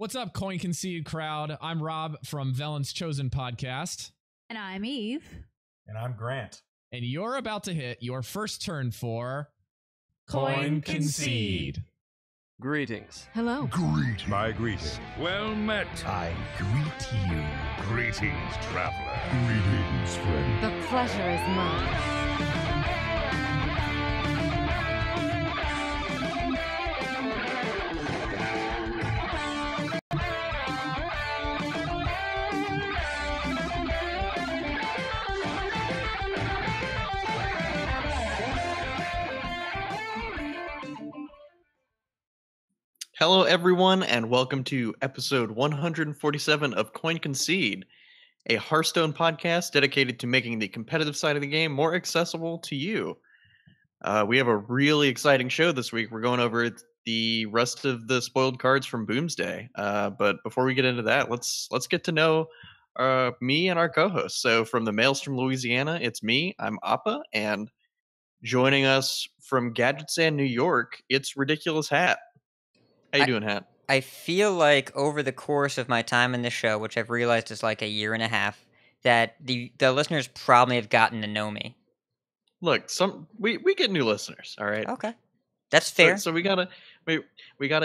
What's up, Coin Concede crowd? I'm Rob from Velen's Chosen Podcast. And I'm Eve. And I'm Grant. And you're about to hit your first turn for... Coin Concede. Greetings. Hello. Greetings. My greetings. Well met. I greet you. Greetings, traveler. Greetings, friend. The pleasure is mine. Hello, everyone, and welcome to episode 147 of Coin Concede, a Hearthstone podcast dedicated to making the competitive side of the game more accessible to you. We have a really exciting show this week. We're going over the rest of the spoiled cards from Boomsday. But before we get into that, let's get to know me and our co-hosts. So from the Maelstrom, Louisiana, it's me. I'm Appa, and joining us from Gadgetzan, New York, it's Ridiculous Hat. How you doing, Hat? I feel like over the course of my time in this show, which I've realized is like a year and a half, that the listeners probably have gotten to know me. Look, we get new listeners, all right? Okay. That's fair. So we gotta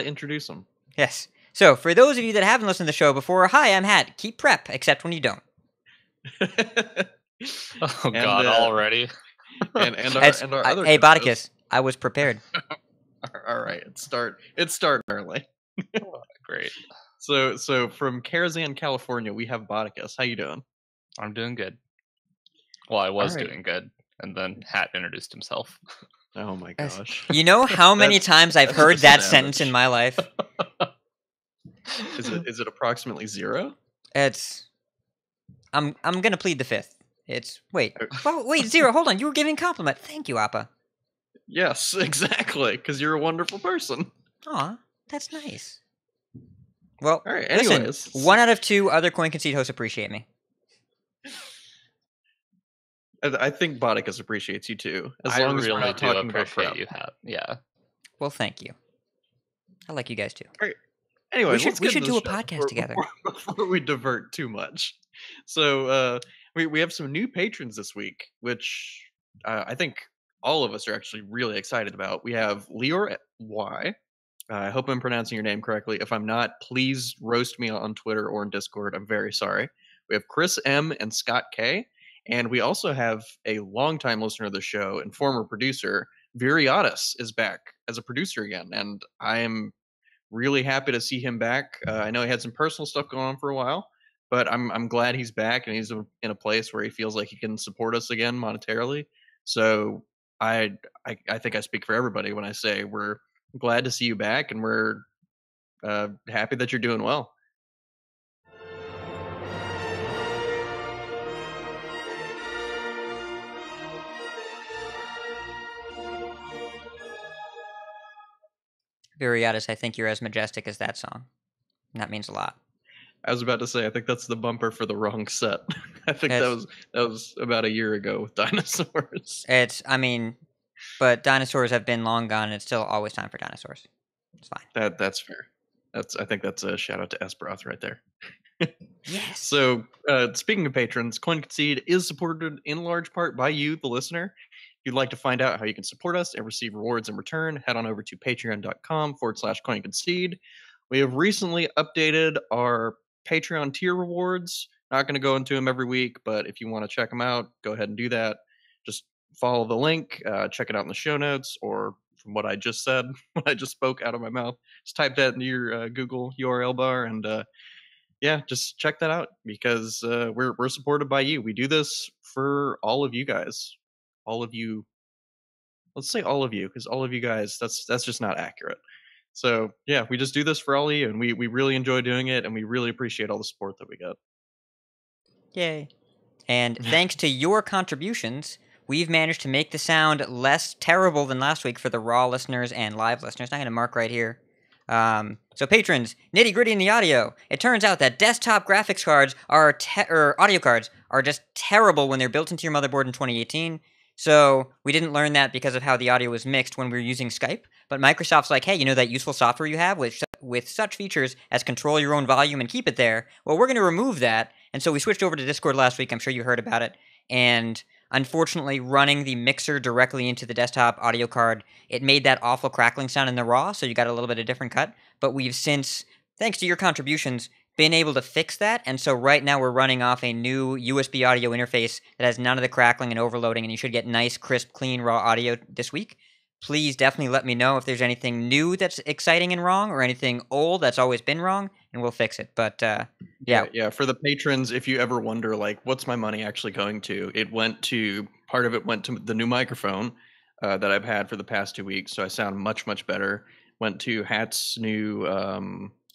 introduce them. Yes. So for those of you that haven't listened to the show before, hi, I'm Hat. Keep prep, except when you don't. Already. and our other hey, Botticus, I was prepared. All right, it's starting early. Great. So from Karazhan, California, we have Botticus. How you doing? I'm doing good. Well, I was doing good, and then Hat introduced himself. Oh my gosh! You know how many times I've heard that sentence in my life? Is it approximately zero? I'm gonna plead the fifth. Wait, zero. Hold on, you were giving a compliment. Thank you, Appa. Yes, exactly, because you're a wonderful person. Aw, that's nice. Well, all right, anyways. Listen, 1 out of 2 other Coin Concede hosts appreciate me. I think Botticus appreciates you, too. As long as we're not talking about prep. Yeah. Well, thank you. I like you guys, too. All right. Anyway, we should do a podcast together. Before we divert too much. So, we have some new patrons this week, which I think... all of us are actually really excited about. We have Lior Y. I hope I'm pronouncing your name correctly. If I'm not, please roast me on Twitter or in Discord. I'm very sorry. We have Chris M. and Scott K. And we also have a longtime listener of the show and former producer, Viriatis, is back as a producer again. And I am really happy to see him back. I know he had some personal stuff going on for a while, but I'm glad he's back and he's in a place where he feels like he can support us again monetarily. So... I think I speak for everybody when I say we're glad to see you back and we're happy that you're doing well. Viriatis, I think you're as majestic as that song. And that means a lot. I was about to say, I think that's the bumper for the wrong set. I think that was about a year ago with dinosaurs. But dinosaurs have been long gone. It's still always time for dinosaurs. It's fine. That's fair. I think that's a shout out to Esperoth right there. Yes. So speaking of patrons, Coin Concede is supported in large part by you, the listener. If you'd like to find out how you can support us and receive rewards in return, head on over to patreon.com/Coin Concede. We have recently updated our Patreon tier rewards. Not going to go into them every week, but if you want to check them out, go ahead and do that. Just follow the link, check it out in the show notes, or from what I just said, what I just spoke out of my mouth, just type that into your Google URL bar, and just check that out, because we're supported by you. We do this for all of you guys. All of you. Let's say all of you, because all of you guys, that's just not accurate. So, yeah, we just do this for all of you, and we really enjoy doing it, and we really appreciate all the support that we get. Yay. And thanks to your contributions, we've managed to make the sound less terrible than last week for the raw listeners and live listeners. I'm going to mark right here. So patrons, nitty-gritty in the audio. It turns out that desktop graphics cards, audio cards, are just terrible when they're built into your motherboard in 2018. So we didn't learn that because of how the audio was mixed when we were using Skype. But Microsoft's like, hey, you know that useful software you have with such features as control your own volume and keep it there? Well, we're going to remove that. And so we switched over to Discord last week. I'm sure you heard about it. And unfortunately, running the mixer directly into the desktop audio card, it made that awful crackling sound in the raw, so you got a little bit of different cut. But we've since, thanks to your contributions, been able to fix that, and so right now we're running off a new USB audio interface that has none of the crackling and overloading, and you should get nice, crisp, clean, raw audio this week. Please definitely let me know if there's anything new that's exciting and wrong, or anything old that's always been wrong, and we'll fix it. But yeah. For the patrons, if you ever wonder, like, what's my money actually going to? It went to, part of it went to the new microphone that I've had for the past 2 weeks, so I sound much, much better. Went to Hat's new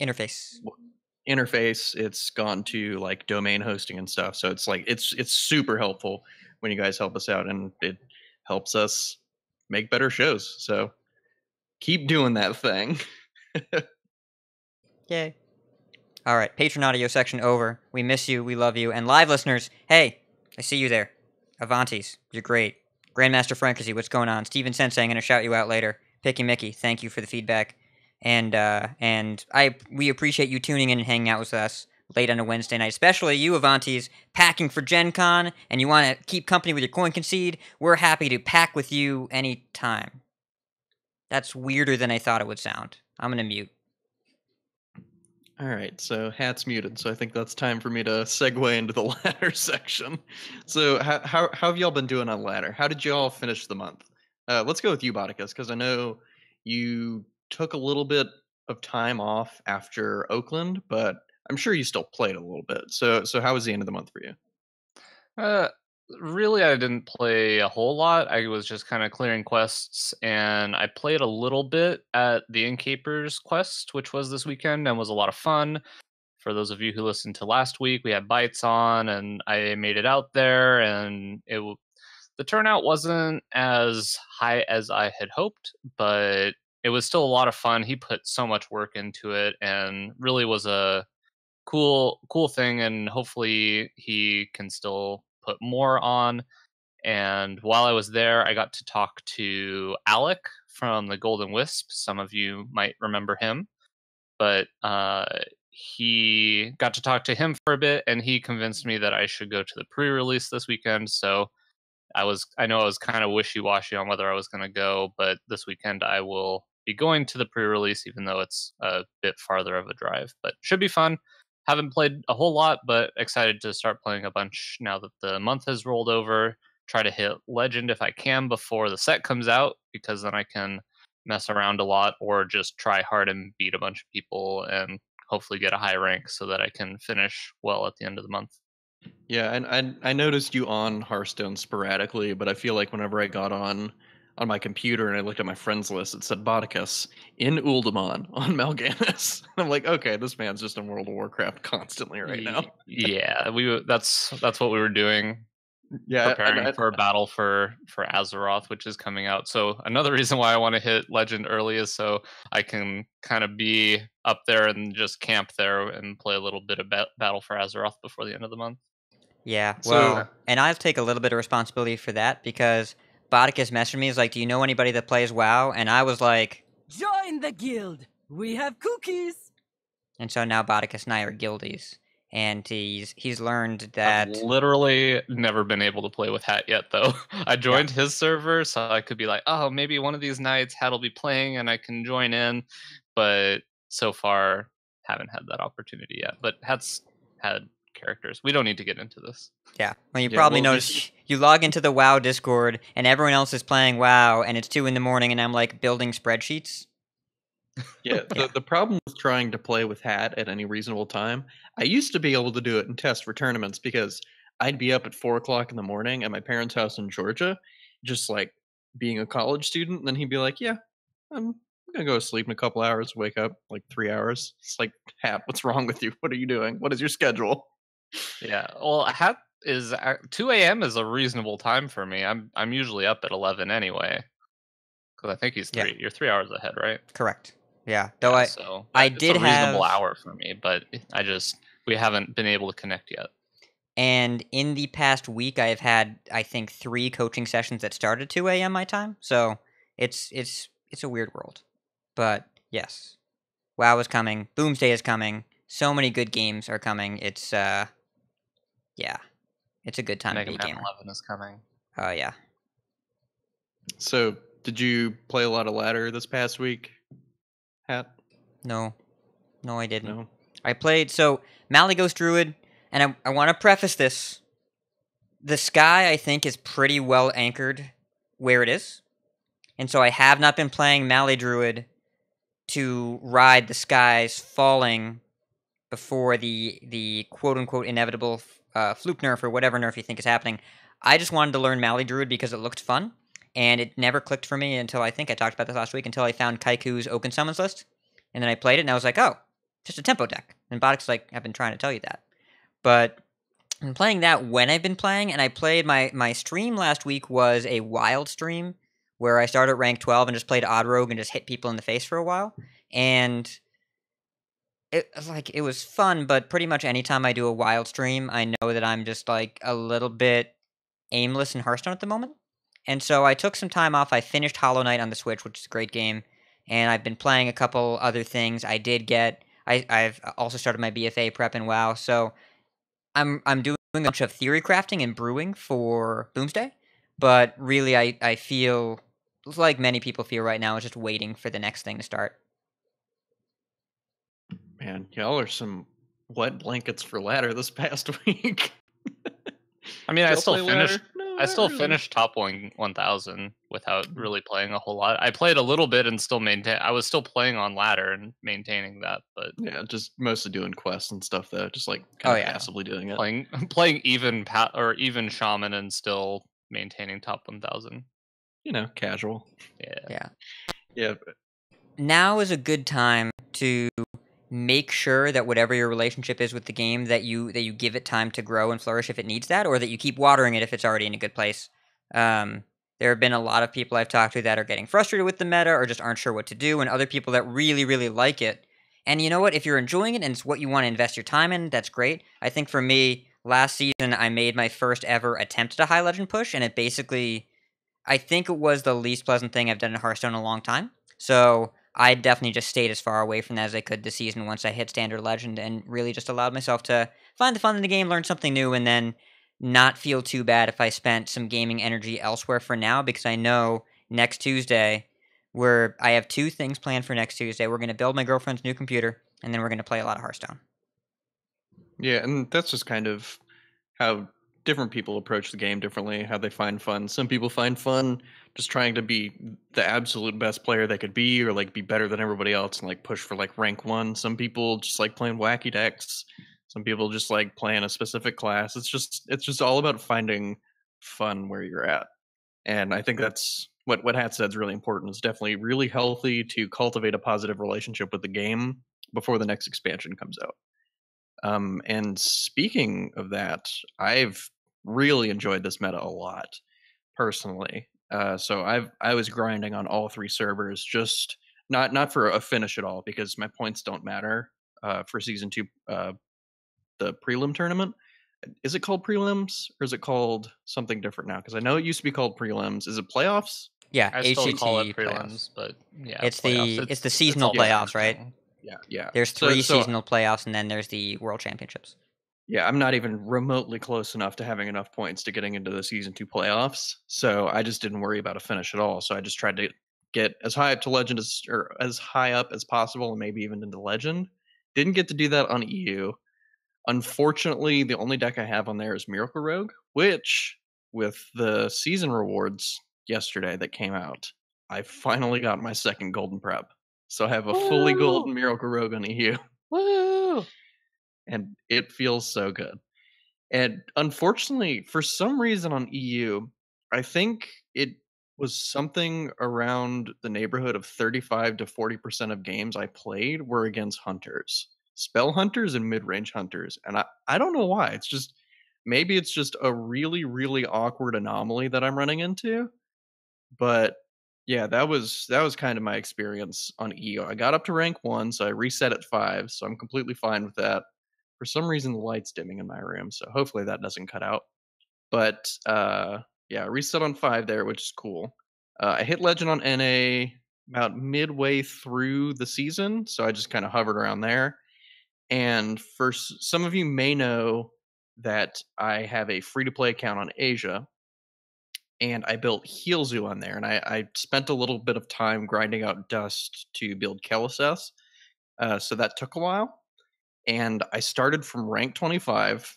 interface. It's gone to like domain hosting and stuff, so it's like it's super helpful when you guys help us out, and it helps us make better shows, so keep doing that thing. Yay. All right, Patreon audio section over. We miss you, we love you, and live listeners, hey, I see you there. Avantis, you're great. Grandmaster Frankrisi, what's going on? Steven Sensei, I'm gonna shout you out later. Picky Mickey, thank you for the feedback. And we appreciate you tuning in and hanging out with us late on a Wednesday night, especially you, Avantis, packing for Gen Con, and you want to keep company with your Coin Concede. We're happy to pack with you anytime. That's weirder than I thought it would sound. I'm going to mute. All right, so Hat's muted, so I think that's time for me to segue into the ladder section. So how have y'all been doing on ladder? How did y'all finish the month? Let's go with you, Botticus, because I know you took a little bit of time off after Oakland, but I'm sure you still played a little bit. So how was the end of the month for you? Really, I didn't play a whole lot. I was just kind of clearing quests, and I played a little bit at the Innkeeper's quest, which was this weekend and was a lot of fun. For those of you who listened to last week, we had Bites on, and I made it out there, and the turnout wasn't as high as I had hoped, but it was still a lot of fun. He put so much work into it and really was a cool thing. And hopefully he can still put more on. And while I was there, I got to talk to Alec from the Golden Wisp. Some of you might remember him, but he got to talk to him for a bit, and he convinced me that I should go to the pre-release this weekend. So I know I was kind of wishy-washy on whether I was going to go, but this weekend I will be going to the pre-release, even though it's a bit farther of a drive, but should be fun. Haven't played a whole lot, but excited to start playing a bunch now that the month has rolled over. Try to hit Legend if I can before the set comes out, because then I can mess around a lot or just try hard and beat a bunch of people and hopefully get a high rank so that I can finish well at the end of the month. Yeah, and I noticed you on Hearthstone sporadically, but I feel like whenever I got on my computer and I looked at my friends list, it said Botticus in Uldamon on Mal'Ganis. I'm like, okay, this man's just in World of Warcraft constantly right now. Yeah, that's what we were doing. Yeah, preparing for a battle for Azeroth, which is coming out. So another reason why I want to hit Legend early is so I can kind of be up there and just camp there and play a little bit of Battle for Azeroth before the end of the month. Yeah, well, so, and I'll take a little bit of responsibility for that, because Botticus messaged me, he's like, do you know anybody that plays WoW? And I was like, join the guild! We have cookies! And so now Botticus and I are guildies. And he's learned that... I've literally never been able to play with Hat yet, though. I joined his server, so I could be like, oh, maybe one of these nights Hat will be playing and I can join in. But so far, haven't had that opportunity yet. But Hat's had characters. We don't need to get into this. Yeah. Well, you probably noticed you log into the WoW Discord and everyone else is playing WoW and it's 2 in the morning and I'm like building spreadsheets. Yeah, the problem with trying to play with Hat at any reasonable time, I used to be able to do it and test for tournaments because I'd be up at 4 o'clock in the morning at my parents' house in Georgia, just like being a college student. And then he'd be like, yeah, I'm going to go to sleep in a couple hours, wake up like 3 hours. It's like, Hat, what's wrong with you? What are you doing? What is your schedule? Yeah, well, Hat is 2 a.m. is a reasonable time for me. I'm usually up at 11 anyway, because I think he's three. Yeah. You're 3 hours ahead, right? Correct. Yeah, though yeah, I did have a reasonable hour for me, but we haven't been able to connect yet. And in the past week, I have had, I think, 3 coaching sessions that start at 2 a.m. my time. So it's a weird world. But yes, WoW is coming. Boomsday is coming. So many good games are coming. It's, yeah, it's a good time to be a gamer. Mega Man 11 is coming. Oh, yeah. So did you play a lot of ladder this past week, Hat? No. No, I didn't. No. I played, so Maligos Druid, and I want to preface this. The sky, I think, is pretty well anchored where it is. And so I have not been playing Maligos Druid to ride the skies falling before the quote-unquote inevitable fluke nerf or whatever nerf you think is happening. I just wanted to learn Maligos Druid because it looked fun, and it never clicked for me until, I think I talked about this last week, until I found Kaiku's Oaken Summons list. And then I played it, and I was like, oh, just a tempo deck. And Botticus, like, I've been trying to tell you that. But I'm playing that when I've been playing, and I played my stream last week was a wild stream where I started at rank 12 and just played Odd Rogue and just hit people in the face for a while. And it was fun, but pretty much any time I do a wild stream, I know that I'm just, like, a little bit aimless in Hearthstone at the moment. And so I took some time off. I finished Hollow Knight on the Switch, which is a great game. And I've been playing a couple other things. I did get... I've also started my BFA prep in WoW, so I'm doing a bunch of theory crafting and brewing for Boomsday, but really I feel like many people feel right now is just waiting for the next thing to start. Man, y'all are some wet blankets for ladder this past week. I mean, I still finished top 1,000 without really playing a whole lot. I played a little bit and still maintain. I was still playing on ladder and maintaining that, but yeah, just mostly doing quests and stuff though. Just like kind of passively doing it. Playing even shaman and still maintaining top 1,000. You know, casual. Yeah. But... now is a good time to make sure that whatever your relationship is with the game, that you give it time to grow and flourish if it needs that, or that you keep watering it if it's already in a good place. There have been a lot of people I've talked to that are getting frustrated with the meta or just aren't sure what to do, and other people that really, really like it. And you know what? If you're enjoying it and it's what you want to invest your time in, that's great. I think for me, last season, I made my first ever attempt at a high legend push, and it basically, I think it was the least pleasant thing I've done in Hearthstone in a long time. So I definitely just stayed as far away from that as I could this season once I hit standard legend and really just allowed myself to find the fun in the game, learn something new, and then not feel too bad if I spent some gaming energy elsewhere for now, because I know next Tuesday, I have 2 things planned for next Tuesday. We're going to build my girlfriend's new computer, and then we're going to play a lot of Hearthstone. Yeah, and that's just kind of how different people approach the game differently, how they find fun. Some people find fun just trying to be the absolute best player they could be, or like be better than everybody else and like push for like rank 1. Some people just like playing wacky decks. Some people just like playing a specific class. It's just all about finding fun where you're at. And I think that's what Hat said is really important. It's definitely really healthy to cultivate a positive relationship with the game before the next expansion comes out. And speaking of that, I've really enjoyed this meta a lot, personally. So I was grinding on all 3 servers, just not for a finish at all, because my points don't matter for Season 2, the prelim tournament. Is it called prelims, or is it called something different now? Because I know it used to be called prelims. Is it playoffs? Yeah, I still call it prelims, but yeah, it's the seasonal playoffs, right? Yeah. There's 3 seasonal playoffs, and then there's the World Championships. Yeah, I'm not even remotely close enough to having enough points to getting into the Season 2 playoffs, so I just didn't worry about a finish at all. So I just tried to get as high up to Legend or as high up as possible, and maybe even into Legend. Didn't get to do that on EU. Unfortunately, the only deck I have on there is Miracle Rogue, which, with the season rewards yesterday that came out, I finally got my 2nd golden prep. So I have a fully golden Miracle Rogue on EU. Woo! And it feels so good. And unfortunately, for some reason on EU, I think it was something around the neighborhood of 35 to 40% of games I played were against hunters. Spell hunters and mid-range hunters. And I don't know why. It's just, maybe it's just a really, really awkward anomaly that I'm running into. But yeah, that was kind of my experience on EU. I got up to rank 1, so I reset at 5, so I'm completely fine with that. For some reason, the light's dimming in my room, so hopefully that doesn't cut out. But yeah, reset on 5 there, which is cool. I hit Legend on NA about midway through the season, so I just kind of hovered around there. And for some of you may know that I have a free-to-play account on Asia, and I built Heelzu on there, and I spent a little bit of time grinding out dust to build Kel'Thas, so that took a while. And I started from rank 25,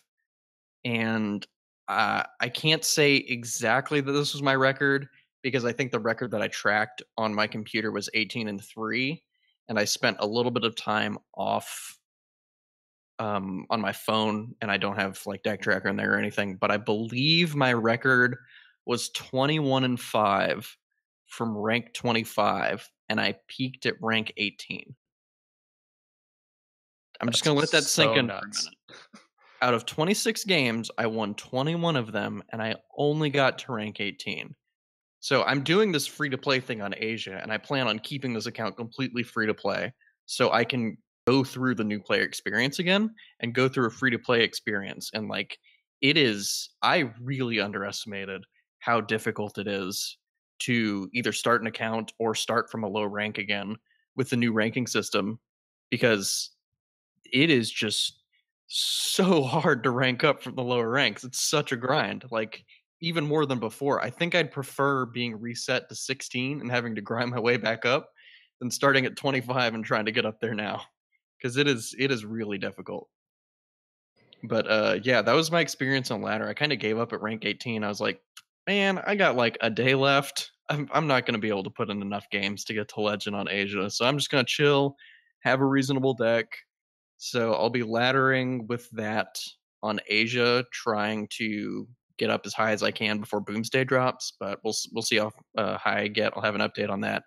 and I can't say exactly that this was my record, because I think the record that I tracked on my computer was 18-3, and I spent a little bit of time off on my phone, and I don't have like deck tracker in there or anything, but I believe my record was 21-5 from rank 25, and I peaked at rank 18. I'm just going to let that sink in for a minute. Out of 26 games, I won 21 of them, and I only got to rank 18. So I'm doing this free-to-play thing on Asia, and I plan on keeping this account completely free-to-play so I can go through the new player experience again and go through a free-to-play experience. And, like, it is... I really underestimated how difficult it is to either start an account or start from a low rank again with the new ranking system, because... it is just so hard to rank up from the lower ranks. It's such a grind, like even more than before. I think I'd prefer being reset to 16 and having to grind my way back up than starting at 25 and trying to get up there now, because it is really difficult. But yeah, that was my experience on ladder. I kind of gave up at rank 18. I was like, man, I got like a day left. I'm not going to be able to put in enough games to get to Legend on Asia, so I'm just going to chill, have a reasonable deck. So I'll be laddering with that on Asia, trying to get up as high as I can before Boomsday drops. But we'll see how high I get. I'll have an update on that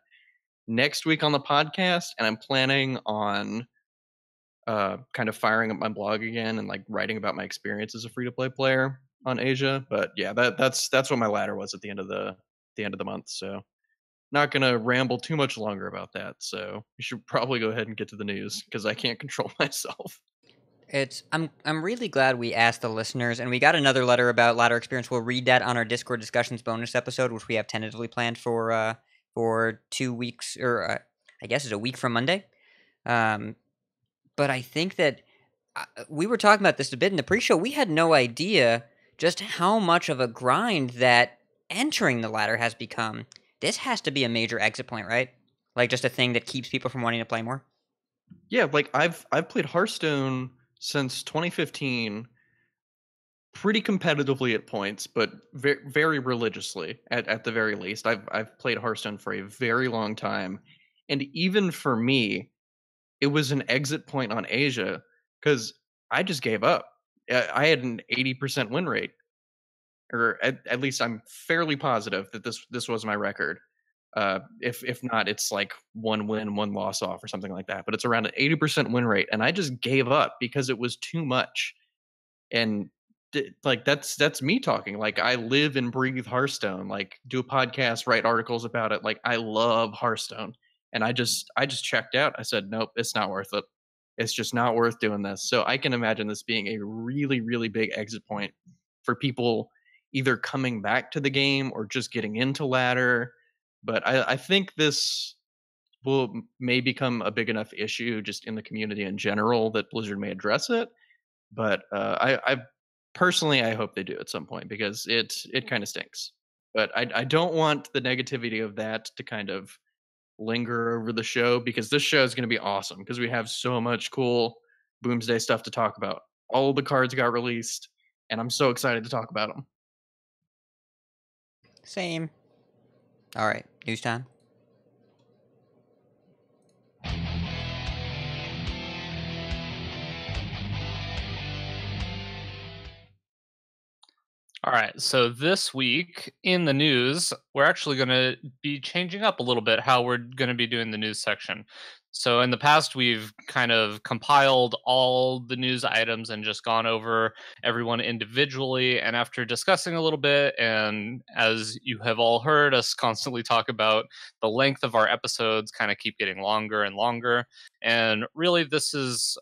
next week on the podcast. And I'm planning on kind of firing up my blog again and like writing about my experience as a free-to-play player on Asia. But yeah, that's what my ladder was at the end of the month. So not going to ramble too much longer about that, so you should probably go ahead and get to the news, because I can't control myself. I'm really glad we asked the listeners, and we got another letter about ladder experience. We'll read that on our Discord Discussions bonus episode, which we have tentatively planned for 2 weeks, or I guess it's a week from Monday. But I think that we were talking about this a bit in the pre-show. We had no idea just how much of a grind that entering the ladder has become. This has to be a major exit point, right? Like just a thing that keeps people from wanting to play more? Yeah, like I've played Hearthstone since 2015 pretty competitively at points, but very religiously at the very least. I've played Hearthstone for a very long time. And even for me, it was an exit point on Asia because I just gave up. I had an 80% win rate. Or at least I'm fairly positive that this was my record. If not, it's like one win, one loss off or something like that. But it's around an 80% win rate. And I just gave up because it was too much. And like that's me talking. Like I live and breathe Hearthstone. Like do a podcast, write articles about it. Like I love Hearthstone. And I just checked out. I said, nope, it's not worth it. It's just not worth doing this. So I can imagine this being a really, really big exit point for people either coming back to the game or just getting into ladder. But I think this may become a big enough issue just in the community in general that Blizzard may address it. But I personally, I hope they do at some point, because it kind of stinks. But I don't want the negativity of that to kind of linger over the show, because this show is going to be awesome because we have so much cool Boomsday stuff to talk about. All the cards got released, and I'm so excited to talk about them. Same. All right, news time. All right, so this week in the news, we're actually going to be changing up a little bit how we're going to be doing the news section. So in the past, we've kind of compiled all the news items and just gone over everyone individually. And after discussing a little bit, and as you have all heard us constantly talk about, the length of our episodes kind of keep getting longer and longer. And really, this is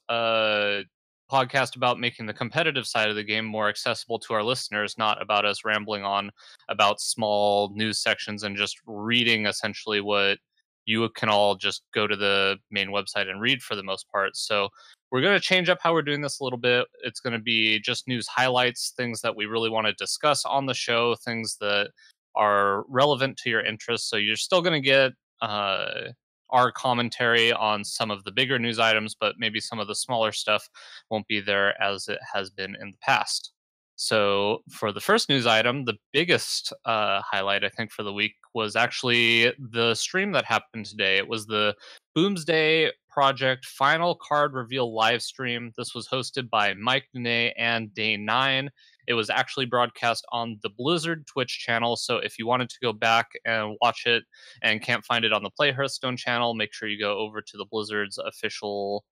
podcast about making the competitive side of the game more accessible to our listeners, not about us rambling on about small news sections and just reading essentially what you can all just go to the main website and read for the most part. So we're going to change up how we're doing this a little bit. It's going to be just news highlights, things that we really want to discuss on the show, things that are relevant to your interests. So you're still going to get our commentary on some of the bigger news items, but maybe some of the smaller stuff won't be there as it has been in the past. So for the first news item, the biggest highlight, I think, for the week was actually the stream that happened today. It was the Boomsday Project Final Card Reveal live stream. This was hosted by Mike Denet and Day9. It was actually broadcast on the Blizzard Twitch channel, so if you wanted to go back and watch it and can't find it on the Play Hearthstone channel, make sure you go over to the Blizzard's official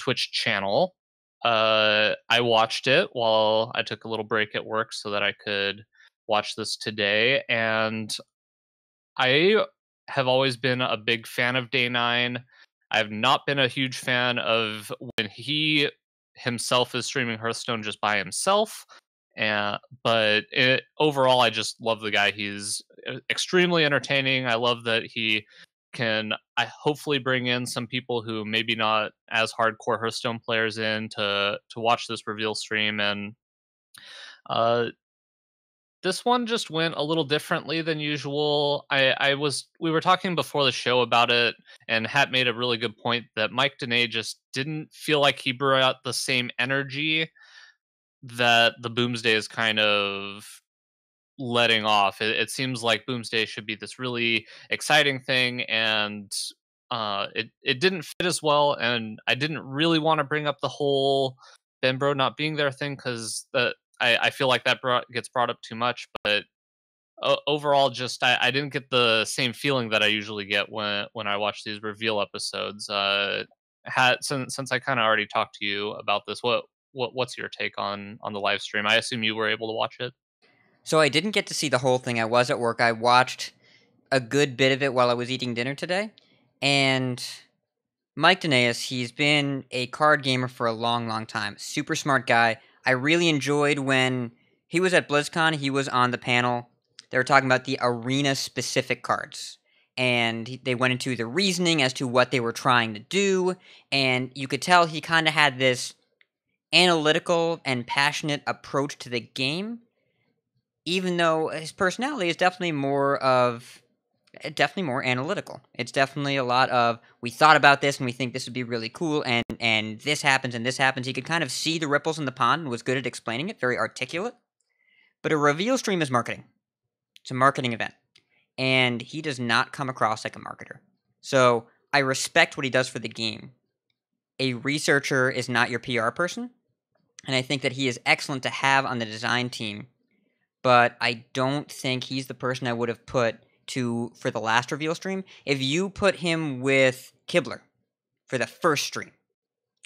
Twitch channel. I watched it while I took a little break at work so that I could watch this today, and I have always been a big fan of Day9. I've not been a huge fan of when he himself is streaming Hearthstone just by himself, but overall I just love the guy. He's extremely entertaining. I love that he can hopefully bring in some people who maybe not as hardcore Hearthstone players in to watch this reveal stream, and this one just went a little differently than usual. We were talking before the show about it, and Hat made a really good point that Mike Denet just didn't feel like he brought the same energy that the Boomsday is kind of letting off. It seems like Boomsday should be this really exciting thing, and it didn't fit as well. And I didn't really want to bring up the whole Ben Bro not being there thing, because I feel like that gets brought up too much, but overall, just I didn't get the same feeling that I usually get when I watch these reveal episodes. Since I kind of already talked to you about this, what's your take on the live stream? I assume you were able to watch it. So I didn't get to see the whole thing. I was at work. I watched a good bit of it while I was eating dinner today, and Mike Denet, he's been a card gamer for a long, long time. Super smart guy. I really enjoyed when he was at BlizzCon, he was on the panel. They were talking about the arena-specific cards, and they went into the reasoning as to what they were trying to do, and you could tell he kind of had this analytical and passionate approach to the game, even though his personality is definitely more analytical. It's definitely a lot of, we thought about this and we think this would be really cool, and this happens and this happens. He could kind of see the ripples in the pond and was good at explaining it, very articulate. But a reveal stream is marketing. It's a marketing event. And he does not come across like a marketer. So I respect what he does for the game. A researcher is not your PR person, and I think that he is excellent to have on the design team, but I don't think he's the person I would have put for the last reveal stream. If you put him with Kibler for the first stream,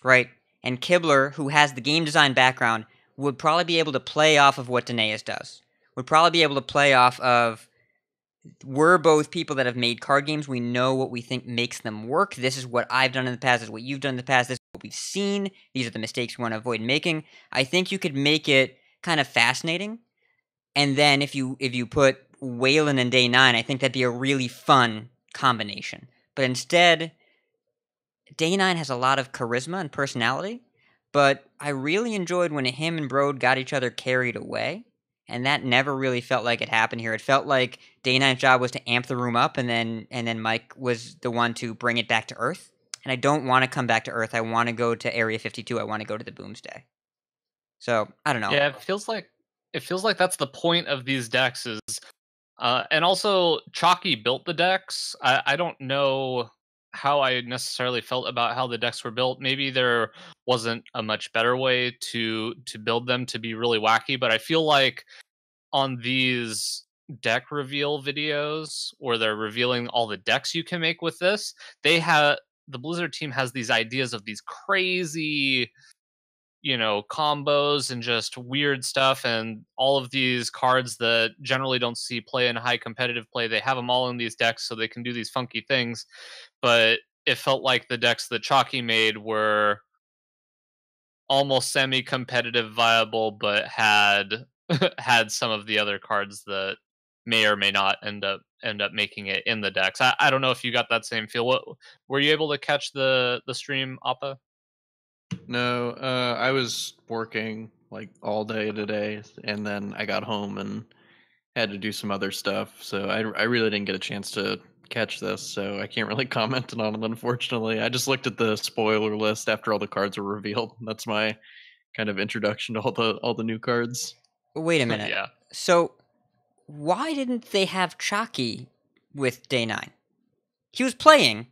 right? And Kibler, who has the game design background, would probably be able to play off of what Denet does. Would probably be able to play off of, we're both people that have made card games. We know what we think makes them work. This is what I've done in the past. This is what you've done in the past. This is what we've seen. These are the mistakes we want to avoid making. I think you could make it kind of fascinating. And then if you put Waylon and Day9, I think that'd be a really fun combination. But instead, Day9 has a lot of charisma and personality, but I really enjoyed when him and Brode got each other carried away, and that never really felt like it happened here. It felt like Day9's job was to amp the room up, and then Mike was the one to bring it back to Earth. And I don't want to come back to Earth. I want to go to Area 52. I want to go to the Boomsday. So, I don't know. Yeah, it feels like that's the point of these decks is... and also, Chalky built the decks. I don't know how I necessarily felt about how the decks were built. Maybe there wasn't a much better way to build them to be really wacky, but I feel like on these deck reveal videos where they're revealing all the decks you can make with this, the Blizzard team has these ideas of these crazy... combos and just weird stuff, and all of these cards that generally don't see play in high competitive play, they have them all in these decks so they can do these funky things. But it felt like the decks that Chalky made were almost semi-competitive viable, but had had some of the other cards that may or may not end up making it in the decks. I don't know if you got that same feel. What were you able to catch the stream, Appa? No, I was working like all day today, and then I got home and had to do some other stuff, so I really didn't get a chance to catch this, so I can't really comment on it, unfortunately. I just looked at the spoiler list after all the cards were revealed. That's my kind of introduction to all the new cards. Wait a minute. Yeah. So why didn't they have Chalky with Day 9? He was playing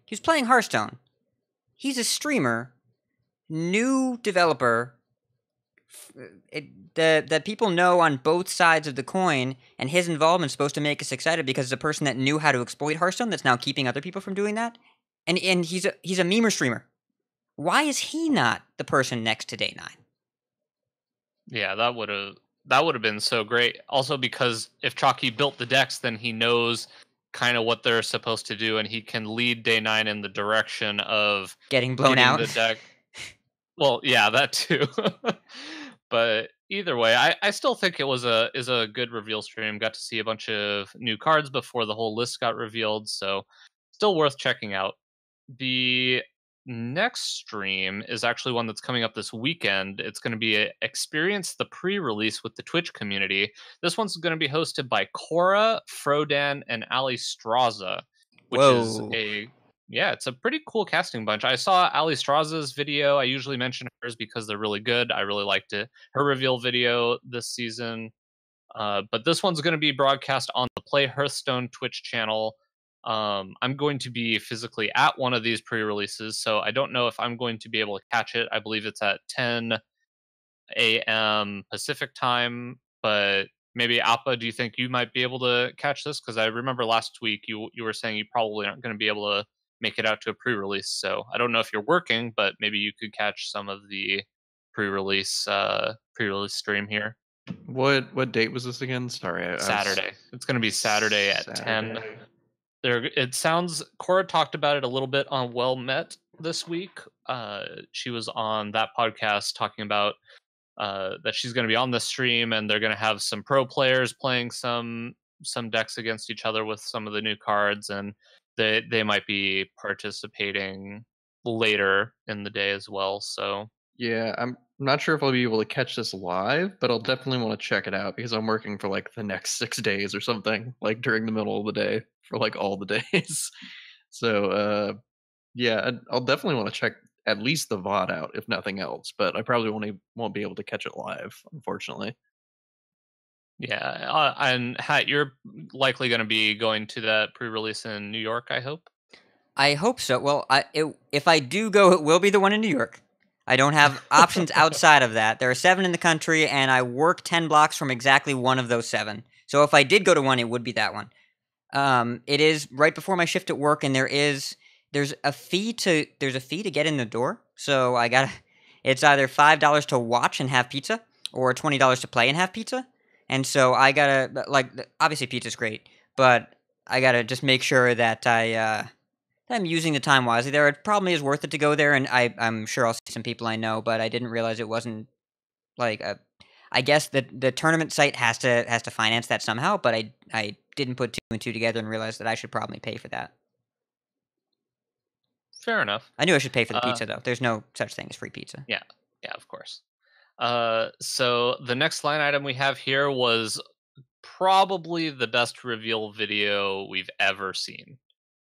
Hearthstone. He's a streamer, new developer, that people know on both sides of the coin, and his involvement is supposed to make us excited because it's a person that knew how to exploit Hearthstone that's now keeping other people from doing that, and he's a memer streamer. Why is he not the person next to Day 9? Yeah, that would have been so great. Also, because if Chalky built the decks, then he knows kind of what they're supposed to do, and he can lead Day 9 in the direction of getting blown out the deck. Well, yeah, that too. But either way, I still think it is a good reveal stream. Got to see a bunch of new cards before the whole list got revealed, so still worth checking out. The next stream is actually one that's coming up this weekend. It's going to be Experience the Pre-Release with the Twitch community. This one's going to be hosted by Cora, Frodan, and Ali Straza, which is a... Yeah, it's a pretty cool casting bunch. I saw Ali Straza's video. I usually mention hers because they're really good. I really liked it. Her reveal video this season. But this one's going to be broadcast on the Play Hearthstone Twitch channel. I'm going to be physically at one of these pre-releases, so I don't know if I'm going to be able to catch it. I believe it's at 10 a.m. Pacific time, but... Maybe, Appa, do you think you might be able to catch this? Because I remember last week you were saying you probably aren't going to be able to make it out to a pre-release. So I don't know if you're working, but maybe you could catch some of the pre-release stream here. What date was this again? Sorry, Saturday. It's going to be Saturday at 10. There. It sounds. Cora talked about it a little bit on Well Met this week. She was on that podcast talking about. That she's going to be on the stream, and they're going to have some pro players playing some decks against each other with some of the new cards, and they might be participating later in the day as well. So yeah, I'm not sure if I'll be able to catch this live, but I'll definitely want to check it out because I'm working for like the next 6 days or something, like during the middle of the day for like all the days. So yeah, I'll definitely want to check at least the VOD out, if nothing else, but I probably won't be able to catch it live, unfortunately. Yeah, and Hat, you're likely going to be going to that pre-release in New York, I hope? I hope so. Well, if I do go, it will be the one in New York. I don't have options outside of that. There are 7 in the country, and I work 10 blocks from exactly one of those 7. So if I did go to one, it would be that one. It is right before my shift at work, and there's a fee to get in the door. So it's either $5 to watch and have pizza or $20 to play and have pizza. And so I gotta, like, obviously pizza's great, but I gotta just make sure that I'm using the time wisely there. It probably is worth it to go there, and I'm sure I'll see some people I know, but I didn't realize it wasn't like a, I guess the tournament site has to finance that somehow, but I didn't put 2 and 2 together and realize that I should probably pay for that. Fair enough. I knew I should pay for the pizza, though. There's no such thing as free pizza. Yeah, yeah, of course. So the next line item we have here was probably the best reveal video we've ever seen.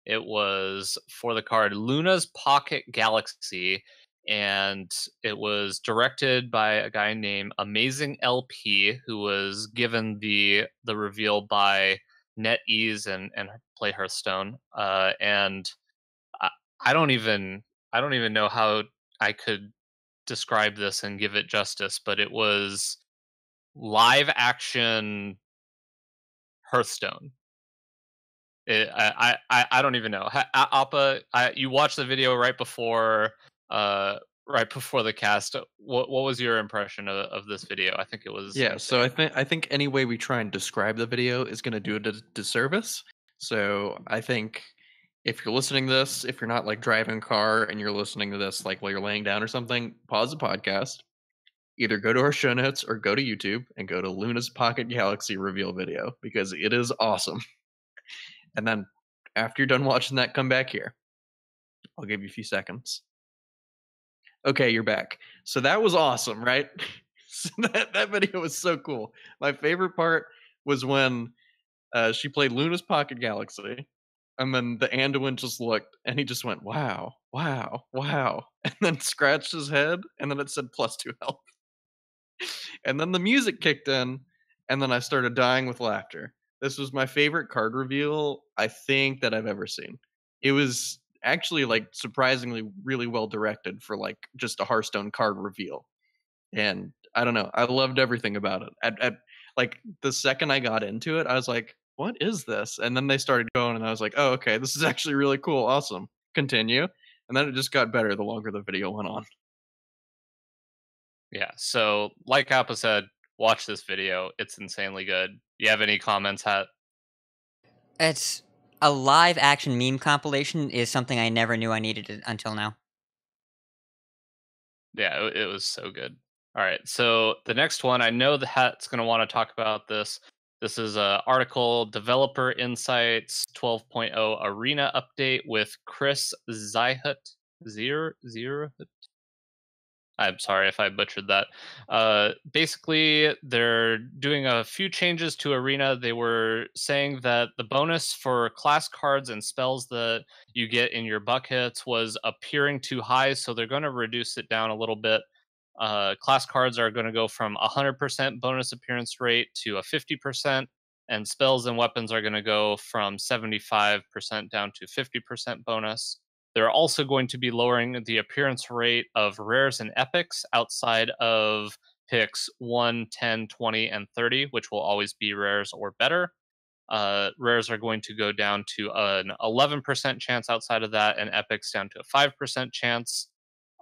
It was for the card Luna's Pocket Galaxy, and it was directed by a guy named Amazing LP, who was given the reveal by NetEase and Play Hearthstone, and... I don't even know how I could describe this and give it justice, but it was live action Hearthstone. I don't even know. Appa, you watched the video right before the cast. What was your impression of this video? I think it was. Yeah. So I think any way we try and describe the video is going to do it a disservice. So I think. If you're listening to this, if you're not like driving a car and you're listening to this like while you're laying down or something, pause the podcast, either go to our show notes or go to YouTube and go to Luna's Pocket Galaxy reveal video, because it is awesome. And then after you're done watching that, come back here. I'll give you a few seconds. Okay, you're back. So that was awesome, right? So that video was so cool. My favorite part was when she played Luna's Pocket Galaxy, and then the Anduin just looked, and he just went, wow, wow, wow, and then scratched his head, and then it said +2 health. And then the music kicked in, and then I started dying with laughter. This was my favorite card reveal, I think, that I've ever seen. It was actually, like, surprisingly really well directed for, like, just a Hearthstone card reveal. And I don't know, I loved everything about it. Like, the second I got into it, I was like, what is this? And then they started going, and I was like, oh, okay, this is actually really cool. Awesome. Continue. And then it just got better the longer the video went on. Yeah, so like Appa said, watch this video. It's insanely good. You have any comments, Hat? It's a live action meme compilation is something I never knew I needed until now. Yeah, it was so good. All right, so the next one, I know the Hat's going to want to talk about this. This is an article, Developer Insights 12.0 Arena Update with Chris Zierhut. I'm sorry if I butchered that. Basically, they're doing a few changes to Arena. They were saying that the bonus for class cards and spells that you get in your buckets was appearing too high, so they're going to reduce it down a little bit. Class cards are going to go from 100% bonus appearance rate to a 50%, and spells and weapons are going to go from 75% down to 50% bonus. They're also going to be lowering the appearance rate of rares and epics outside of picks 1, 10, 20, and 30, which will always be rares or better. Rares are going to go down to an 11% chance outside of that, and epics down to a 5% chance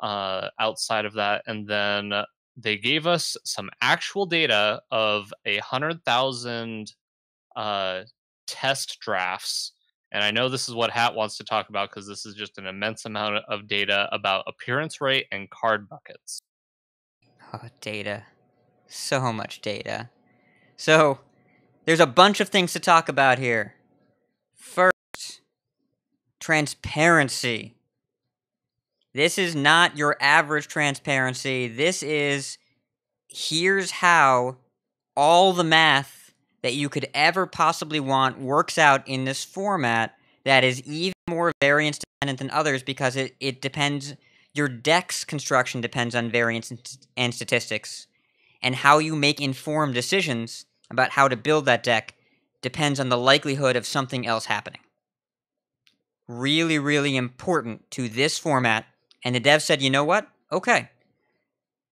outside of that. And then they gave us some actual data of 100,000 test drafts. And I know this is what Hat wants to talk about, because this is just an immense amount of data about appearance rate and card buckets. Oh, data. So much data. So, there's a bunch of things to talk about here. First, transparency. This is not your average transparency. This is, here's how all the math that you could ever possibly want works out in this format that is even more variance dependent than others, because it depends, your deck's construction depends on variance and statistics, and how you make informed decisions about how to build that deck depends on the likelihood of something else happening. Really, really important to this format, and the dev said, you know what? Okay.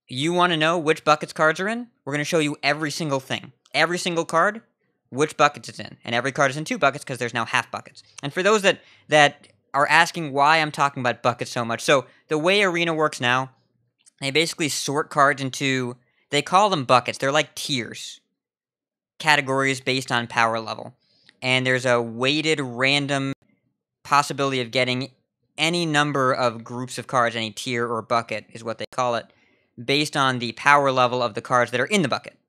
You want to know which buckets cards are in? We're going to show you every single thing. Every single card, which buckets it's in. And every card is in 2 buckets because there's now half buckets. And for those that are asking why I'm talking about buckets so much, so the way Arena works now, they basically sort cards into, they call them buckets. They're like tiers, categories based on power level. And there's a weighted random possibility of getting any number of groups of cards, any tier or bucket is what they call it, based on the power level of the cards that are in the bucket.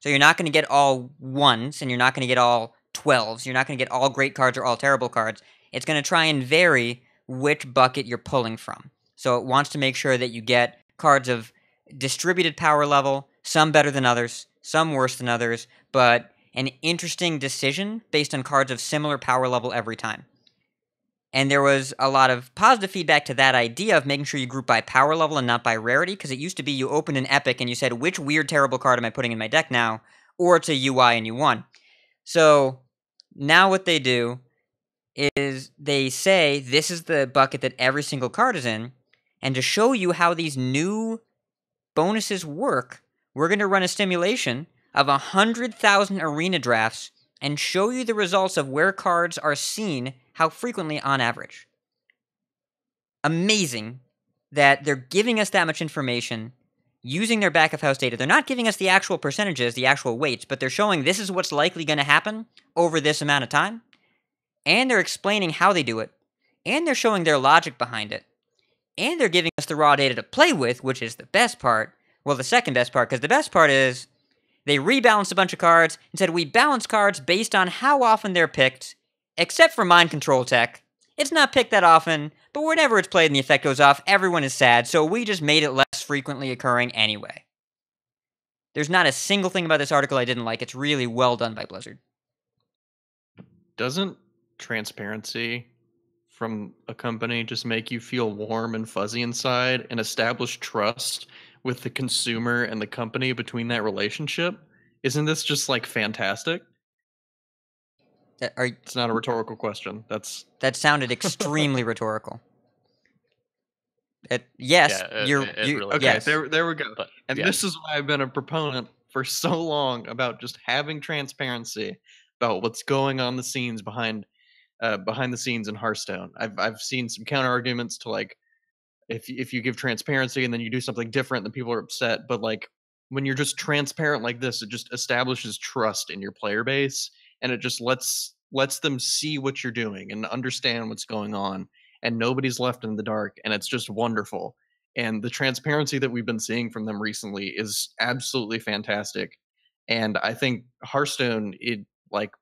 So you're not going to get all 1s, and you're not going to get all 12s. You're not going to get all great cards or all terrible cards. It's going to try and vary which bucket you're pulling from. So it wants to make sure that you get cards of distributed power level, some better than others, some worse than others, but an interesting decision based on cards of similar power level every time. And there was a lot of positive feedback to that idea of making sure you group by power level and not by rarity, because it used to be you opened an epic and you said, which weird, terrible card am I putting in my deck now? Or it's a UI and you won. So now what they do is they say, this is the bucket that every single card is in, and to show you how these new bonuses work, we're going to run a simulation of 100,000 arena drafts and show you the results of where cards are seen, how frequently on average. Amazing that they're giving us that much information using their back-of-house data. They're not giving us the actual percentages, the actual weights, but they're showing this is what's likely going to happen over this amount of time, and they're explaining how they do it, and they're showing their logic behind it, and they're giving us the raw data to play with, which is the best part, Well, the second best part, because the best part is they rebalanced a bunch of cards and said, we balance cards based on how often they're picked, except for Mind Control Tech. It's not picked that often, but whenever it's played and the effect goes off, everyone is sad, so we just made it less frequently occurring anyway. There's not a single thing about this article I didn't like. It's really well done by Blizzard. Doesn't transparency from a company just make you feel warm and fuzzy inside and establish trust with the consumer and the company between that relationship? Isn't this just like fantastic? It's not a rhetorical question. That sounded extremely rhetorical. Yes, there we go. But, and This is why I've been a proponent for so long about just having transparency about what's going on the scenes behind the scenes in Hearthstone. I've seen some counter arguments to like, if you give transparency and then you do something different, then people are upset. But like when you're just transparent like this, it just establishes trust in your player base, and it just lets them see what you're doing and understand what's going on, and nobody's left in the dark, and it's just wonderful. And the transparency that we've been seeing from them recently is absolutely fantastic. And I think Hearthstone, it like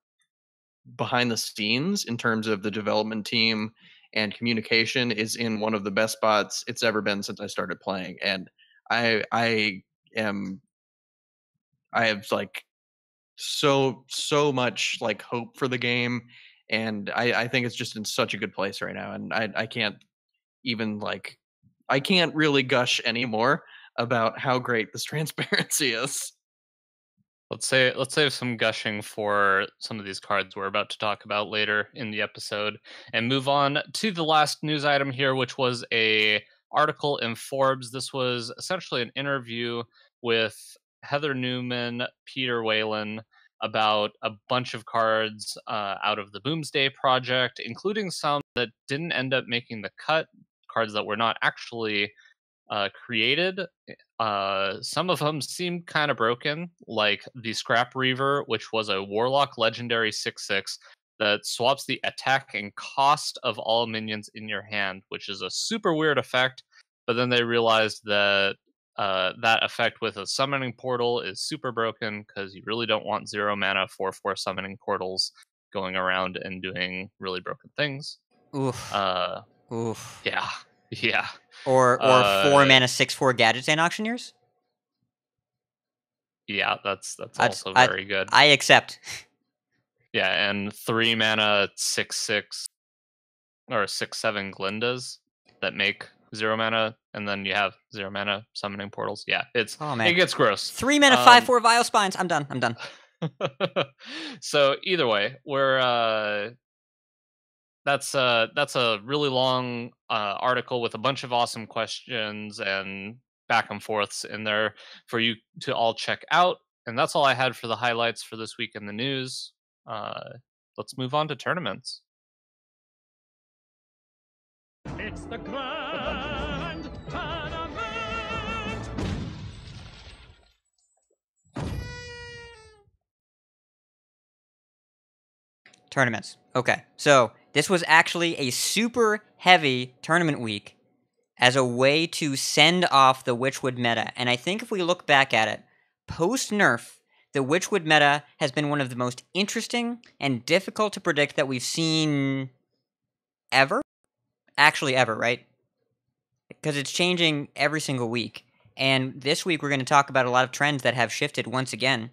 behind the scenes in terms of the development team and communication, is in one of the best spots it's ever been since I started playing. And I have like so much like hope for the game, and I think it's just in such a good place right now, and I can't really gush anymore about how great this transparency is. Let's save some gushing for some of these cards we're about to talk about later in the episode, and move on to the last news item here, which was an article in Forbes. This was essentially an interview with Heather Newman, Peter Whalen, about a bunch of cards out of the Boomsday project, including some that didn't end up making the cut, cards that were not actually created. Some of them seemed kind of broken, like the Scrap Reaver, which was a Warlock Legendary 6/6 that swaps the attack and cost of all minions in your hand, which is a super weird effect, but then they realized that that effect with a summoning portal is super broken, because you really don't want 0 mana 4/4 summoning portals going around and doing really broken things. Oof. Oof. Yeah. Yeah. Or 4 mana 6/4 Gadgetzan Auctioneers. Yeah, that's also very good. I accept. Yeah, and 3 mana 6/6 or 6/7 Glindas that make 0 mana, and then you have 0 mana summoning portals. Yeah, it gets gross. 3 mana 5/4 Vile Spines. I'm done. So either way, we're that's a really long article with a bunch of awesome questions and back and forths in there for you to all check out. And that's all I had for the highlights for this week in the news. Let's move on to tournaments. It's the grand tournament. Tournaments. Okay, so this was actually a super heavy tournament week as a way to send off the Witchwood meta. And I think if we look back at it, post-nerf, the Witchwood meta has been one of the most interesting and difficult to predict that we've seen ever. Actually ever, right? Because it's changing every single week. And this week we're going to talk about a lot of trends that have shifted once again.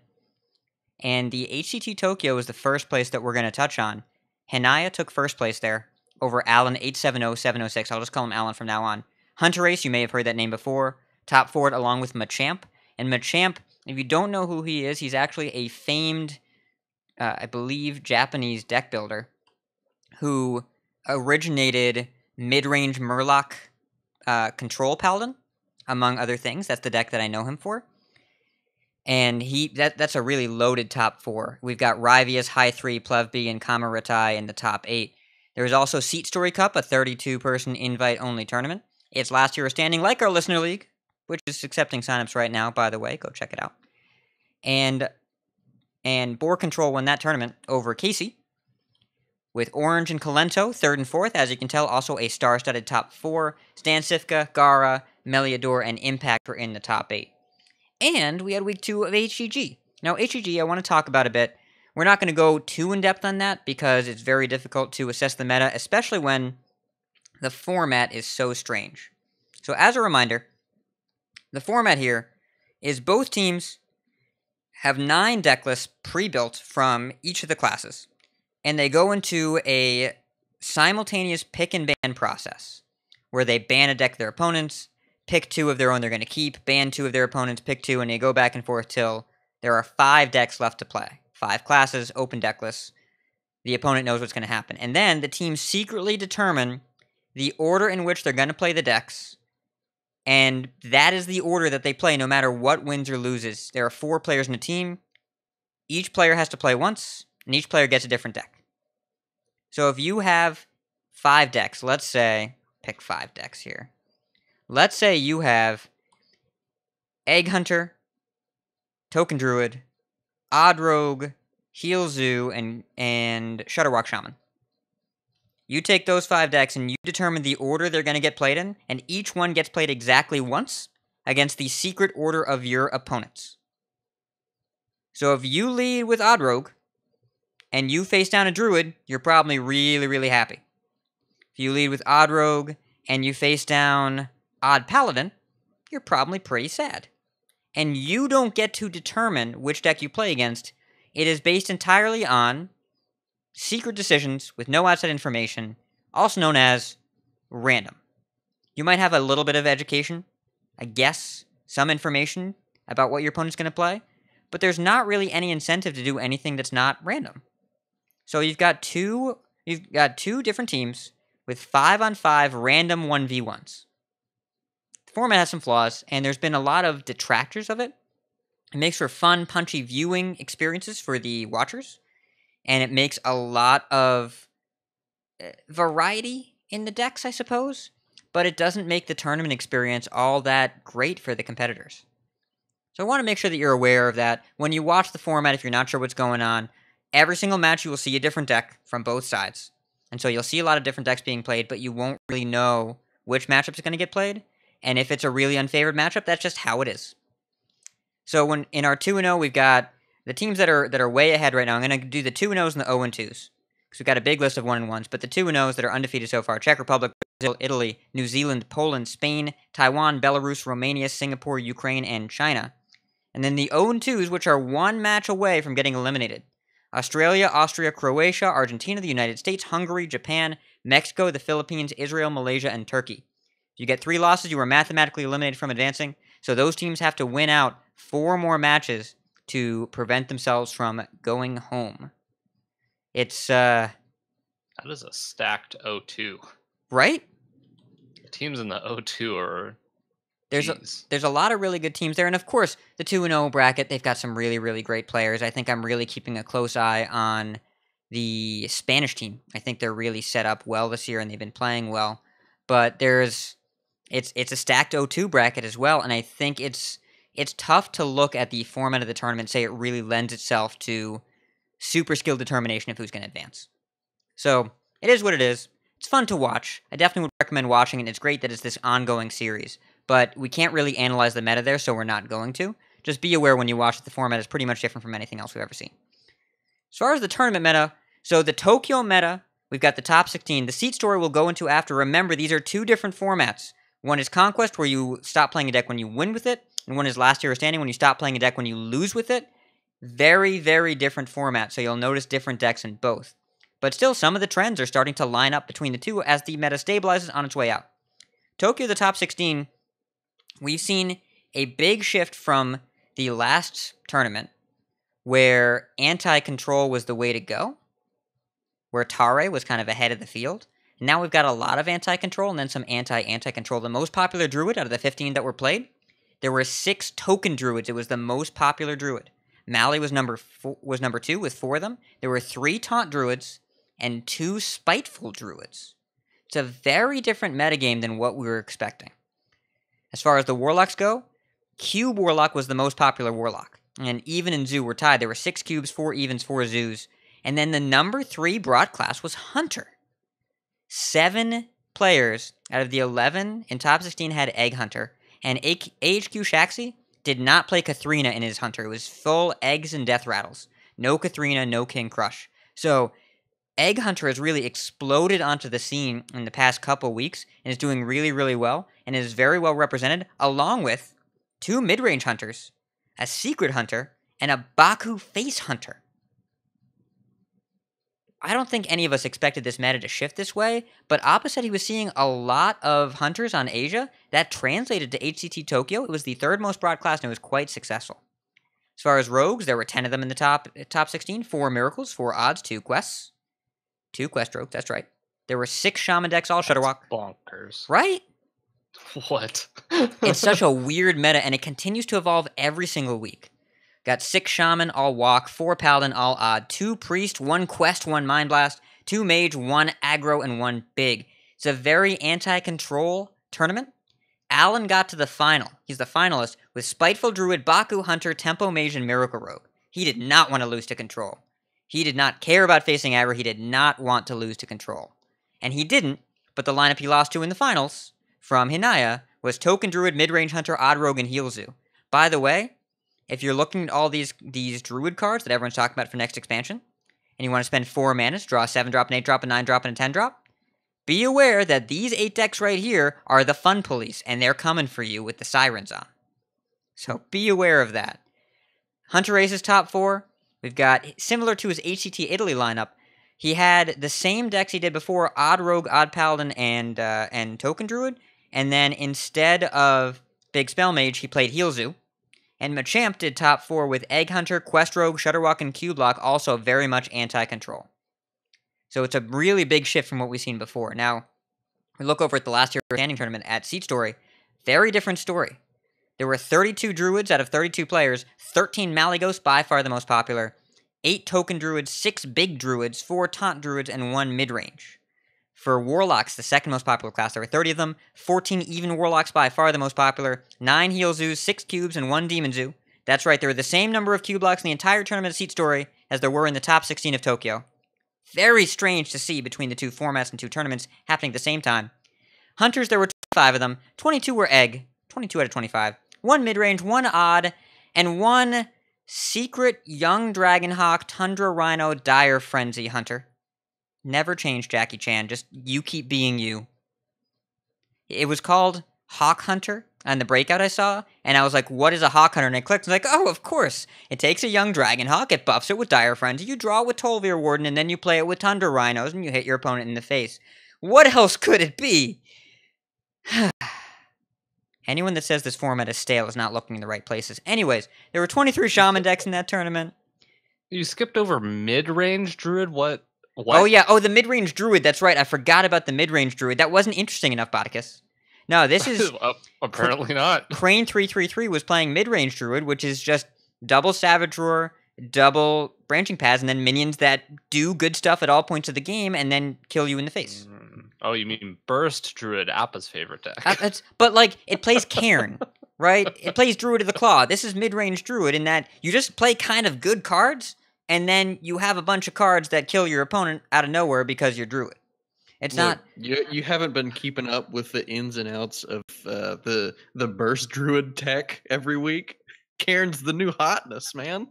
And the HCT Tokyo is the first place that we're going to touch on. Hinaya took first place there over Allen 870706. I'll just call him Allen from now on. Hunter Ace, you may have heard that name before. Top forward along with Machamp. And Machamp, if you don't know who he is, he's actually a famed, I believe, Japanese deck builder who originated mid-range Murloc Control Paladin, among other things. That's the deck that I know him for. And that's a really loaded top four. We've got Rivius, High 3, Plevby, and Kamaratai in the top 8. There's also Seat Story Cup, a 32-person invite-only tournament. It's last year standing, like our listener league, which is accepting signups right now, by the way. Go check it out. And Boar Control won that tournament over Casey, with Orange and Calento 3rd and 4th, as you can tell, also a star-studded top 4. Stan Sifka, Gara, Meliodor, and Impact were in the top 8. and we had week 2 of HEG. Now, HEG, I want to talk about a bit. We're not going to go too in-depth on that because it's very difficult to assess the meta, especially when the format is so strange. So as a reminder, the format here is both teams have 9 deck lists pre-built from each of the classes, and they go into a simultaneous pick and ban process where they ban a deck of their opponents, pick 2 of their own they're going to keep, ban 2 of their opponents, pick 2, and they go back and forth till there are 5 decks left to play. 5 classes, open deck lists. The opponent knows what's going to happen. And then the teams secretly determine the order in which they're going to play the decks, and that is the order that they play no matter what wins or loses. There are 4 players in a team. Each player has to play once, and each player gets a different deck. So if you have 5 decks, let's say, pick 5 decks here. Let's say you have Egg Hunter, Token Druid, Odd Rogue, Heal Zoo, and Shutterwalk Shaman. You take those 5 decks and you determine the order they're going to get played in, and each one gets played exactly once against the secret order of your opponents. So if you lead with Odd Rogue and you face down a Druid, you're probably really, really happy. If you lead with Odd Rogue and you face down Odd Paladin, you're probably pretty sad. And you don't get to determine which deck you play against. It is based entirely on secret decisions with no outside information, also known as random. You might have a little bit of education, a guess, some information about what your opponent's going to play, but there's not really any incentive to do anything that's not random. So you've got two different teams with 5-on-5 random 1v1s. Format has some flaws, and there's been a lot of detractors of it. It makes for fun, punchy viewing experiences for the watchers, and it makes a lot of variety in the decks, I suppose, but it doesn't make the tournament experience all that great for the competitors. So I want to make sure that you're aware of that. When you watch the format, if you're not sure what's going on, every single match you will see a different deck from both sides, and so you'll see a lot of different decks being played, but you won't really know which matchups are going to get played. And if it's a really unfavored matchup, that's just how it is. So when in our 2-0, we've got the teams that are way ahead right now. I'm going to do the 2-0s and the 0-2s. Because we've got a big list of 1-1s. But the 2-0s that are undefeated so far: Czech Republic, Brazil, Italy, New Zealand, Poland, Spain, Taiwan, Belarus, Romania, Singapore, Ukraine, and China. And then the 0-2s, which are 1 match away from getting eliminated: Australia, Austria, Croatia, Argentina, the United States, Hungary, Japan, Mexico, the Philippines, Israel, Malaysia, and Turkey. You get 3 losses, you were mathematically eliminated from advancing. So those teams have to win out 4 more matches to prevent themselves from going home. It's, that is a stacked 0-2. Right? The teams in the 0-2 are... There's a lot of really good teams there. And of course, the 2-0 bracket, they've got some really, really great players. I think I'm really keeping a close eye on the Spanish team. I think they're really set up well this year and they've been playing well. But there's... It's a stacked 0-2 bracket as well, and I think it's tough to look at the format of the tournament and say it really lends itself to super skill determination of who's going to advance. So it is what it is. It's fun to watch. I definitely would recommend watching it. It's great that it's this ongoing series, but we can't really analyze the meta there, so we're not going to. Just be aware when you watch it, the format is pretty much different from anything else we've ever seen. As far as the tournament meta, so the Tokyo meta, we've got the top 16. The Seat Story we'll go into after. Remember, these are 2 different formats. One is Conquest, where you stop playing a deck when you win with it, and one is Last Hero Standing, when you stop playing a deck when you lose with it. Very, very different formats, so you'll notice different decks in both. But still, some of the trends are starting to line up between the two as the meta stabilizes on its way out. Tokyo, the top 16, we've seen a big shift from the last tournament, where anti-control was the way to go, where Tare was kind of ahead of the field. Now we've got a lot of anti-control and then some anti-anti-control. The most popular druid out of the 15 that were played, there were 6 token druids. It was the most popular druid. Mali was number 2 with 4 of them. There were 3 taunt druids and 2 spiteful druids. It's a very different metagame than what we were expecting. As far as the warlocks go, cube warlock was the most popular warlock. And even and zoo were tied. There were 6 cubes, 4 evens, 4 zoos. And then the number 3 broad class was hunter. 7 players out of the 11 in top 16 had Egg Hunter, and HQ Shaxi did not play Kathrina in his Hunter. It was full eggs and death rattles. No Kathrina, no King Crush. So Egg Hunter has really exploded onto the scene in the past couple weeks and is doing really, really well and is very well represented, along with two mid-range hunters, a Secret Hunter, and a Baku Face Hunter. I don't think any of us expected this meta to shift this way, but Appa said he was seeing a lot of hunters on Asia. That translated to HCT Tokyo. It was the third most broad class, and it was quite successful. As far as rogues, there were 10 of them in the top 16. 4 miracles, 4 odds, 2 quests. 2 quest rogues, that's right. There were 6 shaman decks, all Shudderwalk. Bonkers. Right? What? It's such a weird meta, and it continues to evolve every single week. Got 6 shaman, all walk, 4 paladin, all odd, 2 priest, 1 quest, 1 mind blast, 2 mage, 1 aggro, and 1 big. It's a very anti-control tournament. Allen got to the final. He's the finalist with Spiteful Druid, Baku Hunter, Tempo Mage, and Miracle Rogue. He did not want to lose to Control. He did not care about facing aggro. He did not want to lose to Control. And he didn't, but the lineup he lost to in the finals from Hinaya was Token Druid, Midrange Hunter, Odd Rogue, and Heelzu. By the way, if you're looking at all these Druid cards that everyone's talking about for next expansion, and you want to spend 4 manas, draw a 7-drop, an 8-drop, a 9-drop, and a 10-drop, be aware that these 8 decks right here are the fun police, and they're coming for you with the sirens on. So be aware of that. Hunter Ace's top 4, we've got, similar to his HCT Italy lineup, he had the same decks he did before, Odd Rogue, Odd Paladin, and Token Druid, and then instead of Big Spellmage, he played Heelzu. And Machamp did top 4 with Egg Hunter, Quest Rogue, Shudderwalk, and Q-Block, also very much anti-control. So it's a really big shift from what we've seen before. Now, we look over at the last year's standing tournament at Seat Story. Very different story. There were 32 Druids out of 32 players, 13 Maligos, by far the most popular, 8 Token Druids, 6 Big Druids, 4 Taunt Druids, and 1 Midrange. For Warlocks, the second most popular class, there were 30 of them, 14 Even Warlocks, by far the most popular, 9 Heelzus, 6 Cubes, and 1 Demon Zoo. That's right, there were the same number of Q-Blocks in the entire tournament of Seat Story as there were in the top 16 of Tokyo. Very strange to see between the two formats and two tournaments happening at the same time. Hunters, there were 25 of them, 22 were Egg, 22 out of 25, 1 Midrange, 1 Odd, and 1 Secret Young Dragonhawk, Tundra Rhino, Dire Frenzy Hunter. Never change, Jackie Chan. Just you keep being you. It was called Hawk Hunter on the breakout I saw, and I was like, what is a Hawk Hunter? And I clicked, and I was like, oh, of course. It takes a young dragon hawk, it buffs it with Dire Frenzy, you draw it with Tolvir Warden, and then you play it with Tundra Rhinos, and you hit your opponent in the face. What else could it be? Anyone that says this format is stale is not looking in the right places. Anyways, there were 23 Shaman decks in that tournament. You skipped over mid-range Druid? What? Oh, yeah. Oh, the mid-range druid. That's right. I forgot about the mid-range druid. That wasn't interesting enough, Botticus. No, this is... apparently not. Crane333 was playing mid-range druid, which is just double Savage Roar, double Branching Paths, and then minions that do good stuff at all points of the game and then kill you in the face. Oh, you mean Burst Druid, Appa's favorite deck. But, like, it plays Cairn, right? It plays Druid of the Claw. This is mid-range druid in that you just play kind of good cards, and then you have a bunch of cards that kill your opponent out of nowhere because you're Druid. It's Look, not... You haven't been keeping up with the ins and outs of the Burst Druid tech every week. Cairn's the new hotness, man.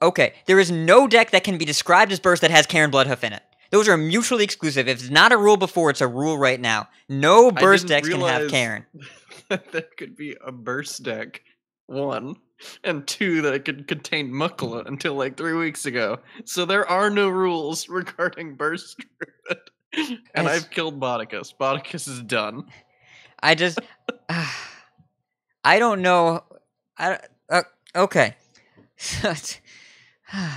Okay, there is no deck that can be described as Burst that has Cairn Bloodhoof in it. Those are mutually exclusive. If it's not a rule before, it's a rule right now. No Burst decks can have Cairn. That could be a Burst deck. 1. And 2, that it could contain Muckla until like 3 weeks ago. So there are no rules regarding Burst Druid. And I've killed Botticus. Botticus is done. I just... I don't know... okay. How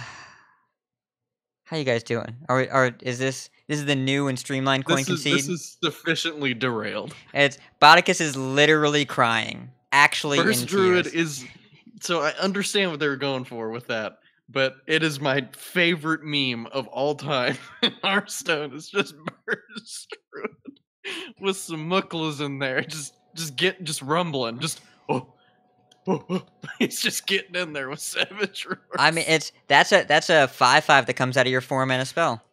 you guys doing? This is the new and streamlined Coin Concede? This is sufficiently derailed. Botticus is literally crying. Actually, Burst Druid is... So I understand what they were going for with that, but it is my favorite meme of all time. Hearthstone is just Burst Druid with some mucklas in there, just rumbling, just oh. It's just getting in there with Savage Roar. I mean, that's a 5/5 that comes out of your 4-mana spell.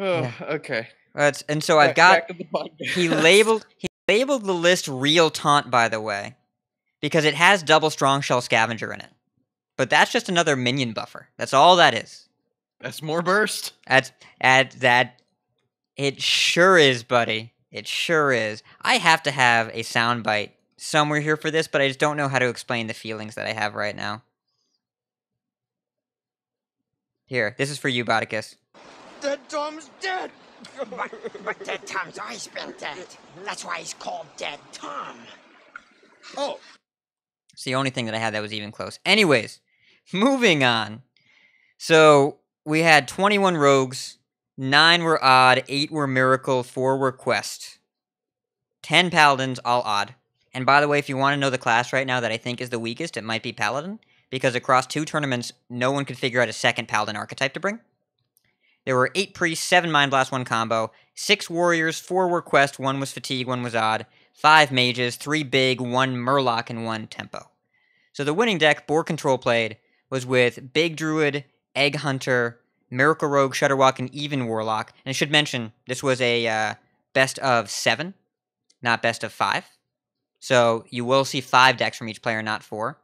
Oh, yeah. Okay. And so I've got back to the podcast. He labeled the list Real Taunt, by the way. because it has double Strong Shell Scavenger in it. But that's just another minion buffer. That's all that is. That's more burst. That it sure is, buddy. It sure is. I have to have a soundbite somewhere here for this, but I just don't know how to explain the feelings that I have right now. Here, this is for you, Botticus. Dead Tom's dead! But Dead Tom's always been dead. That's why he's called Dead Tom. Oh. It's the only thing that I had that was even close. Anyways, moving on. So, we had 21 rogues, 9 were odd, 8 were miracle, 4 were quest. 10 paladins, all odd. And by the way, if you want to know the class right now that I think is the weakest, it might be paladin. Because across 2 tournaments, no one could figure out a second paladin archetype to bring. There were 8 priests, 7 mind blast, 1 combo, 6 warriors, 4 were quest, 1 was fatigue, 1 was odd, 5 mages, 3 big, 1 murloc, and 1 tempo. So the winning deck Boar Control played was with big druid, egg hunter, miracle rogue, shutterwalk, and even warlock. And I should mention this was a best of 7, not best of 5. So you will see 5 decks from each player, not 4.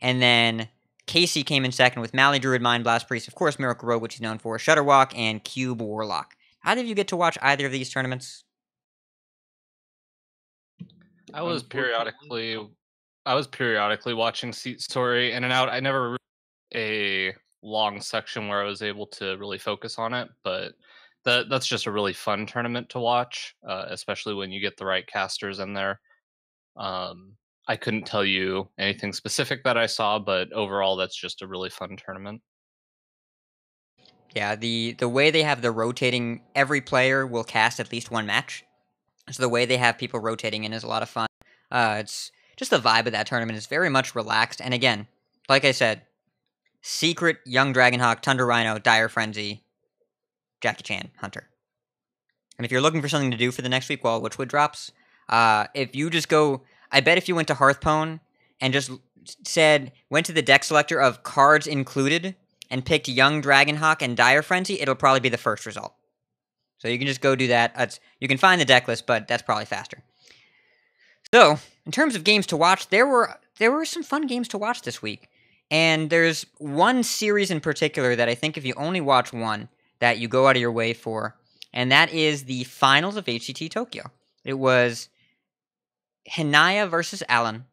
And then Casey came in second with Mali Druid, Mind Blast Priest, of course, Miracle Rogue, which he's known for, Shutterwalk, and Cube Warlock. How did you get to watch either of these tournaments? I was periodically watching Seat Story in and out. I never really had a long section where I was able to really focus on it, but that's just a really fun tournament to watch, especially when you get the right casters in there. I couldn't tell you anything specific that I saw, but overall, that's just a really fun tournament. Yeah, the way they have the rotating, every player will cast at least one match. So the way they have people rotating in is a lot of fun. It's just the vibe of that tournament is very much relaxed. And again, like I said, Secret, Young Dragonhawk, Thunder Rhino, Dire Frenzy, Gadgetzan, Hunter. And if you're looking for something to do for the next week while Witchwood drops, if you just go... I bet if you went to Hearthstone and just went to the deck selector of cards included and picked Young Dragonhawk and Dire Frenzy, it'll probably be the first result. So you can just go do that. You can find the deck list, but that's probably faster. So in terms of games to watch, there were some fun games to watch this week. And there's one series in particular that I think if you only watch one, that you go out of your way for. And that is the finals of HCT Tokyo. It was... Hinaya versus Allen.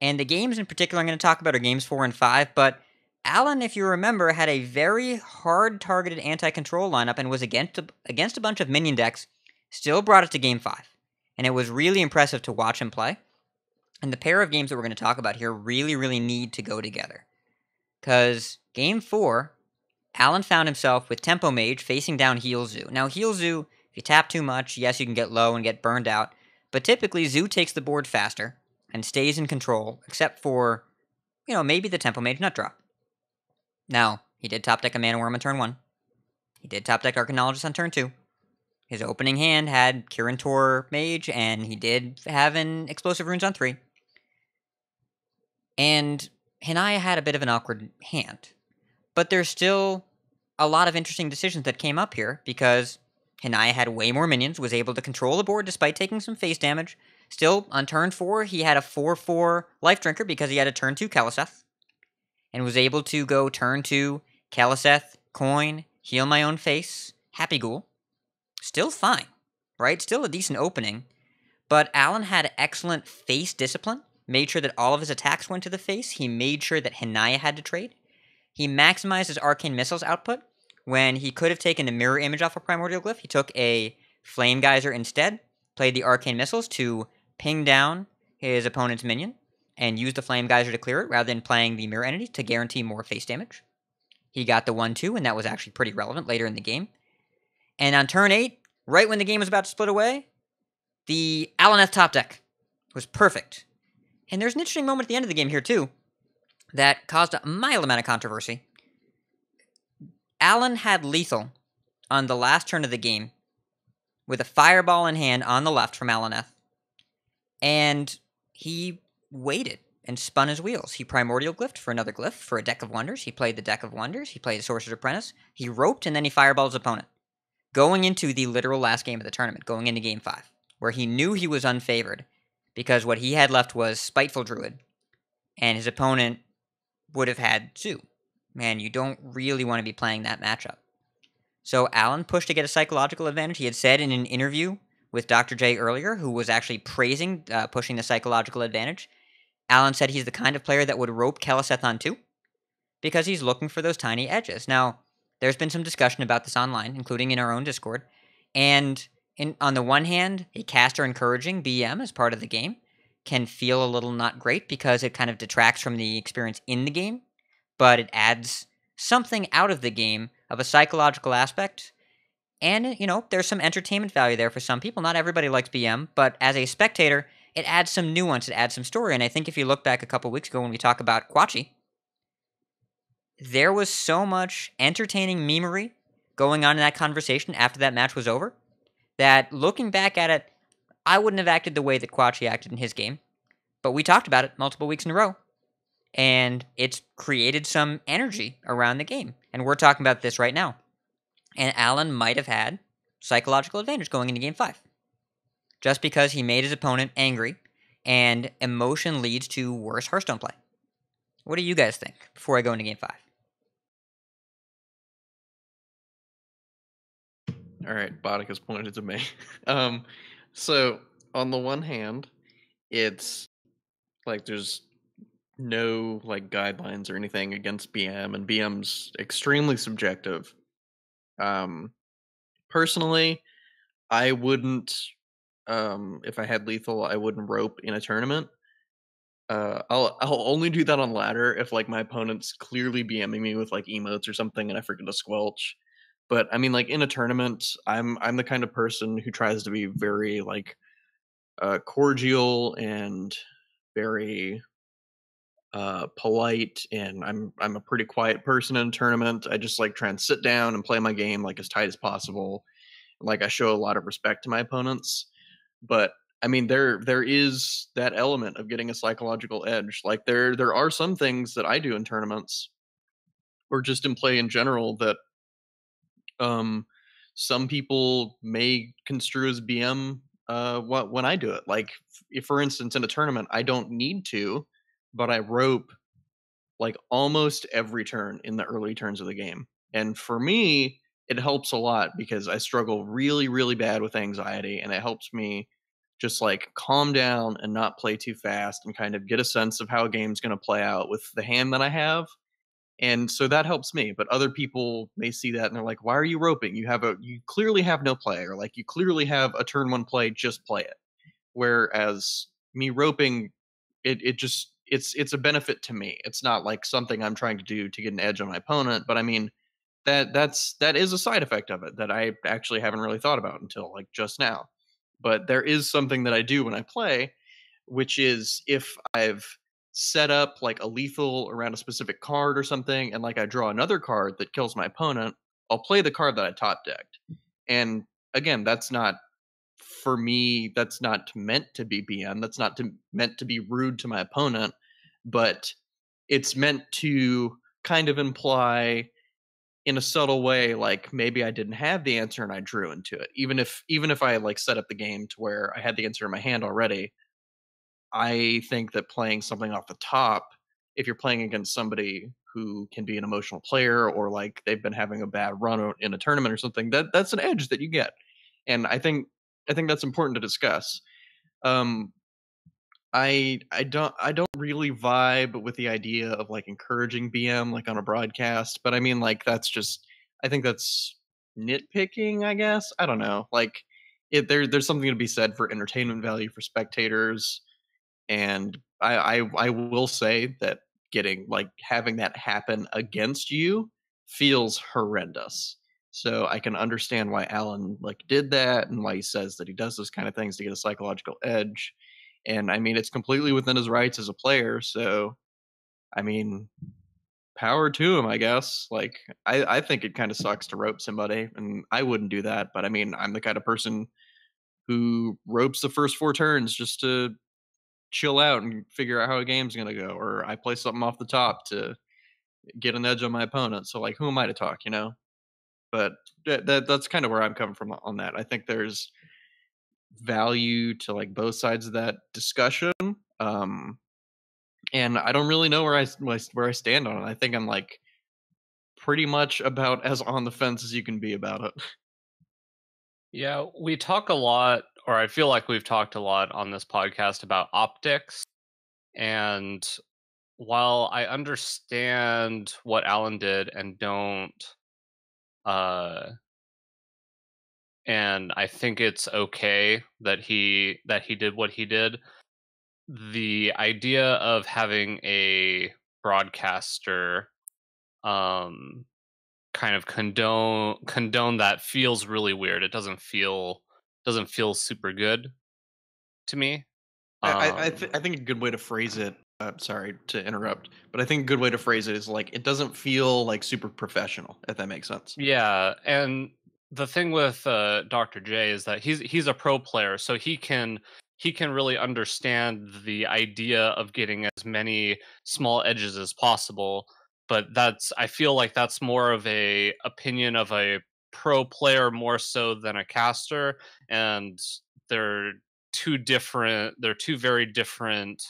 And the games in particular I'm going to talk about are games 4 and 5, but Allen, if you remember, had a very hard targeted anti-control lineup and was against a bunch of minion decks, still brought it to game 5. And it was really impressive to watch him play. And the pair of games that we're going to talk about here really, really need to go together. Because game 4, Allen found himself with Tempo Mage facing down Heelzu. Now Heelzu, if you tap too much, yes, you can get low and get burned out. But typically, Zoo takes the board faster and stays in control, except for, you know, maybe the Tempo Mage nut drop. Now, he did top deck a Mana Worm on turn 1. He did top deck Archaeologist on turn 2. His opening hand had Kirin Tor Mage, and he did have an Explosive Runes on 3. And Hinaya had a bit of an awkward hand. But there's still a lot of interesting decisions that came up here, because... Hinaya had way more minions, was able to control the board despite taking some face damage. Still, on turn 4, he had a 4-4 Life Drinker because he had a turn 2 Kaliseth. And was able to go turn 2, Kaliseth, Coin, Heal My Own Face, Happy Ghoul. Still fine, right? Still a decent opening. But Allen had excellent face discipline, made sure that all of his attacks went to the face. He made sure that Hinaya had to trade. He maximized his Arcane Missiles output. When he could have taken a mirror image off of Primordial Glyph, he took a Flame Geyser instead, played the Arcane Missiles to ping down his opponent's minion, and used the Flame Geyser to clear it rather than playing the mirror entity to guarantee more face damage. He got the 1-2, and that was actually pretty relevant later in the game. And on turn 8, right when the game was about to split away, the Alaneth top deck was perfect. And there's an interesting moment at the end of the game here, too, that caused a mild amount of controversy. Allen had lethal on the last turn of the game with a fireball in hand on the left from Alaneth, and he waited and spun his wheels. He Primordial Glyphed for another Glyph for a Deck of Wonders. He played the Deck of Wonders. He played a Sorcerer's Apprentice. He roped, and then he fireballed his opponent, going into the literal last game of the tournament, going into game 5, where he knew he was unfavored, because what he had left was Spiteful Druid, and his opponent would have had two. Man, you don't really want to be playing that matchup. So Allen pushed to get a psychological advantage. He had said in an interview with Dr. J earlier, who was actually praising pushing the psychological advantage, Allen said he's the kind of player that would rope Kelliseth on two because he's looking for those tiny edges. Now, there's been some discussion about this online, including in our own Discord. And on the one hand, a caster encouraging BM as part of the game can feel a little not great because it kind of detracts from the experience in the game, but it adds something out of the game of a psychological aspect. And, you know, there's some entertainment value there for some people. Not everybody likes BM, but as a spectator, it adds some nuance, it adds some story. And I think if you look back a couple weeks ago when we talk about Quachi, there was so much entertaining memery going on in that conversation after that match was over that looking back at it, I wouldn't have acted the way that Quachi acted in his game. But we talked about it multiple weeks in a row, and it's created some energy around the game. And we're talking about this right now. And Allen might have had psychological advantage going into Game 5. Just because he made his opponent angry, and emotion leads to worse Hearthstone play. What do you guys think before I go into Game 5? All right, Botticus pointed to me. So, on the one hand, it's like there's no like guidelines or anything against BM, and BM's extremely subjective. Personally, I wouldn't, if I had lethal, I wouldn't rope in a tournament. I'll only do that on ladder if like my opponent's clearly BMing me with like emotes or something and I forget to squelch. But I mean, like in a tournament, I'm the kind of person who tries to be very like cordial and very polite, and I'm a pretty quiet person in a tournament. I just like try and sit down and play my game like as tight as possible. Like I show a lot of respect to my opponents, but I mean there is that element of getting a psychological edge. Like there are some things that I do in tournaments or just in play in general that some people may construe as BM when I do it. Like if, for instance, in a tournament I don't need to, but I rope like almost every turn in the early turns of the game. And for me, it helps a lot because I struggle really, really bad with anxiety, and it helps me just like calm down and not play too fast and kind of get a sense of how a game's going to play out with the hand that I have. And so that helps me, but other people may see that and they're like, why are you roping? You clearly have no play, or like you clearly have a turn one play, just play it. Whereas me roping, it's a benefit to me. It's not like something I'm trying to do to get an edge on my opponent, but I mean that is a side effect of it that I actually haven't really thought about until like just now. But there is something that I do when I play, which is if I've set up like a lethal around a specific card or something, and like I draw another card that kills my opponent, I'll play the card that I top decked. And again, that's not for me, that's not meant to be BM. That's not meant to be rude to my opponent, but it's meant to kind of imply in a subtle way, like maybe I didn't have the answer and I drew into it. Even if I like set up the game to where I had the answer in my hand already, I think that playing something off the top, if you're playing against somebody who can be an emotional player or like they've been having a bad run in a tournament or something, that's an edge that you get. And I think that's important to discuss. I don't really vibe with the idea of like encouraging BM like on a broadcast, but I mean like that's just, I think that's nitpicking, I guess. I don't know. Like there's something to be said for entertainment value for spectators, and I will say that getting like having that happen against you feels horrendous. So I can understand why Allen like did that and why he says that he does those kind of things to get a psychological edge. And I mean, it's completely within his rights as a player. So, I mean, power to him, I guess. Like, I think it kind of sucks to rope somebody, and I wouldn't do that. But I mean, I'm the kind of person who ropes the first four turns just to chill out and figure out how a game's going to go. Or I play something off the top to get an edge on my opponent. So like, who am I to talk, you know? But that's kind of where I'm coming from on that. I think there's value to like both sides of that discussion. And I don't really know where I stand on it. I think I'm like pretty much about as on the fence as you can be about it. Yeah, we talk a lot, or I feel like we've talked a lot on this podcast about optics. And while I understand what Allen did and don't, and I think it's okay that he did what he did, the idea of having a broadcaster kind of condone that feels really weird. It doesn't feel super good to me. I think a good way to phrase it, sorry to interrupt, but I think a good way to phrase it is like it doesn't feel like super professional, if that makes sense. Yeah, and the thing with Dr. J is that he's a pro player, so he can really understand the idea of getting as many small edges as possible. But I feel like that's more of a opinion of a pro player more so than a caster. And they're two very different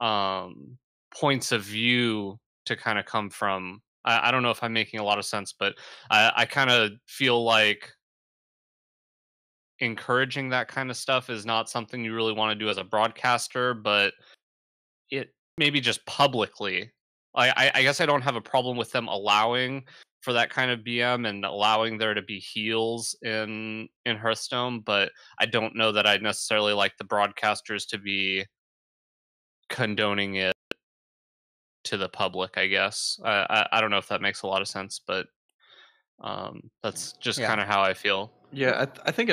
points of view to kind of come from. I don't know if I'm making a lot of sense, but I kind of feel like encouraging that kind of stuff is not something you really want to do as a broadcaster, but it maybe just publicly. I guess I don't have a problem with them allowing for that kind of BM and allowing there to be heels in Hearthstone, but I don't know that I necessarily like the broadcasters to be condoning it to the public, I guess. I don't know if that makes a lot of sense, but that's just kind of how I feel. Yeah, I think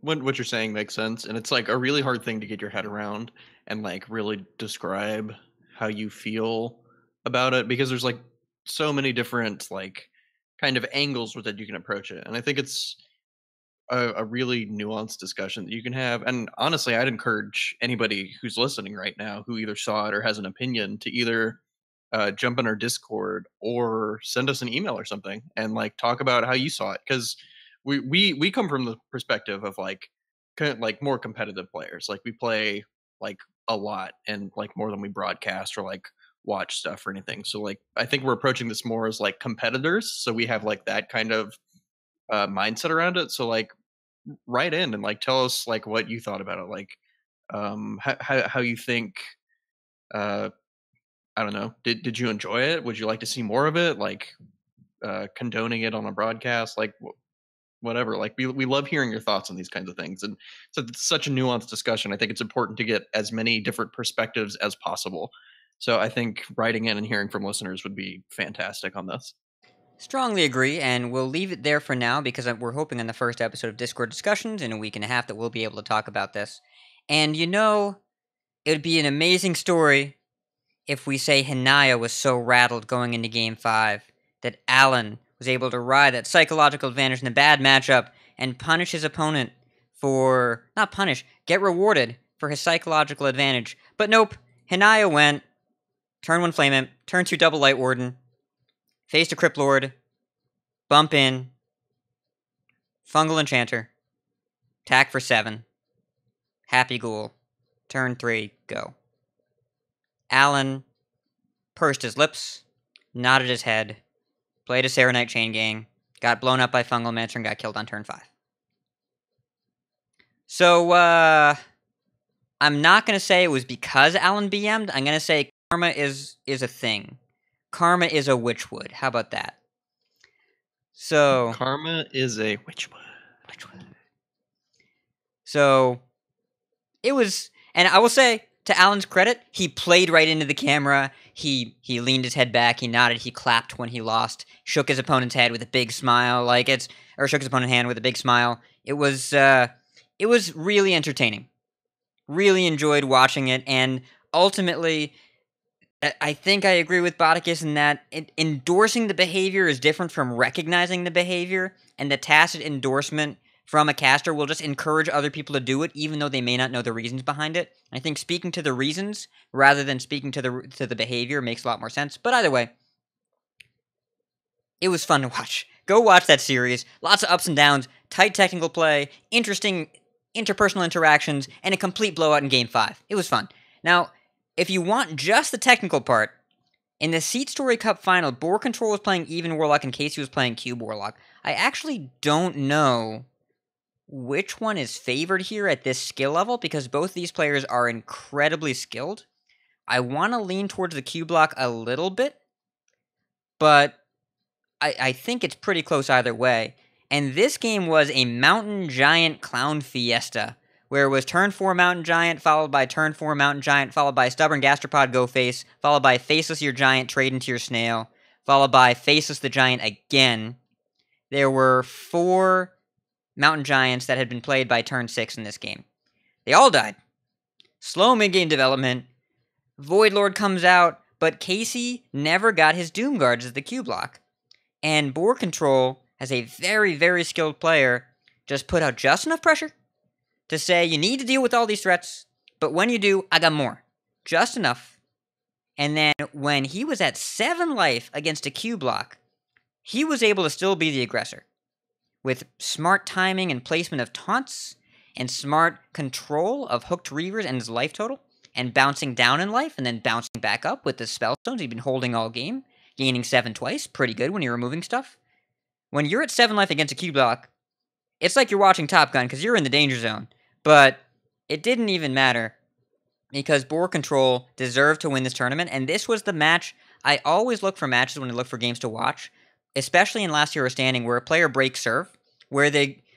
what you're saying makes sense, and it's like a really hard thing to get your head around and like really describe how you feel about it, because there's like so many different like kind of angles with that you can approach it. And I think it's a really nuanced discussion that you can have. And honestly, I'd encourage anybody who's listening right now who either saw it or has an opinion to either jump in our Discord or send us an email or something and like talk about how you saw it, because we come from the perspective of like more competitive players. Like we play like a lot and like more than we broadcast or like watch stuff or anything. So like I think we're approaching this more as like competitors, so we have like that kind of mindset around it. So like write in and like tell us like what you thought about it, like how you think. I don't know, did you enjoy it? Would you like to see more of it, like condoning it on a broadcast, like whatever. Like we love hearing your thoughts on these kinds of things. And so it's such a nuanced discussion. I think it's important to get as many different perspectives as possible. So I think writing in and hearing from listeners would be fantastic on this. Strongly agree, and we'll leave it there for now, because we're hoping on the first episode of Discord Discussions in a week and a half that we'll be able to talk about this. And you know, it would be an amazing story if we say Hinaya was so rattled going into Game 5 that Allen was able to ride that psychological advantage in the bad matchup and punish his opponent for... not punish, get rewarded for his psychological advantage. But nope, Hinaya went turn 1 Flame Imp, turn 2 Double Light Warden, face to Crypt Lord, bump in, Fungal Enchanter, attack for 7, Happy Ghoul, turn 3, go. Allen pursed his lips, nodded his head, played a Serenite Chain Gang, got blown up by Fungal Mancer, and got killed on turn 5. So, I'm not going to say it was because Allen BM'd. I'm going to say karma is a thing. Karma is a witchwood. How about that? So... karma is a witchwood. So, it was... and I will say, to Allen's credit, he played right into the camera. He leaned his head back, he nodded, he clapped when he lost, shook his opponent's head with a big smile, shook his opponent's hand with a big smile. It was really entertaining. Really enjoyed watching it, and ultimately, I think I agree with Botticus in that endorsing the behavior is different from recognizing the behavior, and the tacit endorsement from a caster will just encourage other people to do it, even though they may not know the reasons behind it. I think speaking to the reasons rather than speaking to the behavior makes a lot more sense. But either way, it was fun to watch. Go watch that series. Lots of ups and downs, tight technical play, interesting interpersonal interactions, and a complete blowout in Game 5. It was fun. Now, if you want just the technical part, in the Seat Story Cup final, Boar Control was playing Even Warlock and Casey was playing Cube Warlock. I actually don't know which one is favored here at this skill level, because both these players are incredibly skilled. I want to lean towards the Cube block a little bit, but I think it's pretty close either way. And this game was a Mountain Giant Clown Fiesta, where it was turn 4 Mountain Giant, followed by turn 4 Mountain Giant, followed by Stubborn Gastropod Go Face, followed by Faceless Your Giant Trade Into Your Snail, followed by Faceless the Giant again. There were 4 Mountain Giants that had been played by turn 6 in this game. They all died. Slow mid-game development. Void Lord comes out, but Casey never got his Doom Guards as the Q block. And Boar Control, as a very, very skilled player, just put out just enough pressure to say, you need to deal with all these threats, but when you do, I got more. Just enough. And then when he was at 7 life against a Q block, he was able to still be the aggressor, with smart timing and placement of taunts, and smart control of hooked reavers and his life total, and bouncing down in life, and then bouncing back up with the spellstones he'd been holding all game, gaining 7 twice, pretty good when you're removing stuff. When you're at 7 life against a Q block, it's like you're watching Top Gun, because you're in the danger zone, but it didn't even matter, because Boar Control deserved to win this tournament, and this was the match. I always look for matches when I look for games to watch, especially in Last Hero Standing, where a player breaks serve, where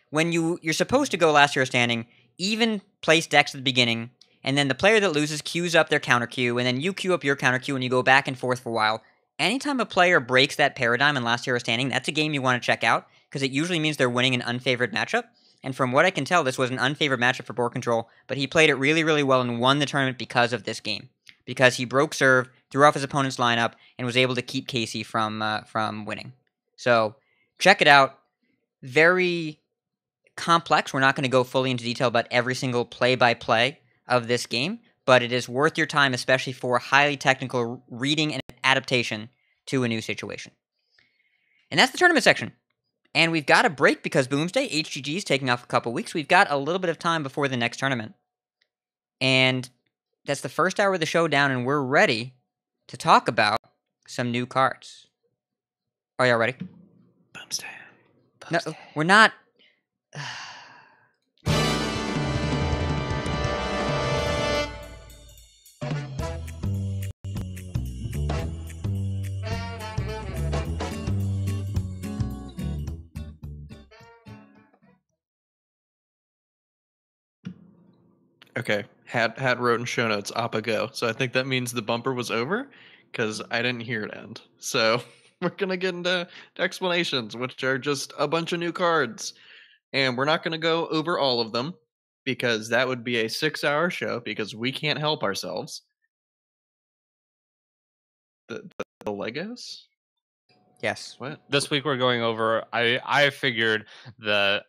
when you're supposed to go Last Hero Standing, even place decks at the beginning, and then the player that loses queues up their counter queue, and then you queue up your counter queue, and you go back and forth for a while. Anytime a player breaks that paradigm in Last Hero Standing, that's a game you want to check out, because it usually means they're winning an unfavored matchup, and from what I can tell, this was an unfavored matchup for Boar Control, but he played it really, really well and won the tournament because of this game, because he broke serve, threw off his opponent's lineup, and was able to keep Casey from winning. So, check it out. Very complex. We're not going to go fully into detail about every single play-by-play of this game, but it is worth your time, especially for highly technical reading and adaptation to a new situation. And that's the tournament section. And we've got a break because Boomsday, HGG, is taking off a couple weeks. We've got a little bit of time before the next tournament. And that's the first hour of the show down, and we're ready to talk about some new cards. Are y'all ready? Boomsday. Boomsday. No, we're not. Okay, had wrote in show notes, Appa go. So I think that means the bumper was over, because I didn't hear it end. So we're going to get into explanations, which are just a bunch of new cards. And we're not going to go over all of them, because that would be a 6-hour show, because we can't help ourselves. The Legos? Yes. What? This week we're going over, I figured that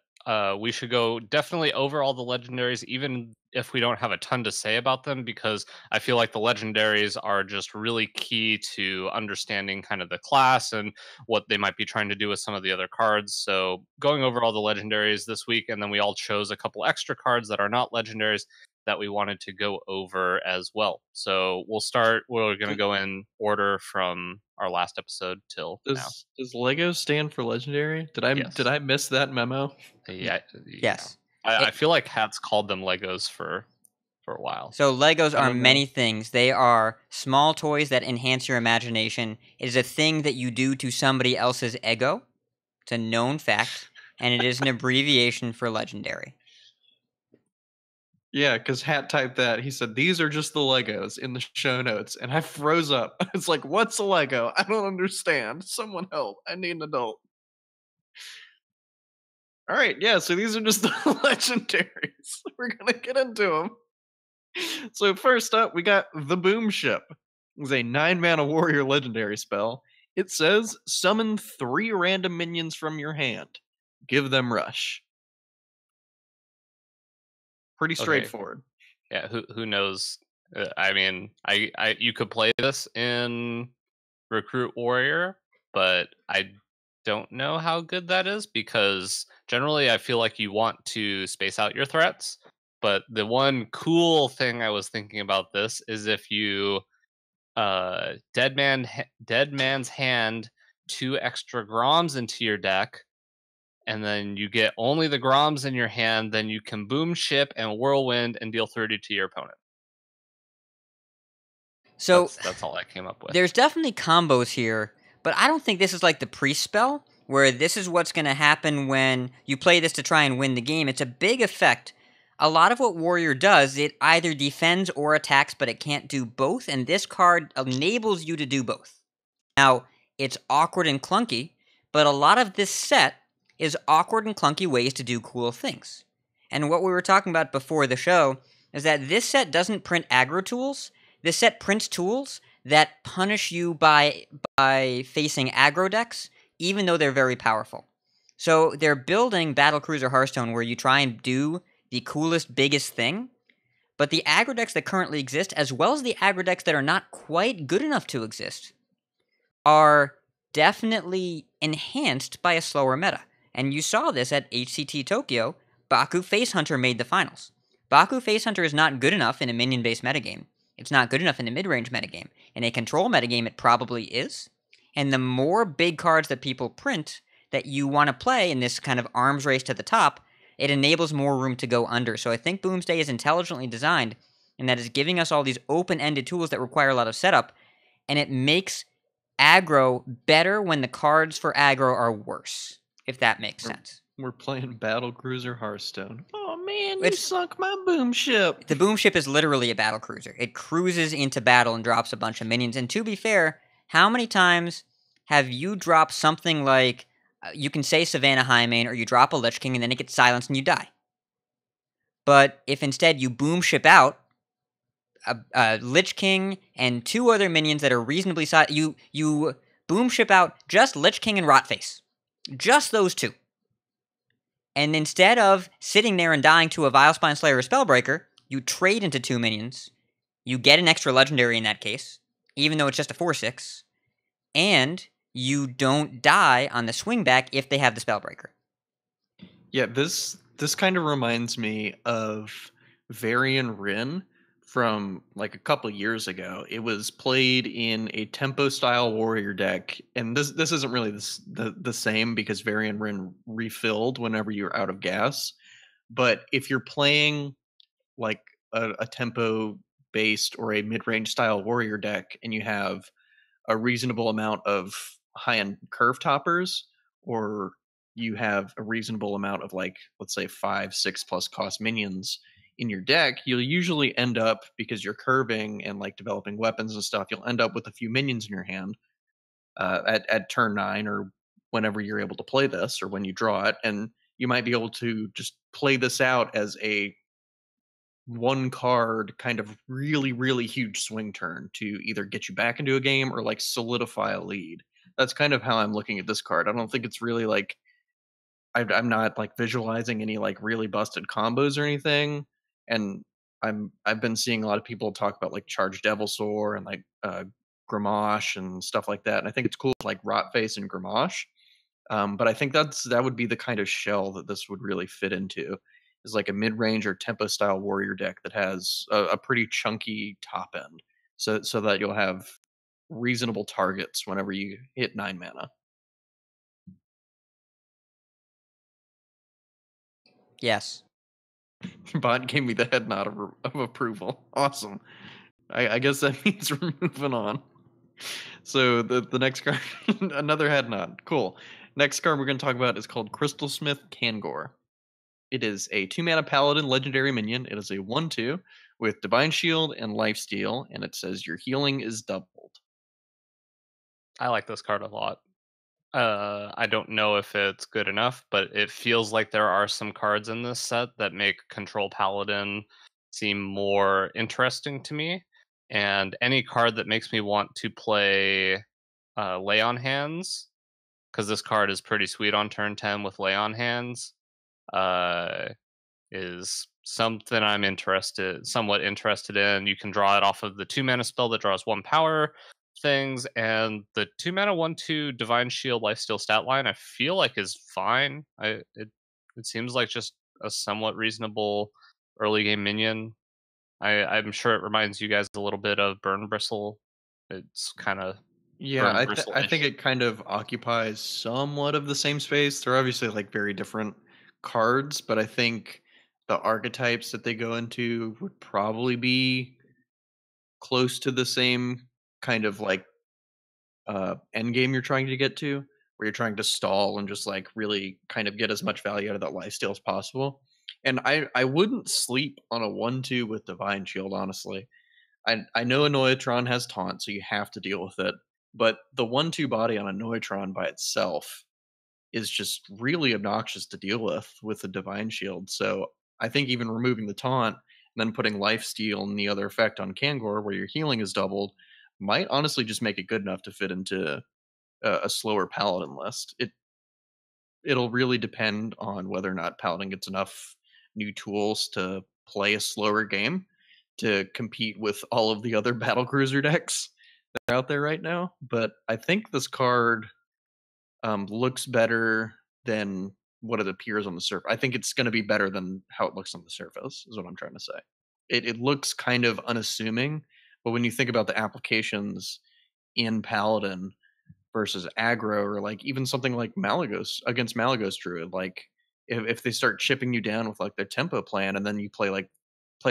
we should go definitely over all the legendaries, even if we don't have a ton to say about them, because I feel like the legendaries are just really key to understanding kind of the class and what they might be trying to do with some of the other cards. So going over all the legendaries this week, and then we all chose a couple extra cards that are not legendaries that we wanted to go over as well. So we'll start, we're going to go in order from our last episode till now. Does Lego stand for legendary? Did I miss that memo? Yeah. Yes. I feel like Hat's called them Legos for a while. So Legos are many things. They are small toys that enhance your imagination. It is a thing that you do to somebody else's ego. It's a known fact, and it is an abbreviation for legendary. Yeah, because Hat typed that. He said, these are just the Legos in the show notes, and I froze up. It's like, what's a Lego? I don't understand. Someone help. I need an adult. All right, yeah, so these are just the legendaries. We're going to get into them. So first up, we got the Boom Ship. It's a 9-mana warrior legendary spell. It says, summon 3 random minions from your hand. Give them rush. Pretty straightforward. Okay. Yeah, who knows? I mean, you could play this in Recruit Warrior, but I don't know how good that is, because generally I feel like you want to space out your threats. But the one cool thing I was thinking about this is if you dead man's hand 2 extra Groms into your deck, and then you get only the Groms in your hand, then you can boom ship and whirlwind and deal 30 to your opponent. So that's all I came up with. There's definitely combos here, but I don't think this is like the priest spell, where this is what's going to happen when you play this to try and win the game. It's a big effect. A lot of what Warrior does, it either defends or attacks, but it can't do both, and this card enables you to do both. Now, it's awkward and clunky, but a lot of this set is awkward and clunky ways to do cool things. And what we were talking about before the show is that this set doesn't print aggro tools. This set prints tools that punish you by facing aggro decks, even though they're very powerful. So they're building Battlecruiser Hearthstone where you try and do the coolest, biggest thing, but the aggro decks that currently exist, as well as the aggro decks that are not quite good enough to exist, are definitely enhanced by a slower meta. And you saw this at HCT Tokyo. Baku Facehunter made the finals. Baku Facehunter is not good enough in a minion-based metagame. It's not good enough in a mid-range metagame. In a control metagame, it probably is. And the more big cards that people print that you want to play in this kind of arms race to the top, it enables more room to go under. So I think Boomsday is intelligently designed, and that is giving us all these open-ended tools that require a lot of setup, and it makes aggro better when the cards for aggro are worse, if that makes sense. We're playing Battlecruiser Hearthstone. Oh man, you sunk my boom ship. The boom ship is literally a battlecruiser. It cruises into battle and drops a bunch of minions. And to be fair, how many times have you dropped something like, you can say Savannah Highmane, or you drop a Lich King and then it gets silenced and you die? But if instead you boom ship out a Lich King and 2 other minions that are reasonably sized, you boom ship out just Lich King and Rotface. Just those 2. And instead of sitting there and dying to a Vilespine Slayer or Spellbreaker, you trade into 2 minions. You get an extra legendary in that case, even though it's just a 4/6. And you don't die on the swing back if they have the Spellbreaker. Yeah, this kind of reminds me of Varian Wren from like a couple years ago. It was played in a tempo style warrior deck, and this isn't really the same because Varian Wren refilled whenever you're out of gas. But if you're playing like a tempo based or a mid-range style warrior deck, and you have a reasonable amount of high-end curve toppers, or you have a reasonable amount of like, let's say 5/6+ cost minions in your deck, you'll usually end up, because you're curving and like developing weapons and stuff, you'll end up with a few minions in your hand at turn 9 or whenever you're able to play this, or when you draw it, and you might be able to just play this out as a 1-card kind of really, really huge swing turn to either get you back into a game or like solidify a lead. That's kind of how I'm looking at this card. I don't think it's really like, I'm not like visualizing any like really busted combos or anything. And I've been seeing a lot of people talk about like Charge Devilsaur and like Gramash and stuff like that. And I think it's cool with like Rotface and Gramash. But I think that would be the kind of shell that this would really fit into, is like a mid-range or tempo style warrior deck that has a pretty chunky top end. So that you'll have reasonable targets whenever you hit 9 mana. Yes. Bot gave me the head nod of approval. Awesome. I guess that means we're moving on. So the next card, another head nod. Cool. Next card we're going to talk about is called Crystalsmith Kangor. It is a 2-mana paladin legendary minion. It is a 1/2 with Divine Shield and Lifesteal, and it says your healing is doubled. I like this card a lot. I don't know if it's good enough, but it feels like there are some cards in this set that make Control Paladin seem more interesting to me. And any card that makes me want to play Lay on Hands, because this card is pretty sweet on turn 10 with Lay on Hands, is something I'm somewhat interested in. You can draw it off of the 2-mana spell that draws 1 power. things, and the 2-mana 1/2 Divine Shield Lifesteal stat line I feel like is fine. It seems like just a somewhat reasonable early game minion. I'm sure it reminds you guys a little bit of Burn Bristle. It's kind of I think it kind of occupies somewhat of the same space. They're obviously like very different cards, but I think the archetypes that they go into would probably be close to the same kind of like end game you're trying to get to, where you're trying to stall and just like really kind of get as much value out of that lifesteal as possible. And I wouldn't sleep on a 1/2 with Divine Shield, honestly. I know Annoyatron has Taunt, so you have to deal with it, but the 1/2 body on Annoyatron by itself is just really obnoxious to deal with the Divine Shield. So I think even removing the Taunt and then putting Lifesteal and the other effect on Kangor where your healing is doubled might honestly just make it good enough to fit into a slower Paladin list. It'll really depend on whether or not Paladin gets enough new tools to play a slower game to compete with all of the other Battlecruiser decks that are out there right now. But I think this card looks better than what it appears on the surface. I think it's going to be better than how it looks on the surface, is what I'm trying to say. It looks kind of unassuming, but when you think about the applications in Paladin versus aggro, or like even something like Malagos against Malagos Druid, like if they start chipping you down with like their tempo plan, and then you play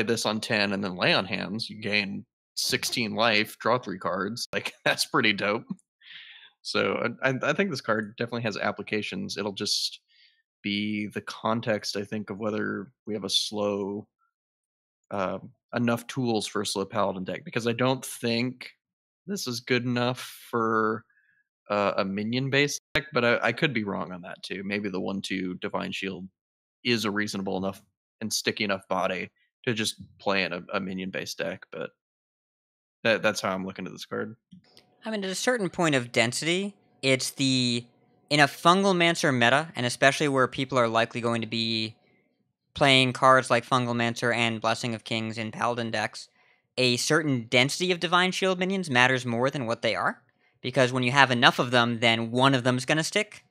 this on 10 and then lay on hands, you gain 16 life, draw 3 cards. Like, that's pretty dope. So I think this card definitely has applications. It'll just be the context, I think, of whether we have a slow, enough tools for a slow Paladin deck, because I don't think this is good enough for a minion-based deck, but I could be wrong on that too. Maybe the 1/2 Divine Shield is a reasonable enough and sticky enough body to just play in a minion-based deck, but that's how I'm looking at this card. I mean, at a certain point of density, it's in a Fungal Mancer meta, and especially where people are likely going to be playing cards like Fungal Mancer and Blessing of Kings in Paladin decks, a certain density of Divine Shield minions matters more than what they are, because when you have enough of them, then one of them's going to stick.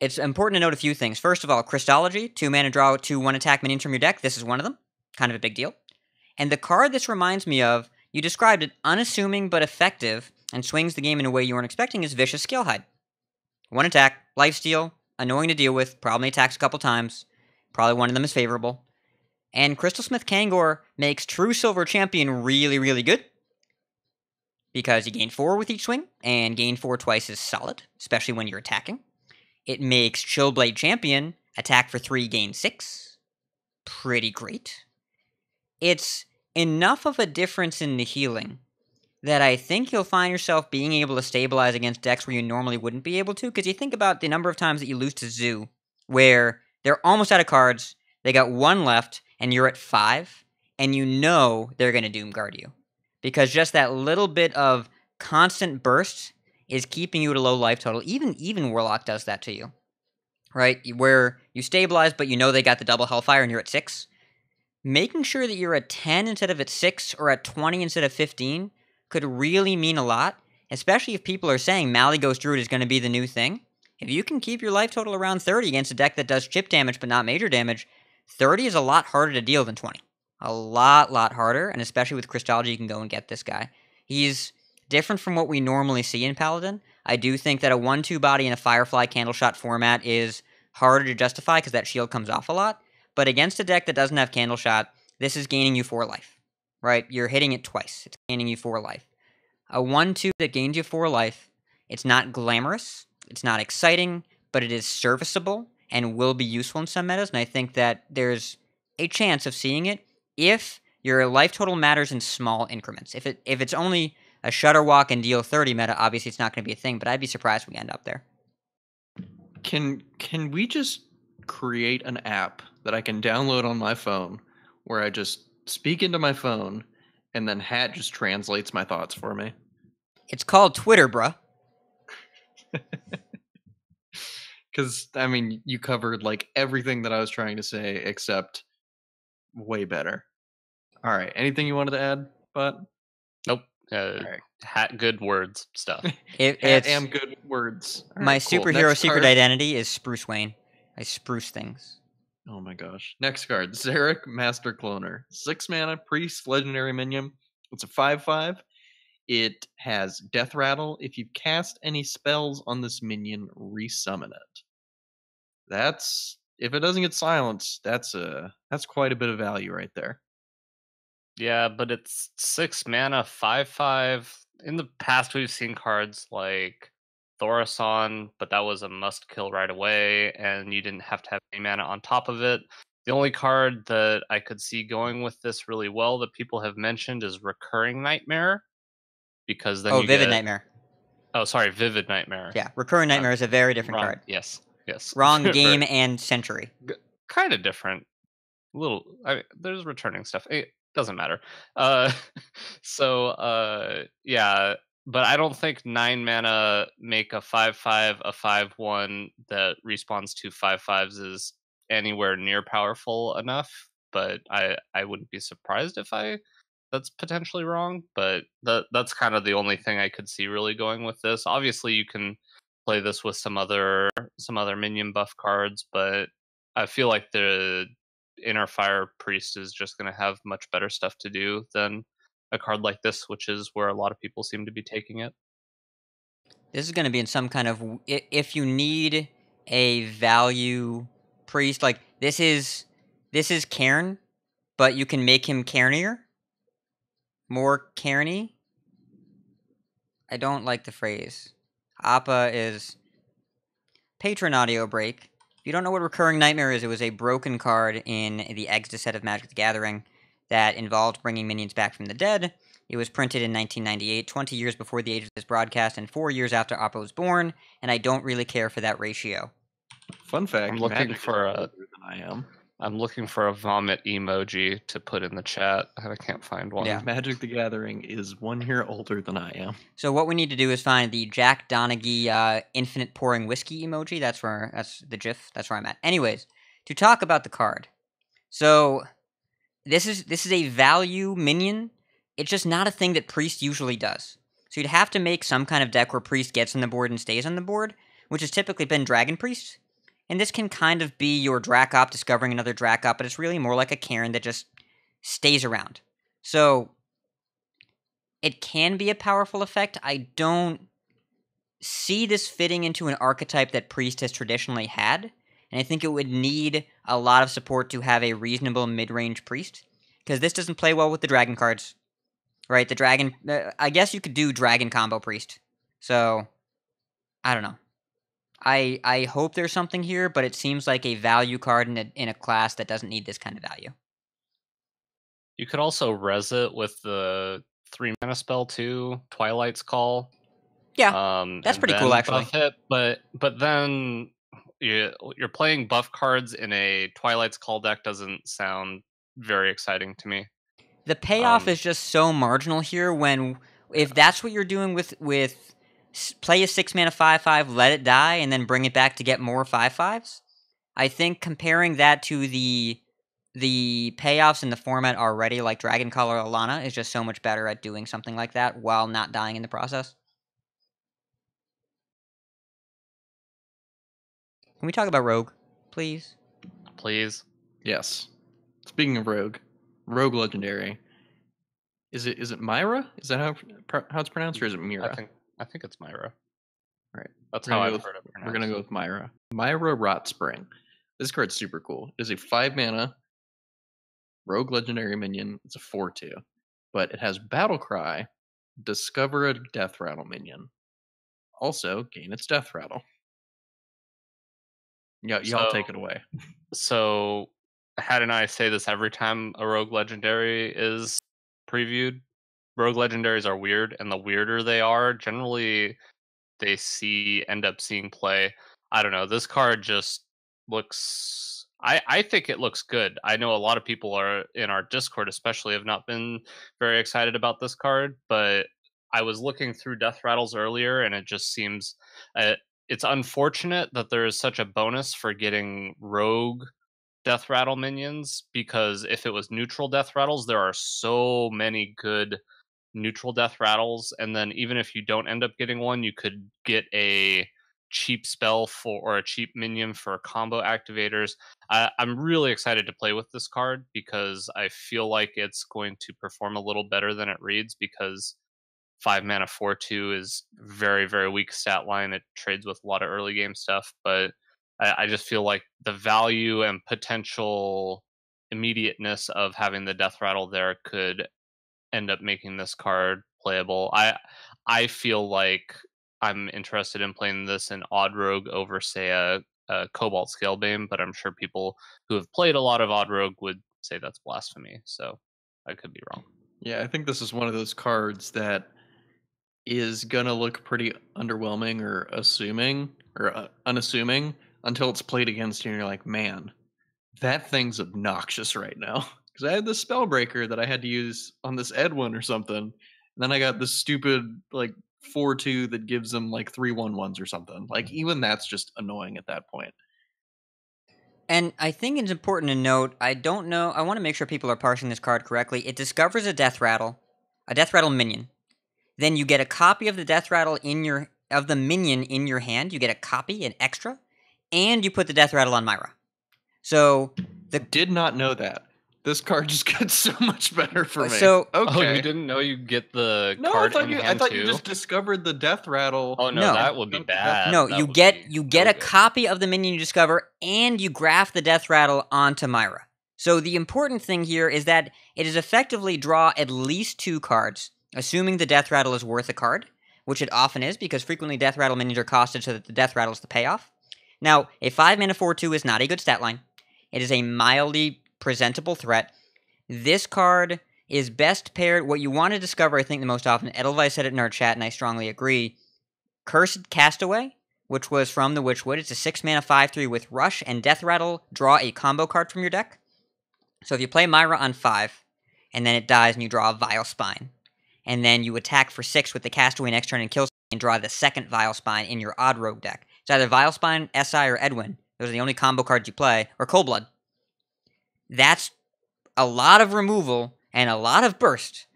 It's important to note a few things. First of all, Christology, 2 mana draw 2/1 attack minions from your deck. This is one of them. Kind of a big deal. And the card this reminds me of, you described it, unassuming but effective, and swings the game in a way you weren't expecting, is Vicious Scale Hide. 1 attack, lifesteal, annoying to deal with, probably attacks a couple times, probably one of them is favorable. And Crystalsmith Kangor makes True Silver Champion really, really good, because you gain 4 with each swing, and gain 4 twice is solid, especially when you're attacking. It makes Chillblade Champion attack for 3, gain 6. Pretty great. It's enough of a difference in the healing that I think you'll find yourself being able to stabilize against decks where you normally wouldn't be able to, because you think about the number of times that you lose to Zoo, where they're almost out of cards, they got 1 left, and you're at 5, and you know they're going to Doom Guard you, because just that little bit of constant burst is keeping you at a low life total. Even Warlock does that to you, right? Where you stabilize, but you know they got the double Hellfire, and you're at 6. Making sure that you're at 10 instead of at 6, or at 20 instead of 15, could really mean a lot, especially if people are saying Malagos Druid is going to be the new thing. If you can keep your life total around 30 against a deck that does chip damage but not major damage, 30 is a lot harder to deal than 20. A lot harder, and especially with Christology, you can go and get this guy. He's different from what we normally see in Paladin. I do think that a 1/2 body in a Firefly Candleshot format is harder to justify because that shield comes off a lot. But against a deck that doesn't have Candleshot, this is gaining you 4 life, right? You're hitting it twice. It's gaining you 4 life. A 1/2 that gains you 4 life, it's not glamorous, it's not exciting, but it is serviceable and will be useful in some metas, and I think that there's a chance of seeing it if your life total matters in small increments. If it's only a Shudderwalk and deal 30 meta, obviously it's not going to be a thing, but I'd be surprised we end up there. Can we just create an app that I can download on my phone where I just speak into my phone and then Hat just translates my thoughts for me? It's called Twitter, bruh. Because, I mean, you covered like everything that I was trying to say except way better. All right. Anything you wanted to add, Bud? Nope. All right. hat good words stuff. I am good words. Right, my superhero secret identity is Spruce Wayne. I spruce things. Oh my gosh. Next card, Zarek Master Cloner. 6 mana, priest, legendary minion. It's a 5/5. It has Death Rattle. If you cast any spells on this minion, resummon it. That's, if it doesn't get silenced, that's quite a bit of value right there. Yeah, but it's 6 mana, 5/5. In the past, we've seen cards like Thorasan, but that was a must kill right away, and you didn't have to have any mana on top of it. The only card that I could see going with this really well that people have mentioned is Recurring Nightmare, because then Vivid Nightmare. Yeah, Recurring Nightmare is a very different card. Yes. Wrong game and century. Kind of different. There's returning stuff. It doesn't matter. Yeah. But I don't think 9 mana make a 5/5, a 5/1 that respawns to 5/5s is anywhere near powerful enough. But I wouldn't be surprised if that's potentially wrong. But that's kind of the only thing I could see really going with this. Obviously, you can play this with some other minion buff cards, but I feel like the Inner Fire Priest is just going to have much better stuff to do than a card like this, which is where a lot of people seem to be taking it. This is going to be in some kind of, if you need a value priest, like this is Cairn, but you can make him Cairnier, more Cairny. I don't like the phrase. Appa is Patreon audio break. If you don't know what Recurring Nightmare is, it was a broken card in the Exodus set of Magic the Gathering that involved bringing minions back from the dead. It was printed in 1998, 20 years before the age of this broadcast, and 4 years after Oppo was born, and I don't really care for that ratio. Fun fact, I'm looking for a... I'm looking for a vomit emoji to put in the chat, and I can't find one. Yeah. Magic the Gathering is 1 year older than I am. So what we need to do is find the Jack Donaghy infinite pouring whiskey emoji. That's the GIF. That's where I'm at. Anyways, to talk about the card. So... This is a value minion. It's just not a thing that Priest usually does. So you'd have to make some kind of deck where Priest gets on the board and stays on the board, which has typically been Dragon Priest. And this can kind of be your Drakop discovering another Drakop, but it's really more like a Cairn that just stays around. So it can be a powerful effect. I don't see this fitting into an archetype that Priest has traditionally had. And I think it would need a lot of support to have a reasonable mid-range priest, because this doesn't play well with the dragon cards, right? The dragon, I guess you could do dragon combo priest. So, I don't know. I hope there's something here, but it seems like a value card in a class that doesn't need this kind of value. You could also res it with the 3 mana spell too, Twilight's Call. Yeah, that's pretty cool actually. But then. You're playing buff cards in a Twilight's Call deck doesn't sound very exciting to me. The payoff is just so marginal here when, if that's what you're doing with play a 6 mana 5/5, let it die, and then bring it back to get more 5/5s, I think comparing that to the payoffs in the format already, like Dragoncaller or Alana, is just so much better at doing something like that while not dying in the process. Can we talk about Rogue, please? Please. Yes. Speaking of Rogue Legendary. Is it Myra? Is that how it's pronounced, or is it Mira? I think it's Myra. All right. That's how I've heard it pronounced. We're going to go with Myra. Myra Rotspring. This card's super cool. It is a 5 mana Rogue Legendary minion. It's a 4/2. But it has Battle Cry, discover a Death Rattle minion. Also, gain its Death Rattle. Yeah, y'all take it away. So, Had and I say this every time a Rogue Legendary is previewed. Rogue Legendaries are weird, and the weirder they are, generally they end up seeing play. I don't know. This card just looks... I think it looks good. I know a lot of people are in our Discord especially have not been very excited about this card, but I was looking through Death Rattles earlier, and it just seems... It's unfortunate that there is such a bonus for getting rogue Death Rattle minions, because if it was neutral Death Rattles, there are so many good neutral death rattles, and then even if you don't end up getting one, you could get a cheap spell for, or a cheap minion for combo activators. I'm really excited to play with this card because I feel like it's going to perform a little better than it reads, because 5 mana 4/2 is very, very weak stat line. It trades with a lot of early game stuff, but I just feel like the value and potential immediateness of having the death rattle there could end up making this card playable. I feel like I'm interested in playing this in Odd Rogue over, say, a Cobalt Scalebane, but I'm sure people who have played a lot of Odd Rogue would say that's blasphemy, so I could be wrong. Yeah, I think this is one of those cards that is going to look pretty underwhelming or unassuming until it's played against you and you're like, man, that thing's obnoxious right now. Because I had this Spellbreaker that I had to use on this Edwin or something, and then I got this stupid, like, 4/2 that gives them like 3/1/1s or something. Like, even that's just annoying at that point. And I think it's important to note, I don't know, I want to make sure people are parsing this card correctly. It discovers a death rattle minion. Then you get a copy of the death rattle of the minion in your hand. You get a copy, an extra, and you put the death rattle on Myra. So did not know that. This card just got so much better for me. So, okay. Oh, you didn't know you get the card in hand too? I thought you just discovered the death rattle. Oh, no, that would be bad. No, you get a copy of the minion you discover, and you graft the death rattle onto Myra. So the important thing here is that it is effectively draw at least 2 cards, assuming the death rattle is worth a card, which it often is, because frequently death rattle minions are costed so that the death rattle is the payoff. Now, a 5-mana 4/2 is not a good stat line. It is a mildly presentable threat. This card is best paired. What you want to discover, I think, the most often, Edelweiss said it in our chat, and I strongly agree, Cursed Castaway, which was from the Witchwood. It's a 6-mana 5/3 with Rush and Death Rattle. Draw a combo card from your deck. So if you play Myra on 5, and then it dies, and you draw a Vile Spine, and then you attack for 6 with the Castaway next turn and kill, and draw the second Vile Spine in your Odd Rogue deck. It's either Vile Spine, SI, or Edwin. Those are the only combo cards you play, or Cold Blood. That's a lot of removal and a lot of burst.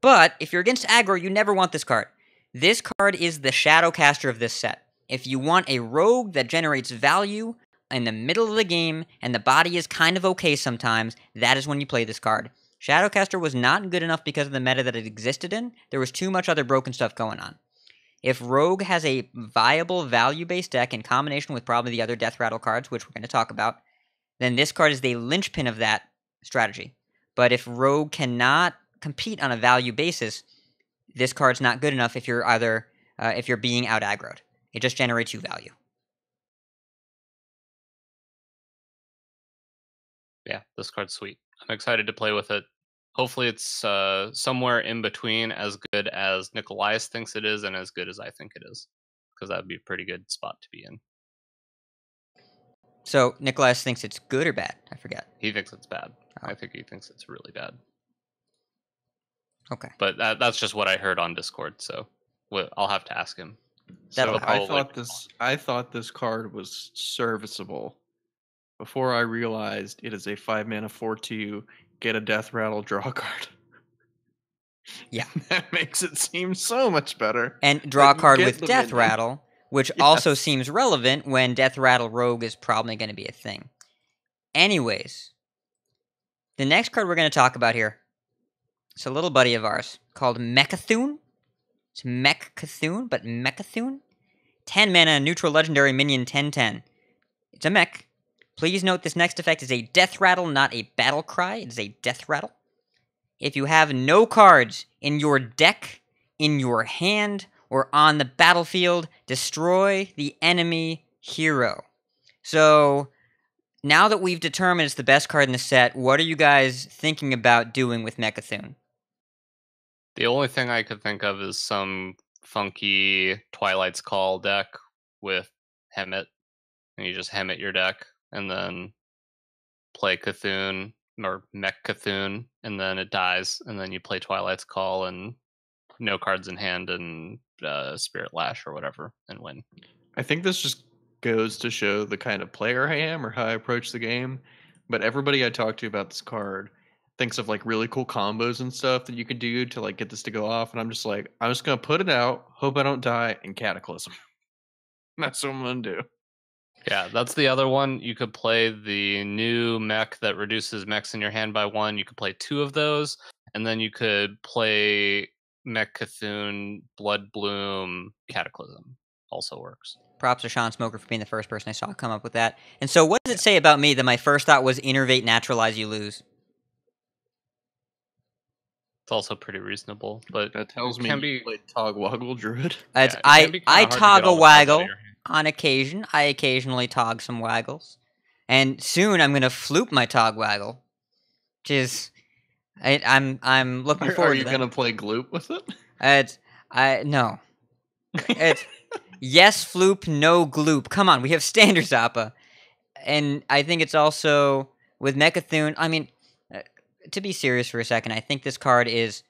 But if you're against aggro, you never want this card. This card is the Shadowcaster of this set. If you want a rogue that generates value in the middle of the game and the body is kind of okay sometimes, that is when you play this card. Shadowcaster was not good enough because of the meta that it existed in. There was too much other broken stuff going on. If Rogue has a viable value-based deck in combination with probably the other Death Rattle cards, which we're going to talk about, then this card is the linchpin of that strategy. But if Rogue cannot compete on a value basis, this card's not good enough if you're either if you're being out aggroed. It just generates you value. Yeah, this card's sweet. I'm excited to play with it. Hopefully it's somewhere in between as good as Nikolai's thinks it is and as good as I think it is, because that would be a pretty good spot to be in. So, Nicholas thinks it's good or bad? I forget. He thinks it's bad. Oh. I think he thinks it's really bad. Okay. But that's just what I heard on Discord, so I'll have to ask him. I thought this card was serviceable before I realized it is a 5-mana 4/2, get a death rattle, draw a card. Yeah. That makes it seem so much better. And draw a card with death rattle, which also seems relevant when Death Rattle Rogue is probably going to be a thing. Anyways, the next card we're going to talk about here, it's a little buddy of ours called Mechathune. It's Mech-Cthune, but Mechathune. 10 mana, neutral legendary minion, 10/10. It's a mech. Please note this next effect is a death rattle, not a battle cry. It is a death rattle. If you have no cards in your deck, in your hand, or on the battlefield, destroy the enemy hero. So, now that we've determined it's the best card in the set, what are you guys thinking about doing with Mechathune? The only thing I could think of is some funky Twilight's Call deck with Hemet. And you just Hemet your deck, and then play Cthune, or Mechathune, and then it dies, and then you play Twilight's Call, and no cards in hand, and Spirit Lash or whatever, and win. I think this just goes to show the kind of player I am or how I approach the game. But everybody I talk to about this card, thinks of like really cool combos and stuff that you could do to like get this to go off. And I'm just like, I'm just going to put it out, hope I don't die, and Cataclysm. That's what I'm going to do. Yeah, that's the other one. You could play the new mech that reduces mechs in your hand by one. You could play two of those, and then you could play Mech Cthulhu, Blood Bloom, Cataclysm. Also works. Props to Sean Smoker for being the first person I saw come up with that. And so what does it say about me that my first thought was innervate, naturalize, you lose? It's also pretty reasonable, but that tells me you played Togwoggle Druid. I toggle waggle on occasion. I occasionally tog some waggles. And soon I'm going to floop my Togwaggle, which is... I'm looking forward to that. Are you going to play Gloop with it? No. It's... Yes, floop, no gloop. Come on, we have standards, Appa. And I think it's also, with Mechathune, I mean, to be serious for a second, I think this card is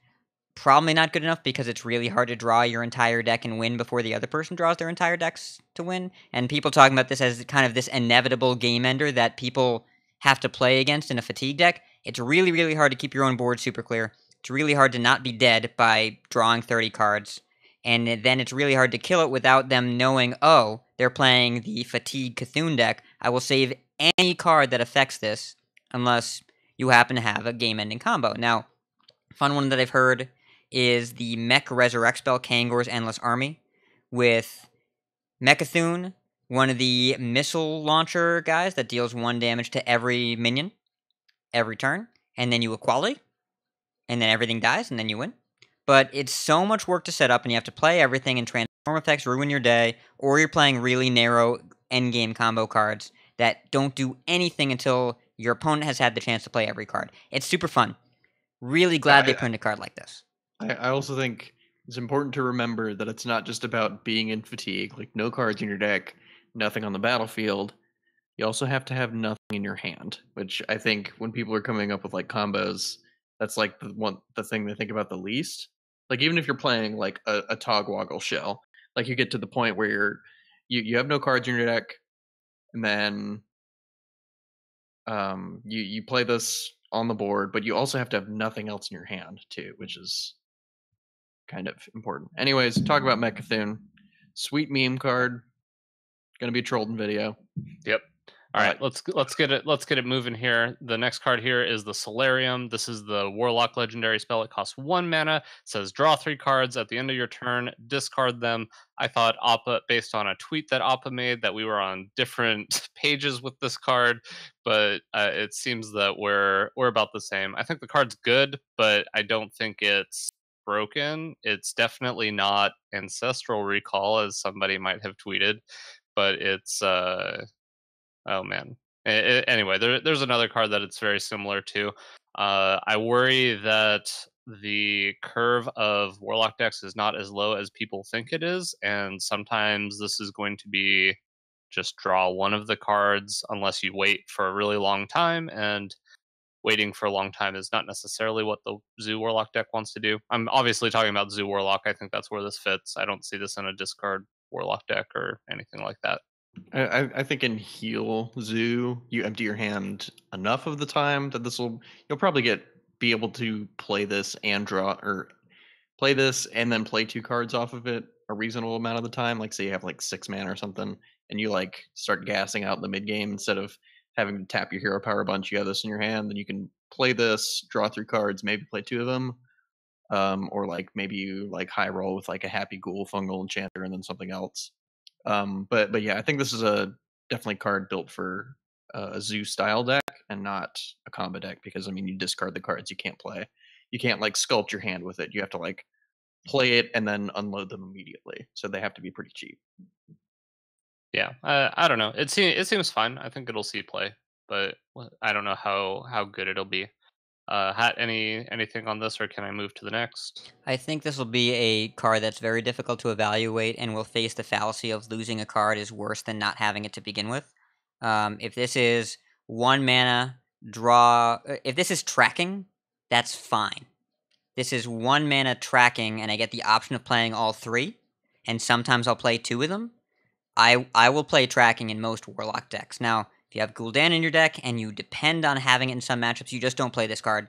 probably not good enough because it's really hard to draw your entire deck and win before the other person draws their entire decks to win. And people talking about this as kind of this inevitable game ender that people have to play against in a fatigue deck. It's really, really hard to keep your own board super clear. It's really hard to not be dead by drawing 30 cards. And then it's really hard to kill it without them knowing, oh, they're playing the Fatigue Cthulhu deck. I will save any card that affects this unless you happen to have a game-ending combo. Now, fun one that I've heard is the Mech Resurrect spell, Kangor's Endless Army, with Mechathune, one of the missile launcher guys that deals 1 damage to every minion every turn, and then you equality, and then everything dies, and then you win. But it's so much work to set up, and you have to play everything, and transform effects ruin your day, or you're playing really narrow endgame combo cards that don't do anything until your opponent has had the chance to play every card. It's super fun. Really glad they printed a card like this. I also think it's important to remember that it's not just about being in fatigue, like no cards in your deck, nothing on the battlefield. You also have to have nothing in your hand, which I think when people are coming up with like combos, that's like the thing they think about the least. Like, even if you're playing, like, a Togwoggle shell, like, you get to the point where you have no cards in your deck, and then you play this on the board, but you also have to have nothing else in your hand, too, which is kind of important. Anyways, talk about Mechathune. Sweet meme card. Gonna be trolled in video. Yep. All right, let's get it moving here. The next card here is the Solarium. This is the Warlock legendary spell. It costs 1 mana. It says draw 3 cards at the end of your turn, discard them. I thought Appa, based on a tweet that Appa made, that we were on different pages with this card, but it seems that we're about the same. I think the card's good, but I don't think it's broken. It's definitely not Ancestral Recall, as somebody might have tweeted, but it's oh, man. Anyway, there's another card that it's very similar to. I worry that the curve of Warlock decks is not as low as people think it is, and sometimes this is going to be just draw one of the cards unless you wait for a really long time, and waiting for a long time is not necessarily what the Zoo Warlock deck wants to do. I'm obviously talking about Zoo Warlock. I think that's where this fits. I don't see this in a discard Warlock deck or anything like that. I think in Heal Zoo, you empty your hand enough of the time that you'll probably be able to play this and draw, or play this and then play 2 cards off of it a reasonable amount of the time. Like, say you have like 6 mana or something, and you like start gassing out in the mid game instead of having to tap your hero power bunch. You have this in your hand, then you can play this, draw 3 cards, maybe play 2 of them, or like maybe you like high roll with like a Happy Ghoul, Fungal Enchanter, and then something else. But yeah, I think this is a definitely card built for a Zoo style deck and not a combo deck, because I mean, you discard the cards you can't play. You can't like sculpt your hand with it. You have to like play it and then unload them immediately. So they have to be pretty cheap. Yeah, I don't know. It seems fine. I think it'll see play, but I don't know how good it'll be. Hat, anything on this, or can I move to the next? I think this will be a card that's very difficult to evaluate and will face the fallacy of losing a card is worse than not having it to begin with. If this is 1 mana, draw... If this is tracking, that's fine. This is 1 mana tracking, and I get the option of playing all 3, and sometimes I'll play 2 of them. I will play tracking in most Warlock decks. Now, if you have Gul'dan in your deck and you depend on having it in some matchups, you just don't play this card.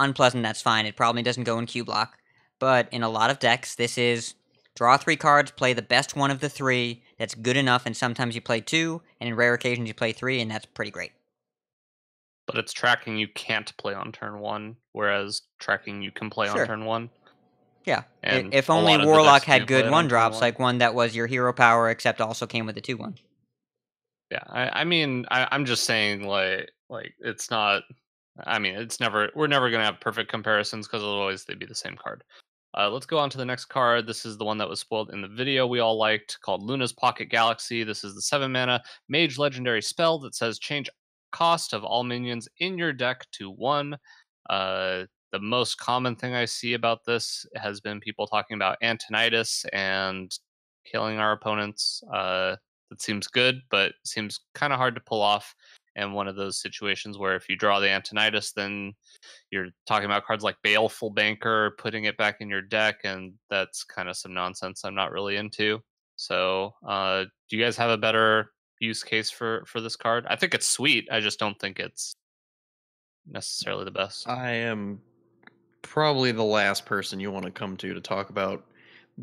unpleasant, that's fine. It probably doesn't go in Q block. But in a lot of decks, this is draw three cards, play the best one of the three. That's good enough, and sometimes you play two, and in rare occasions you play three, and that's pretty great. But it's tracking you can't play on turn one, whereas tracking you can play on turn one. Yeah, and if only Warlock had good one-drops, like one that was your hero power, except also came with a 2/1. Yeah, I mean, I'm just saying, like it's not. I mean, it's never. We're never gonna have perfect comparisons because otherwise they'd be the same card. Let's go on to the next card. This is the one that was spoiled in the video we all liked, called Luna's Pocket Galaxy. This is the 7-mana Mage Legendary spell that says change cost of all minions in your deck to 1. The most common thing I see about this has been people talking about Antonitis and killing our opponents. That seems good, but seems kind of hard to pull off. And one of those situations where if you draw the Antonitis, then you're talking about cards like Baleful Banker, putting it back in your deck, and that's kind of some nonsense I'm not really into. So do you guys have a better use case for this card? I think it's sweet. I just don't think it's necessarily the best. I am probably the last person you want to come to talk about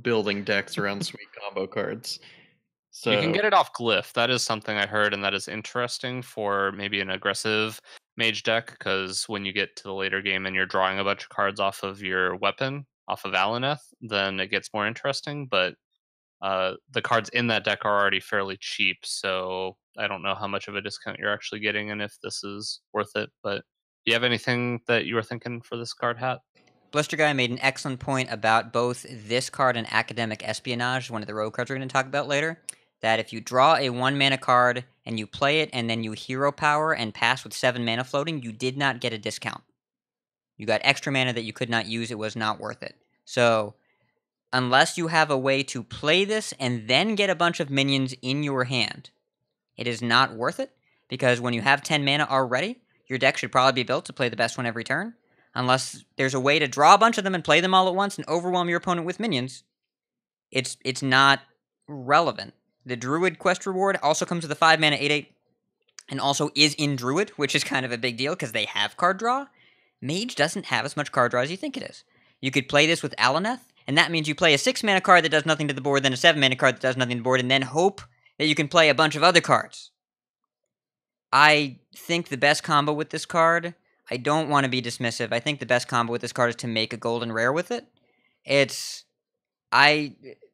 building decks around sweet combo cards. So you can get it off Glyph. That is something I heard, and that is interesting for maybe an aggressive mage deck, because when you get to the later game and you're drawing a bunch of cards off of your weapon, off of Alaneth, then it gets more interesting, but the cards in that deck are already fairly cheap, so I don't know how much of a discount you're actually getting and if this is worth it, but do you have anything that you were thinking for this card, Hat? Blister Guy made an excellent point about both this card and Academic Espionage, one of the rogue cards we're going to talk about later. That if you draw a 1-mana card and you play it and then you hero power and pass with 7 mana floating, you did not get a discount. You got extra mana that you could not use. It was not worth it. So unless you have a way to play this and then get a bunch of minions in your hand, it is not worth it, because when you have 10 mana already, your deck should probably be built to play the best one every turn, unless there's a way to draw a bunch of them and play them all at once and overwhelm your opponent with minions. It's not relevant. The Druid quest reward also comes with a 5-mana 8/8 and also is in Druid, which is kind of a big deal because they have card draw. Mage doesn't have as much card draw as you think it is. You could play this with Alaneth, and that means you play a 6-mana card that does nothing to the board, then a 7-mana card that does nothing to the board, and then hope that you can play a bunch of other cards. I think the best combo with this card, I don't want to be dismissive, I think the best combo with this card is to make a golden rare with it. It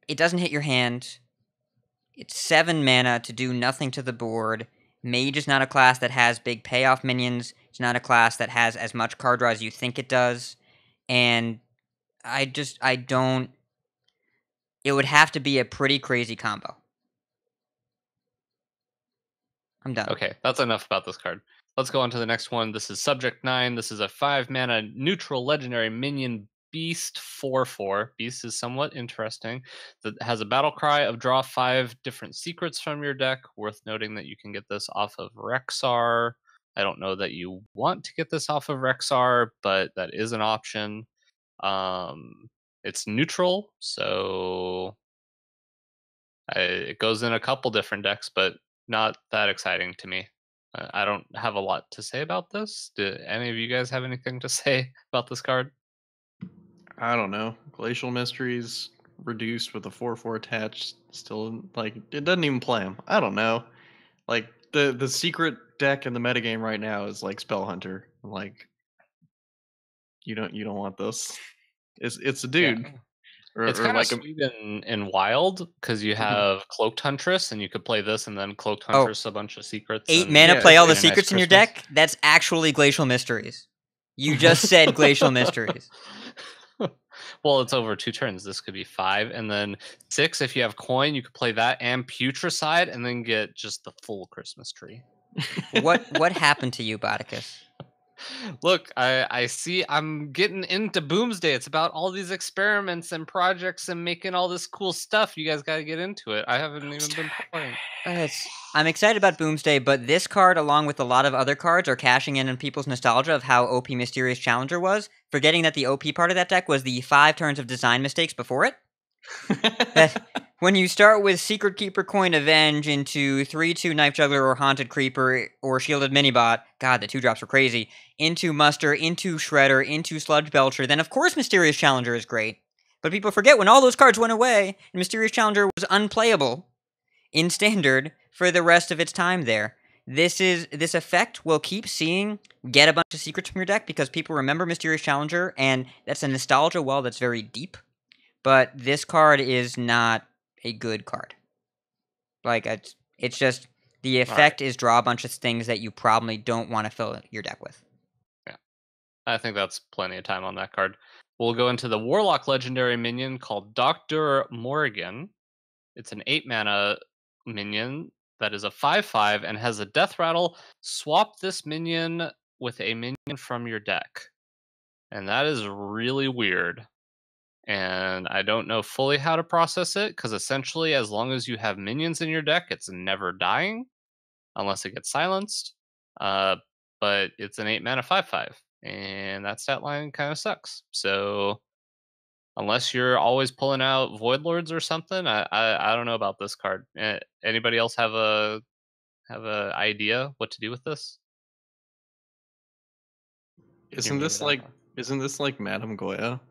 doesn't hit your hand. It's 7 mana to do nothing to the board. Mage is not a class that has big payoff minions. It's not a class that has as much card draw as you think it does. And it would have to be a pretty crazy combo. I'm done. Okay, that's enough about this card. Let's go on to the next one. This is Subject 9. This is a 5-mana neutral legendary minion Beast 4/4. Beast is somewhat interesting. That has a battle cry of draw 5 different secrets from your deck. Worth noting that you can get this off of Rexxar. I don't know that you want to get this off of Rexxar, but that is an option. It's neutral, so it goes in a couple different decks, but not that exciting to me. I don't have a lot to say about this. Do any of you guys have anything to say about this card? I don't know. Glacial Mysteries reduced with a 4/4 attached. Still, it doesn't even play them. I don't know. The secret deck in the metagame right now is Spellhunter. You don't want this. It's a dude. Yeah. It's kind of sweet in Wild, because you have Cloaked Huntress, and you could play this, and then Cloaked Huntress a bunch of secrets. 8 mana, play all the secrets in your deck? That's actually Glacial Mysteries. You just said Glacial Mysteries. Well, it's over 2 turns. This could be 5, and then 6 if you have coin. You could play that and Putricide, and then get just the full Christmas tree. What happened to you, Botticus? Look, I see. I'm getting into Boomsday. It's about all these experiments and projects and making all this cool stuff. You guys got to get into it. I haven't even been playing. I'm excited about Boomsday, but this card, along with a lot of other cards, are cashing in on people's nostalgia of how OP Mysterious Challenger was, forgetting that the OP part of that deck was the 5 turns of design mistakes before it. When you start with Secret Keeper, Coin Avenge into 3-2 Knife Juggler or Haunted Creeper or Shielded Minibot, God, the 2-drops were crazy, into Muster, into Shredder, into Sludge Belcher, then of course Mysterious Challenger is great. But people forget when all those cards went away, and Mysterious Challenger was unplayable in Standard for the rest of its time there. This effect we'll keep seeing get a bunch of secrets from your deck because people remember Mysterious Challenger, and that's a nostalgia well that's very deep. But this card is not a good card. Like, it's just the effect is draw a bunch of things that you probably don't want to fill your deck with. Yeah. I think that's plenty of time on that card. We'll go into the Warlock legendary minion called Dr. Morrigan. It's an 8-mana minion that is a 5/5 and has a death rattle. Swap this minion with a minion from your deck. And that is really weird. And I don't know fully how to process it, because essentially as long as you have minions in your deck, it's never dying, unless it gets silenced. But it's an 8-mana 5/5, and that stat line kind of sucks. So unless you're always pulling out Void Lords or something, I don't know about this card. Anybody else have a idea what to do with this? Isn't this like Madame Goya?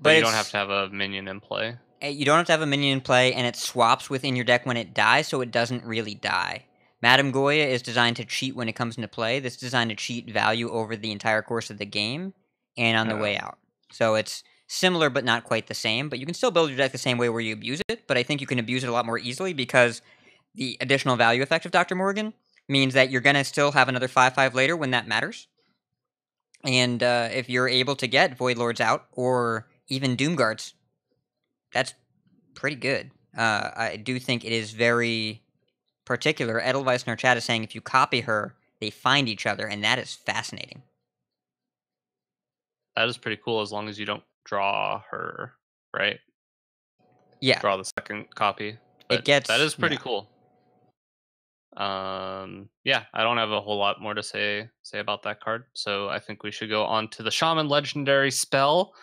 But you don't have to have a minion in play. You don't have to have a minion in play, and it swaps within your deck when it dies, so it doesn't really die. Madame Goya is designed to cheat when it comes into play. This is designed to cheat value over the entire course of the game and on the way out. So it's similar but not quite the same, but you can still build your deck the same way where you abuse it, but I think you can abuse it a lot more easily because the additional value effect of Dr. Morgan means that you're going to still have another 5/5 later when that matters. And if you're able to get Void Lords out or even Doom Guards, that's pretty good. I do think it is very particular. Edelweiss in our chat is saying if you copy her, they find each other, and that is fascinating. That is pretty cool as long as you don't draw her, right? Yeah. Draw the second copy. That is pretty cool. Yeah, I don't have a whole lot more to say about that card, so I think we should go on to the Shaman Legendary Spell.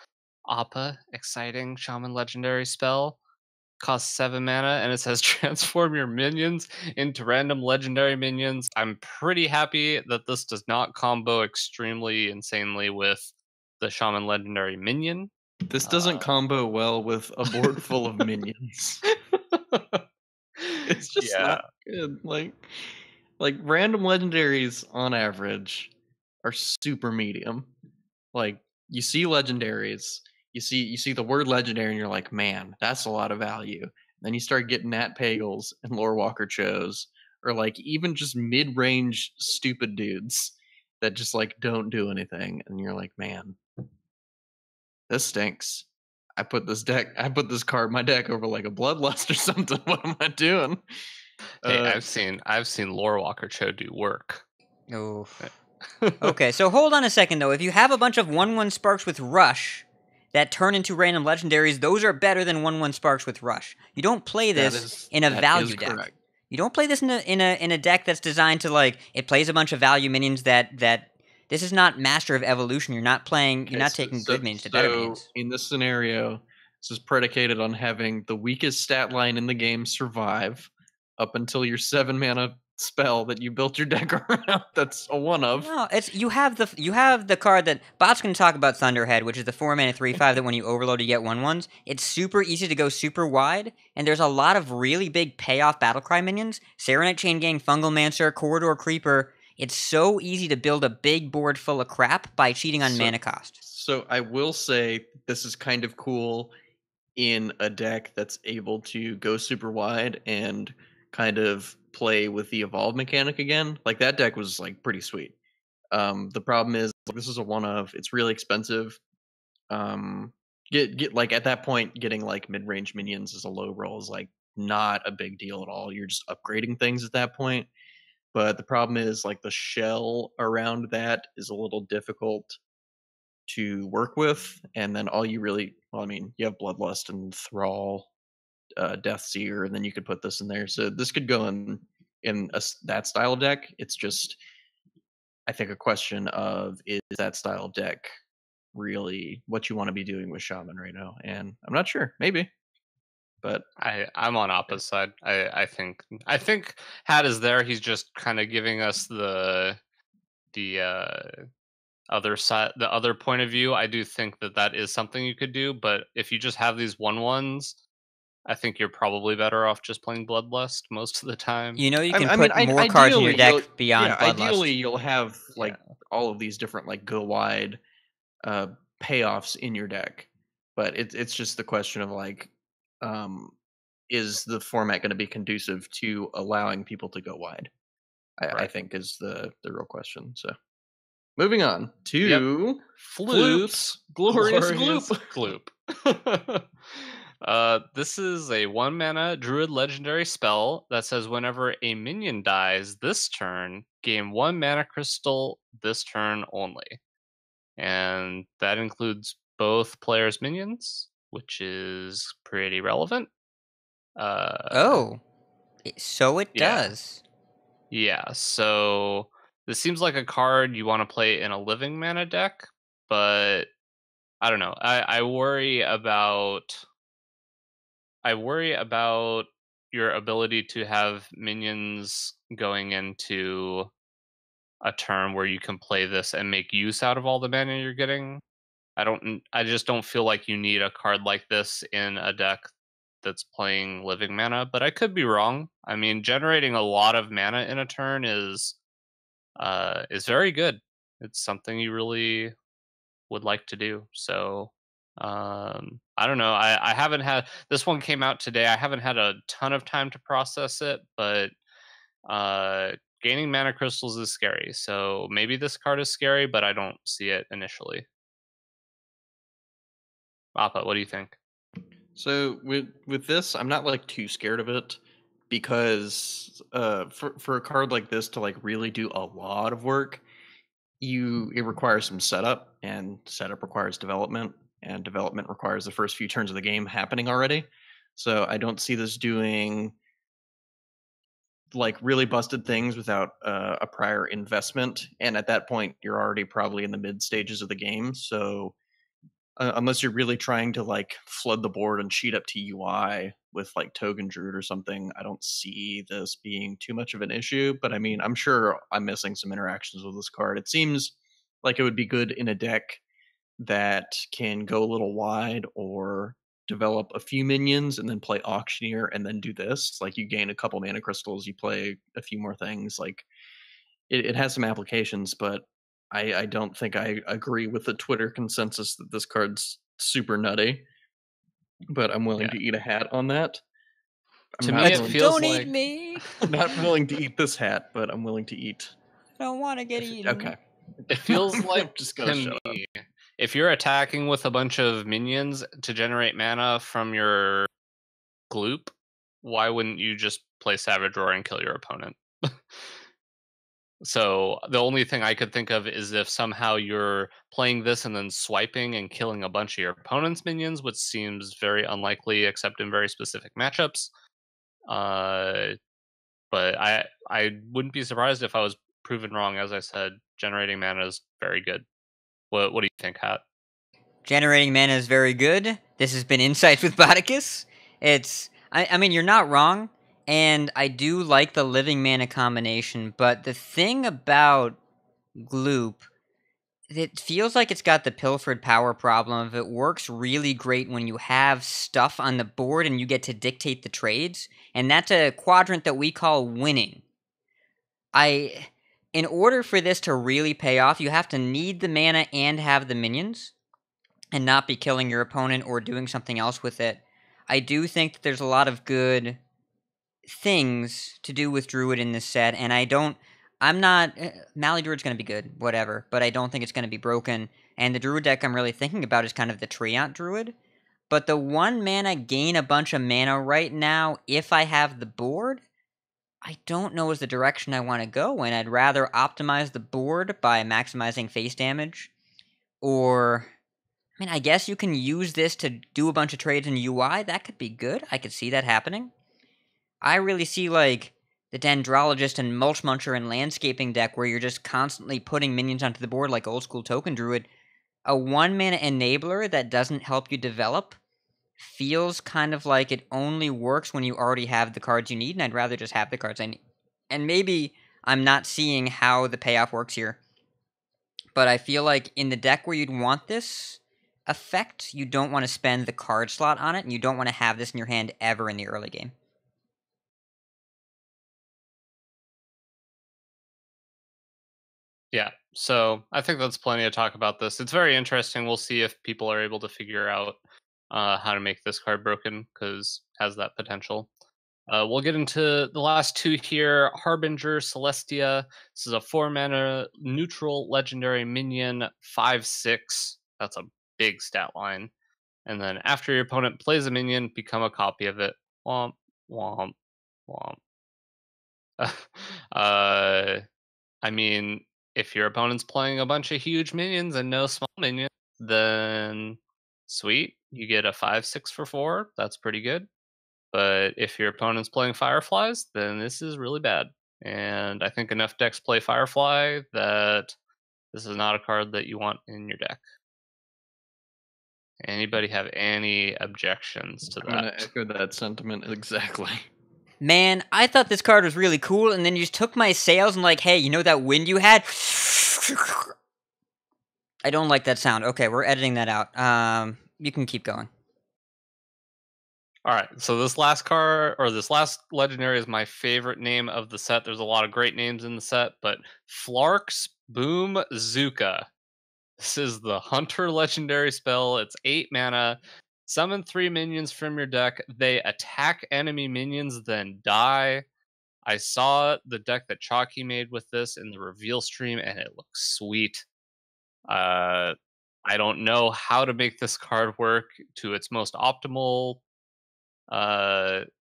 Appa, exciting Shaman Legendary Spell. Costs 7 mana, and it says transform your minions into random legendary minions. I'm pretty happy that this does not combo extremely insanely with the Shaman Legendary Minion. This doesn't combo well with a board full of minions. It's just not good. Like random legendaries on average are super medium. Like, you see legendaries, you see the word legendary, and you're like, man, that's a lot of value. And then you start getting Nat Pagels and Lore Walker Chos, or like even just mid-range stupid dudes that just like don't do anything, and you're like, man, this stinks. I put this card in my deck over like a Bloodlust or something. What am I doing? Hey, I've seen Lore Walker Cho do work. Oh. Okay, so hold on a second, though. If you have a bunch of 1/1 Sparks with Rush that turn into random legendaries, those are better than 1/1 Sparks with Rush. You don't play this in a value deck. Correct. You don't play this in a deck that's designed to, like, it plays a bunch of value minions that this is not Master of Evolution. You're not taking good minions to better minions. In this scenario, this is predicated on having the weakest stat line in the game survive up until your 7-mana spell that you built your deck around. That's a one of. No, it's you have the card that Bot's gonna talk about, Thunderhead, which is the 4-mana 3/5 that when you overload you get 1/1s. It's super easy to go super wide, and there's a lot of really big payoff Battlecry minions. Serenite Chain Gang, Fungal Mancer, Corridor Creeper. It's so easy to build a big board full of crap by cheating on mana cost. So I will say this is kind of cool in a deck that's able to go super wide and kind of play with the evolve mechanic again. Like, that deck was like pretty sweet. The problem is this is a one of. It's really expensive. Get like, at that point, getting like mid-range minions as a low roll is like not a big deal at all. You're just upgrading things at that point. But the problem is, like, the shell around that is a little difficult to work with. And then all you really, well, I mean, you have Bloodlust and Thrall, Death Seer, and then you could put this in there. So this could go in that style of deck. It's just, I think, a question of, is that style of deck really what you want to be doing with Shaman right now. And I'm not sure, maybe. But I'm on Appa's side. I think Hat is there. He's just kind of giving us the other side, the other point of view. I do think that is something you could do, but if you just have these 1/1s, I think you're probably better off just playing Bloodlust most of the time. You know, you can put more cards in your deck beyond Bloodlust. Ideally, you'll have all of these different go wide payoffs in your deck, but it's just the question of is the format going to be conducive to allowing people to go wide? I think is the real question. So moving on to Floop's glorious Gloop. This is a 1 mana druid legendary spell that says whenever a minion dies this turn, gain 1 mana crystal this turn only. And that includes both players' minions, which is pretty relevant. So it does. Yeah, so this seems like a card you want to play in a living mana deck, but I don't know. I worry about your ability to have minions going into a turn where you can play this and make use out of all the mana you're getting. I just don't feel like you need a card like this in a deck that's playing living mana, but I could be wrong. I mean, generating a lot of mana in a turn is very good. It's something you really would like to do. So I don't know. I haven't had, this one came out today. I haven't had a ton of time to process it, but gaining mana crystals is scary. So maybe this card is scary, but I don't see it initially. Appa, what do you think? So with this, I'm not too scared of it, because for a card like this to really do a lot of work, it requires some setup, and setup requires development, and development requires the first few turns of the game happening already. So I don't see this doing really busted things without a prior investment, and at that point you're already probably in the mid stages of the game. So unless you're really trying to flood the board and cheat up to UI with Togan Druid or something, I don't see this being too much of an issue. But I mean, I'm sure I'm missing some interactions with this card. It seems like it would be good in a deck that can go a little wide or develop a few minions and then play Auctioneer and then do this. You gain a couple mana crystals, you play a few more things. It has some applications, but I don't think I agree with the Twitter consensus that this card's super nutty, but I'm willing to eat a hat on that. I'm not willing to eat this hat, but I'm willing to eat. I don't want to get eaten. Okay. It feels like just gonna show up. If you're attacking with a bunch of minions to generate mana from your gloop, why wouldn't you just play Savage Roar and kill your opponent? So the only thing I could think of is if somehow you're playing this and then swiping and killing a bunch of your opponent's minions, which seems very unlikely except in very specific matchups. But I wouldn't be surprised if I was proven wrong. As I said, generating mana is very good. What do you think, Hat? Generating mana is very good. This has been Insights with Botticus. I mean, you're not wrong. And I do like the living mana combination, but the thing about Gloop, it feels like it's got the pilfered power problem. If it works really great when you have stuff on the board and you get to dictate the trades, and that's a quadrant that we call winning. In order for this to really pay off, you have to need the mana and have the minions, and not be killing your opponent or doing something else with it. I do think that there's a lot of good things to do with Druid in this set, and Mali Druid's going to be good, whatever, but I don't think it's going to be broken. And the Druid deck I'm really thinking about is kind of the Treant Druid, but the 1 mana gain a bunch of mana right now, if I have the board, I don't know is the direction I want to go, and I'd rather optimize the board by maximizing face damage, or I mean, I guess you can use this to do a bunch of trades in UI. That could be good. I could see that happening. I really see, the Dendrologist and Mulch Muncher and Landscaping deck where you're just constantly putting minions onto the board like old-school Token Druid. a 1-mana enabler that doesn't help you develop feels kind of like it only works when you already have the cards you need, and I'd rather just have the cards I need. And maybe I'm not seeing how the payoff works here, but I feel like in the deck where you'd want this effect, you don't want to spend the card slot on it, and you don't want to have this in your hand ever in the early game. Yeah, so I think that's plenty to talk about this. It's very interesting. We'll see if people are able to figure out how to make this card broken, because it has that potential. We'll get into the last two here. Harbinger Celestia. This is a 4-mana neutral legendary minion, 5/6. That's a big stat line. And then after your opponent plays a minion, become a copy of it. Womp, womp, womp. I mean, if your opponent's playing a bunch of huge minions and no small minions, then sweet, you get a 5/6 for 4. That's pretty good. But if your opponent's playing Fireflies, then this is really bad. And I think enough decks play Firefly that this is not a card that you want in your deck. Anybody have any objections to that? I'm going to echo that sentiment exactly. Man, I thought this card was really cool, and then you just took my sails and like, hey, you know that wind you had? I don't like that sound. Okay, we're editing that out. You can keep going. All right, so this last card, or this last legendary, is my favorite name of the set. There's a lot of great names in the set, but Flark's Boomzooka. This is the Hunter legendary spell. It's 8 mana. Summon 3 minions from your deck. They attack enemy minions, then die. I saw the deck that Chalky made with this in the reveal stream, and it looks sweet. I don't know how to make this card work to its most optimal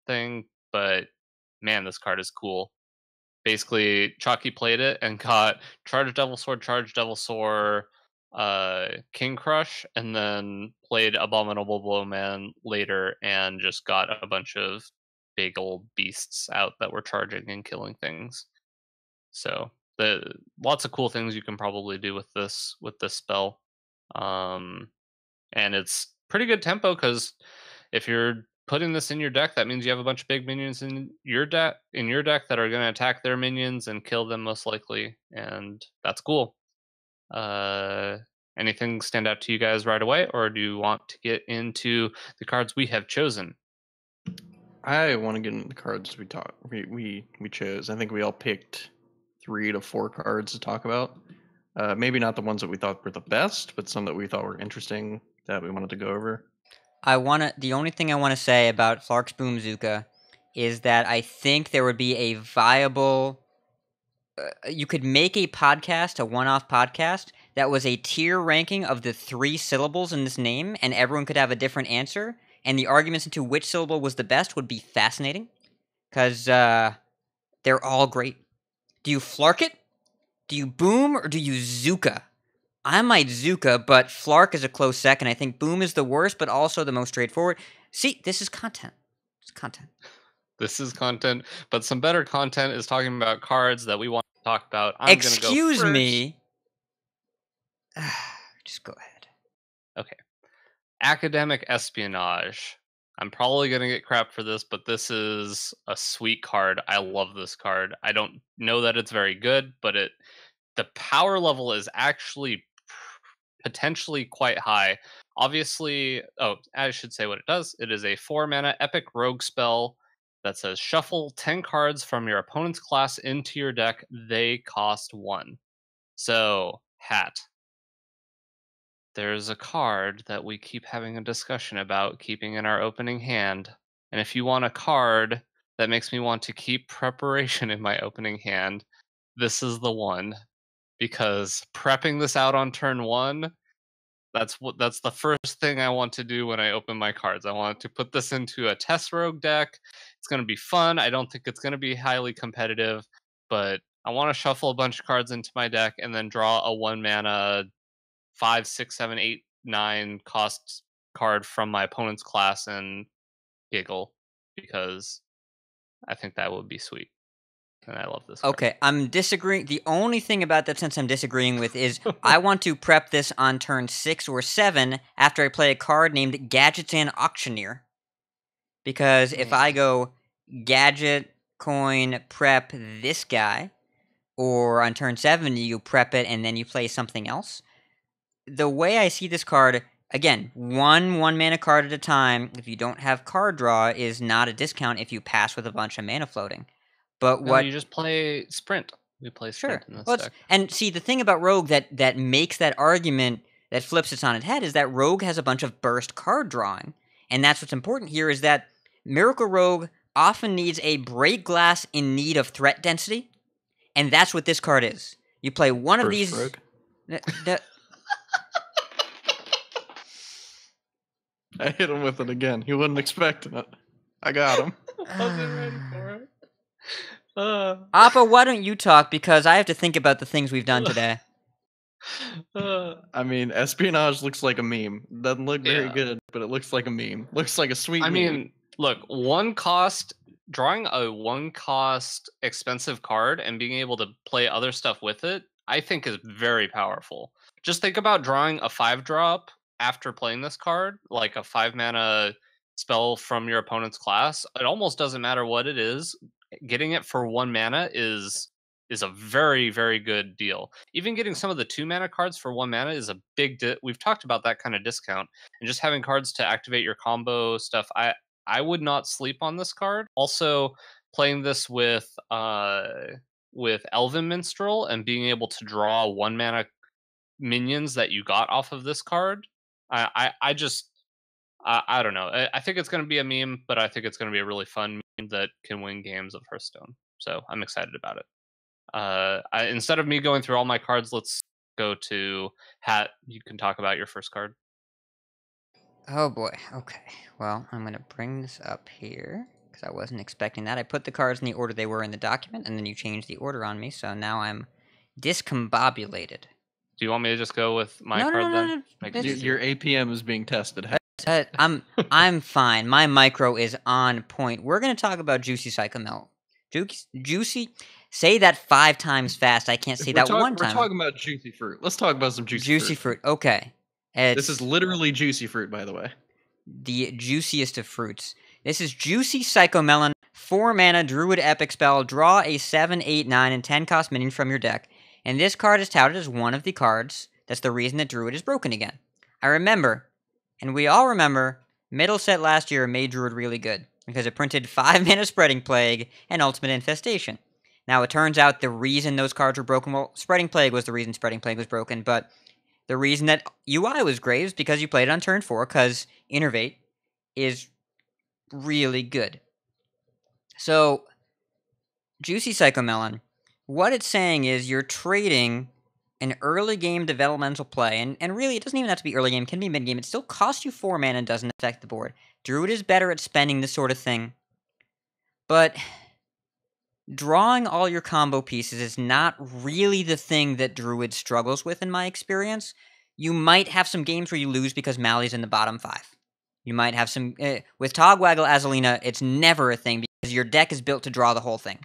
thing, but man, this card is cool. Basically, Chalky played it and got Charge Devil Sword, King Crush, and then played Abominable Blowman later and just got a bunch of big old beasts out that were charging and killing things. So lots of cool things you can probably do with this spell. And it's pretty good tempo, because if you're putting this in your deck, that means you have a bunch of big minions in your deck that are going to attack their minions and kill them most likely, and that's cool. Anything stand out to you guys right away, or do you want to get into the cards we have chosen? I want to get into the cards we chose. I think we all picked 3 to 4 cards to talk about. Maybe not the ones that we thought were the best, but some that we thought were interesting that we wanted to go over. The only thing I want to say about Flark's Boomzooka is that I think there would be a viable... you could make a podcast, a one-off podcast, that was a tier ranking of the 3 syllables in this name, and everyone could have a different answer, and the arguments into which syllable was the best would be fascinating, because they're all great. Do you flark it? Do you boom, or do you zooka? I might zooka, but flark is a close second. I think boom is the worst, but also the most straightforward. See, this is content. It's content. This is content, but some better content is talking about cards that we want to talk about. I'm going to go first. Excuse me. Just go ahead. Okay. Academic Espionage. I'm probably going to get crap for this, but this is a sweet card. I love this card. I don't know that it's very good, but the power level is actually potentially quite high. Obviously, I should say what it does. It is a 4-mana epic rogue spell that says shuffle 10 cards from your opponent's class into your deck. They cost 1. So, Hat. There's a card that we keep having a discussion about keeping in our opening hand. And if you want a card that makes me want to keep preparation in my opening hand, this is the one. Because prepping this out on turn 1, that's the first thing I want to do when I open my cards. I want to put this into a test rogue deck. It's going to be fun. I don't think it's going to be highly competitive, but I want to shuffle a bunch of cards into my deck and then draw a 1-mana 5, 6, 7, 8, 9 cost card from my opponent's class and giggle, because I think that would be sweet. And I love this card. Okay, I'm disagreeing. The only thing about that sentence I'm disagreeing with is I want to prep this on turn 6 or 7 after I play a card named Gadgetzan Auctioneer. Because if I go Gadget, Coin, Prep this guy, or on turn 7 you prep it and then you play something else. The way I see this card, again, one mana card at a time, if you don't have card draw, is not a discount if you pass with a bunch of mana floating. But what you just play Sprint. We play Sprint in this deck. And see, the thing about Rogue that makes that argument, that flips it on its head, is that Rogue has a bunch of burst card drawing. And that's what's important here, is that Miracle Rogue often needs a break glass in need of threat density. And that's what this card is. You play one burst of these... Rogue. I hit him with it again. He wasn't expecting it. I got him. I wasn't ready for it. Appa, why don't you talk? Because I have to think about the things we've done today. I mean, espionage looks like a meme. Doesn't look very good, but it looks like a meme. Looks like a sweet meme. I mean, look, drawing a one-cost expensive card and being able to play other stuff with it, I think is very powerful. Just think about drawing a 5-drop after playing this card, like a 5-mana spell from your opponent's class. It almost doesn't matter what it is. Getting it for 1 mana is a very, very good deal. Even getting some of the 2-mana cards for 1 mana is a big deal. We've talked about that kind of discount. And just having cards to activate your combo stuff, I would not sleep on this card. Also, playing this with Elven Minstrel and being able to draw 1-mana minions that you got off of this card, I don't know. I think it's going to be a meme, but I think it's going to be a really fun meme that can win games of Hearthstone. So I'm excited about it. Instead of me going through all my cards, let's go to Hat. You can talk about your first card. Oh, boy. Okay. Well, I'm going to bring this up here because I wasn't expecting that. I put the cards in the order they were in the document, and then you changed the order on me. So now I'm discombobulated. Do you want me to just go with my card then? No. Your APM is being tested. I'm fine. My micro is on point. We're going to talk about Juicy Psychomelt. Juicy? Say that 5 times fast. I can't say that one time. We're talking about Juicy Fruit. Let's talk about some Juicy Fruit. Okay. This is literally Juicy Fruit, by the way. The juiciest of fruits. This is Juicy Psychomelon. 4 mana, Druid Epic Spell. Draw a 7, 8, 9, and 10 cost minion from your deck. And this card is touted as one of the cards. That's the reason that Druid is broken again. I remember... And we all remember, middle set last year made Druid really good, because it printed 5 mana Spreading Plague and Ultimate Infestation. Now, it turns out the reason those cards were broken, well, Spreading Plague was the reason Spreading Plague was broken, but the reason that UI was great is because you played it on turn 4, because Innervate is really good. So, Juicy Psychomelon, what it's saying is you're trading... an early game developmental play, and really it doesn't even have to be early game, it can be mid game, it still costs you 4 mana and doesn't affect the board. Druid is better at spending this sort of thing, but drawing all your combo pieces is not really the thing that Druid struggles with in my experience. You might have some games where you lose because Mally's in the bottom 5. You might have some, with Togwaggle Azalina, it's never a thing because your deck is built to draw the whole thing.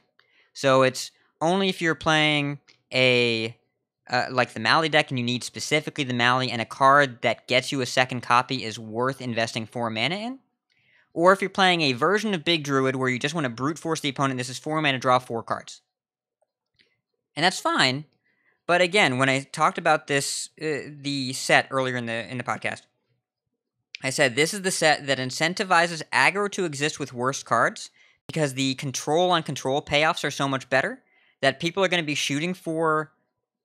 So it's only if you're playing a... like the Mally deck, and you need specifically the Mally, and a card that gets you a second copy is worth investing 4 mana in. Or if you're playing a version of Big Druid where you just want to brute force the opponent, this is 4 mana, draw 4 cards. And that's fine, but again, when I talked about this, the set earlier in the podcast, I said this is the set that incentivizes aggro to exist with worse cards, because the control on control payoffs are so much better that people are going to be shooting for...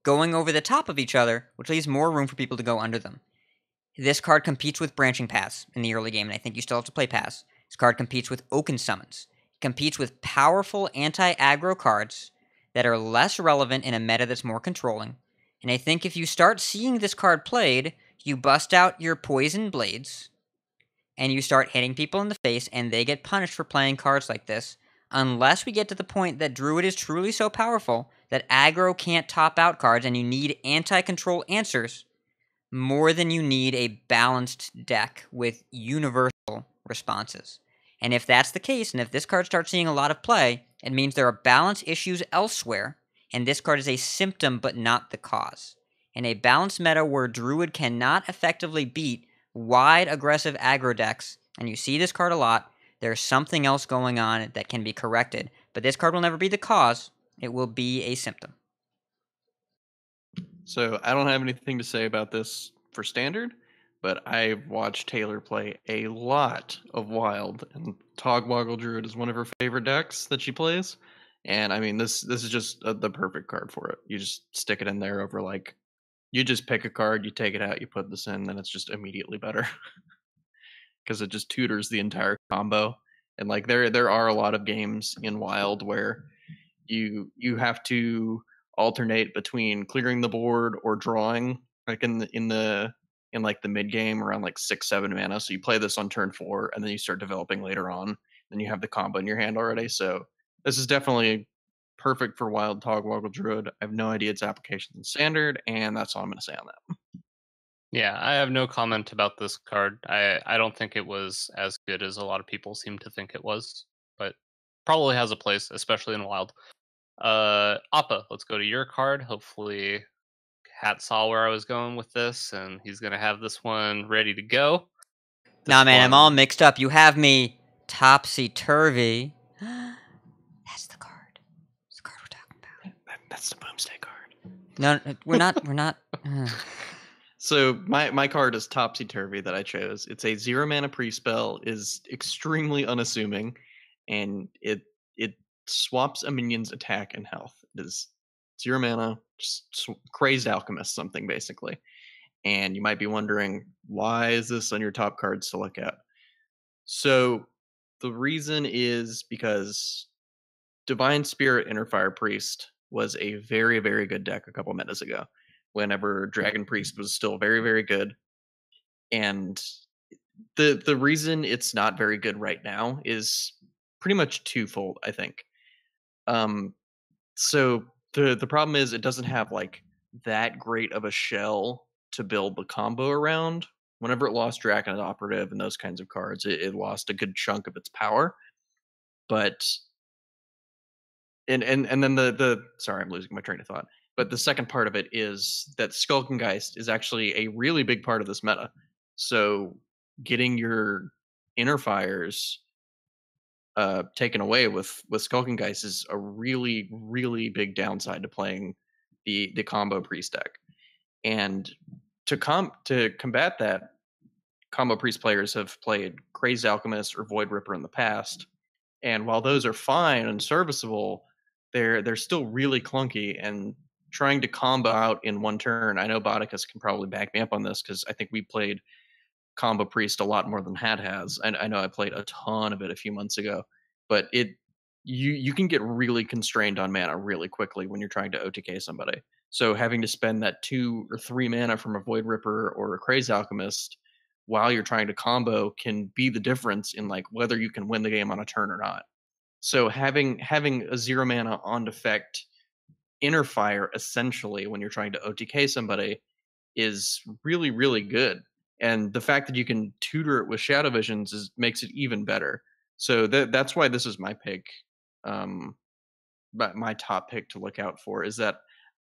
going over the top of each other, which leaves more room for people to go under them. This card competes with Branching Paths in the early game, and I think you still have to play Paths. This card competes with Oaken Summons. It competes with powerful anti-aggro cards that are less relevant in a meta that's more controlling. And I think if you start seeing this card played, you bust out your Poison Blades, and you start hitting people in the face, and they get punished for playing cards like this, unless we get to the point that Druid is truly so powerful that aggro can't top out cards and you need anti-control answers more than you need a balanced deck with universal responses. And if that's the case, and if this card starts seeing a lot of play, It means there are balance issues elsewhere, and this card is a symptom but not the cause. In a balanced meta where Druid cannot effectively beat wide aggressive aggro decks, and you see this card a lot, there's something else going on that can be corrected. But this card will never be the cause, it will be a symptom. So I don't have anything to say about this for standard, but I've watched Taylor play a lot of Wild, and Togwoggle Druid is one of her favorite decks that she plays. And I mean, this is just the perfect card for it. You just stick it in there over like, you just pick a card, you take it out, you put this in, then it's just immediately better. Because it just tutors the entire combo. And like there are a lot of games in Wild where you have to alternate between clearing the board or drawing, like in the mid game around like 6-7 mana. So you play this on turn 4, and then you start developing later on. Then you have the combo in your hand already. So this is definitely perfect for Wild Togwoggle Druid. I have no idea its applications in standard, and that's all I'm going to say on that. Yeah, I have no comment about this card. I don't think it was as good as a lot of people seem to think it was, but probably has a place, especially in Wild. Appa, let's go to your card. Hopefully Hat saw where I was going with this, and he's going to have this one ready to go. Nah, man, I'm all mixed up. You have me topsy-turvy. That's the card. That's the card we're talking about. That's the Boomsday card. No, we're not. We're not. So my card is Topsy-Turvy that I chose. It's a 0 mana pre-spell, is extremely unassuming, and it swaps a minion's attack and health. It is 0 mana, just crazed alchemist something basically. And you might be wondering, why is this on your top cards to look at? So the reason is because Divine Spirit Interfire Priest was a very, very good deck a couple minutes ago, whenever Dragon Priest was still very, very good. And the reason it's not very good right now is pretty much twofold, I think. So the problem is it doesn't have like that great of a shell to build the combo around. Whenever it lost Draconid Operative and those kinds of cards, it lost a good chunk of its power. But and then the sorry, I'm losing my train of thought. But the second part of it is that Skulkengeist is actually a really big part of this meta. So getting your Interfires taken away with Skulkengeist is a really, really big downside to playing the combo priest deck. And to combat that, combo priest players have played Crazed Alchemist or Void Ripper in the past. And while those are fine and serviceable, they're still really clunky, and trying to combo out in one turn. I know Botticus can probably back me up on this, because I think we played Combo Priest a lot more than Hat has. And I know I played a ton of it a few months ago, but you can get really constrained on mana really quickly when you're trying to OTK somebody. So having to spend that 2 or 3 mana from a Void Ripper or a Crazed Alchemist while you're trying to combo can be the difference in like whether you can win the game on a turn or not. So having a 0 mana on effect Interfire essentially when you're trying to OTK somebody is really, really good, and the fact that you can tutor it with Shadow Visions makes it even better. So that's why this is my pick, but my top pick to look out for is that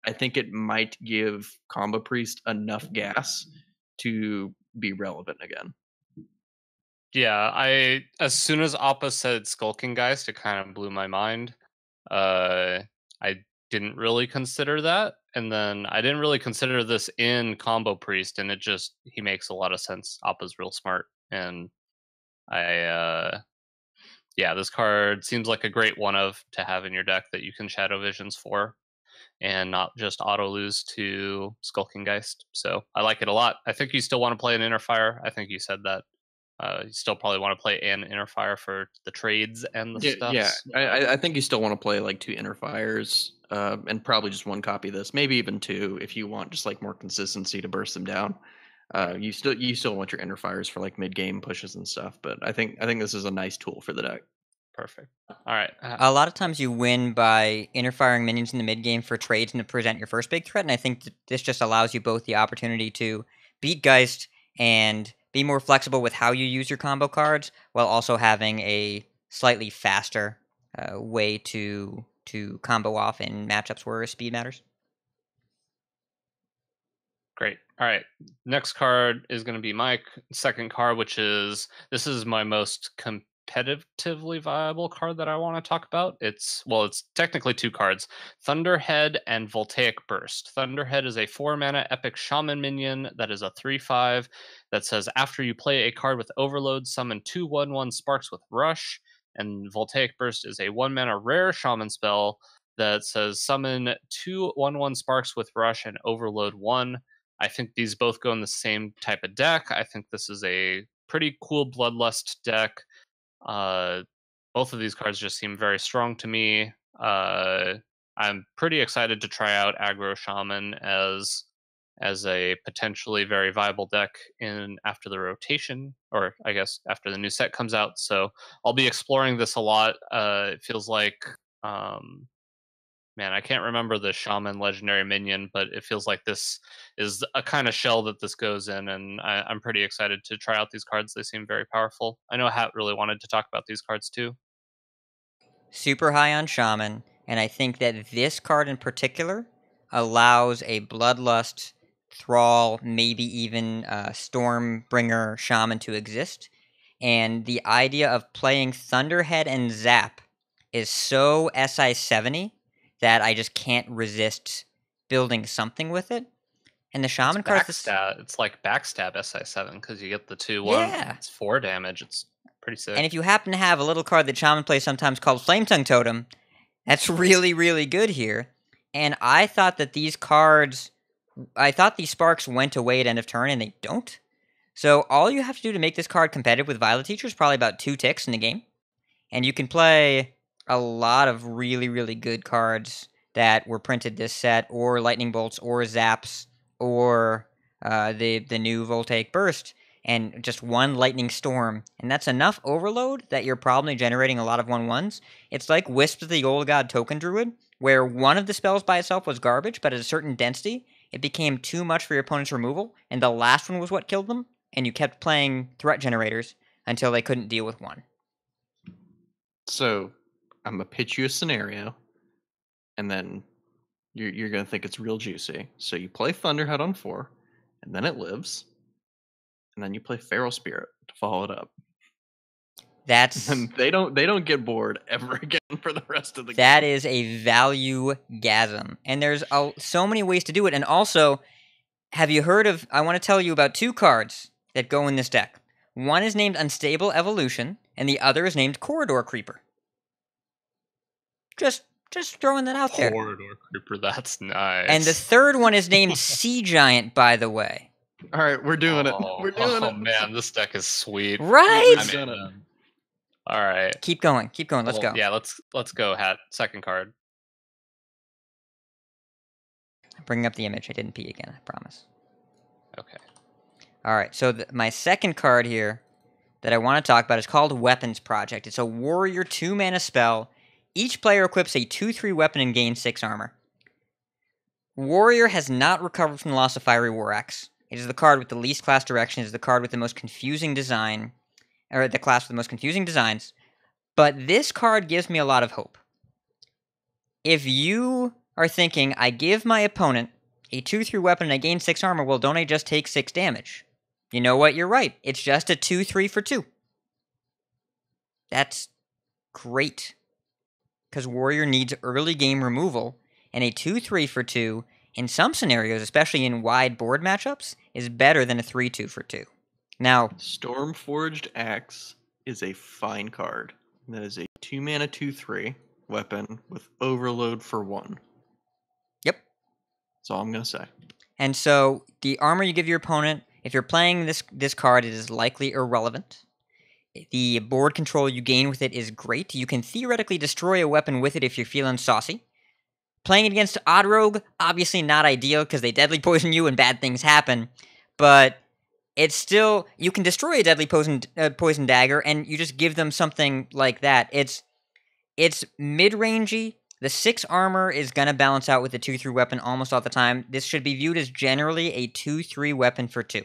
I think it might give Combo Priest enough gas to be relevant again. Yeah, I as soon as Appa said Skulkengeist, it kind of blew my mind. I didn't really consider that, and then I didn't really consider this in Combo Priest, and he makes a lot of sense. Appa's real smart, and yeah, this card seems like a great one of to have in your deck that you can Shadow Visions for and not just auto lose to Skulkengeist. So I like it a lot. I think you still want to play an Interfire. I think you said that you still probably want to play an Interfire for the trades and the stuff. Yeah, I think you still want to play like 2 Interfires, and probably just 1 copy of this, maybe even 2 if you want just like more consistency to burst them down. You still want your Interfires for like mid game pushes and stuff, but I think this is a nice tool for the deck. Perfect. All right. A lot of times you win by interfiring minions in the mid game for trades and to present your first big threat, and I think this just allows you both the opportunity to beat Geist and be more flexible with how you use your combo cards, while also having a slightly faster way to combo off in matchups where speed matters. Great. All right. Next card is going to be my second card, which is, this is my most competitively viable card that I want to talk about. It's technically two cards, Thunderhead and Voltaic Burst. Thunderhead is a 4-mana epic shaman minion that is a 3/5 that says, after you play a card with Overload, summon 2/1/1 sparks with Rush. And Voltaic Burst is a 1-mana rare shaman spell that says, summon 2/1/1 sparks with Rush and Overload 1. I think these both go in the same type of deck. I think this is a pretty cool Bloodlust deck. Both of these cards just seem very strong to me. I'm pretty excited to try out Aggro Shaman as a potentially very viable deck in after the rotation, or I guess after the new set comes out. So I'll be exploring this a lot. It feels like, man, I can't remember the Shaman legendary minion, but it feels like this is a kind of shell that this goes in, and I'm pretty excited to try out these cards. They seem very powerful. I know Hat really wanted to talk about these cards too. Super high on Shaman, and I think that this card in particular allows a Bloodlust, Thrall, maybe even Stormbringer Shaman to exist. And the idea of playing Thunderhead and Zap is so SI70 that I just can't resist building something with it. And the Shaman card... It's like Backstab SI7, because you get the 2/1. Yeah. It's 4 damage. It's pretty sick. And if you happen to have a little card that Shaman plays sometimes called Flametongue Totem, that's really, really good here. And I thought that these cards... I thought these sparks went away at end of turn, and they don't. So all you have to do to make this card competitive with Violet Teacher is probably about 2 ticks in the game. And you can play a lot of really, really good cards that were printed this set, or Lightning Bolts, or Zaps, or the new Voltaic Burst, and just one Lightning Storm. And that's enough overload that you're probably generating a lot of 1/1s. It's like Wisp of the Old God Token Druid, where one of the spells by itself was garbage, but at a certain density, it became too much for your opponent's removal, and the last one was what killed them, and you kept playing threat generators until they couldn't deal with one. So... I'm gonna pitch you a scenario, and then you're gonna think it's real juicy. So you play Thunderhead on 4, and then it lives, and then you play Feral Spirit to follow it up. That's and they don't get bored ever again for the rest of the game. That is a value-gasm, and there's so many ways to do it. And also, have you heard of? I want to tell you about two cards that go in this deck. One is named Unstable Evolution, and the other is named Corridor Creeper. Just throwing that out there. Corridor Creeper, that's nice. And the third one is named Sea Giant, by the way. All right, we're doing it. We're doing it. Oh, man, this deck is sweet. Right? All right. Keep going. Let's go. Yeah, let's go, Hat. Second card. I'm bringing up the image. I didn't pee again, I promise. Okay. All right, so my second card here that I want to talk about is called Weapons Project. It's a warrior 2-mana spell. Each player equips a 2/3 weapon and gains 6 armor. Warrior has not recovered from the loss of Fiery War Axe. It is the card with the least class direction. It is the card with the most confusing design, or the class with the most confusing designs. But this card gives me a lot of hope. If you are thinking, I give my opponent a 2/3 weapon and I gain 6 armor, well, don't I just take 6 damage? You know what? You're right. It's just a 2/3 for 2. That's great. Because Warrior needs early game removal, and a 2/3 for 2, in some scenarios, especially in wide board matchups, is better than a 3/2 for 2. Now, Stormforged Axe is a fine card. That is a 2-mana 2/3 weapon with Overload for 1. Yep. That's all I'm going to say. And so, the armor you give your opponent, if you're playing this card, it is likely irrelevant. The board control you gain with it is great. You can theoretically destroy a weapon with it if you're feeling saucy. Playing it against Odd Rogue, obviously not ideal because they deadly poison you and bad things happen. But it's still... You can destroy a deadly poison dagger and you just give them something like that. It's mid-rangey. The 6 armor is going to balance out with the 2/3 weapon almost all the time. This should be viewed as generally a 2/3 weapon for 2.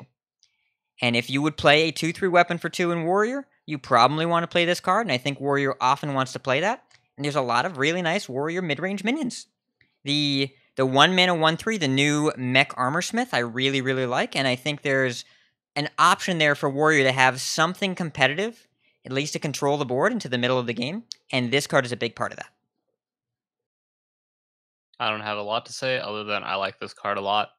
And if you would play a 2/3 weapon for 2 in Warrior... You probably want to play this card, and I think Warrior often wants to play that. And there's a lot of really nice warrior mid-range minions. The 1-mana 1/3, the new Mech Armorsmith, I really, really like. And I think there's an option there for warrior to have something competitive, at least to control the board into the middle of the game. And this card is a big part of that. I don't have a lot to say other than I like this card a lot.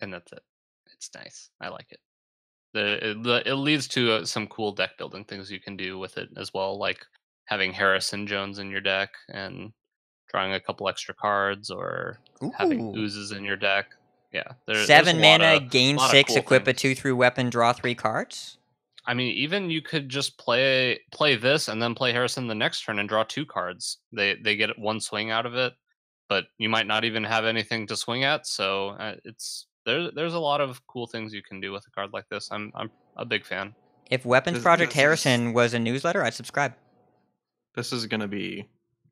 And that's it. It's nice. I like it. It leads to some cool deck building things you can do with it as well, like having Harrison Jones in your deck and drawing a couple extra cards, or ooh, having oozes in your deck. Yeah, seven mana, gain six, cool equip things. A 2/3 weapon, draw 3 cards. I mean, even you could just play this and then play Harrison the next turn and draw 2 cards. They get one swing out of it, but you might not even have anything to swing at. So there's a lot of cool things you can do with a card like this. I'm a big fan. If Weapons Project Harrison was a newsletter, I'd subscribe. This is going to be,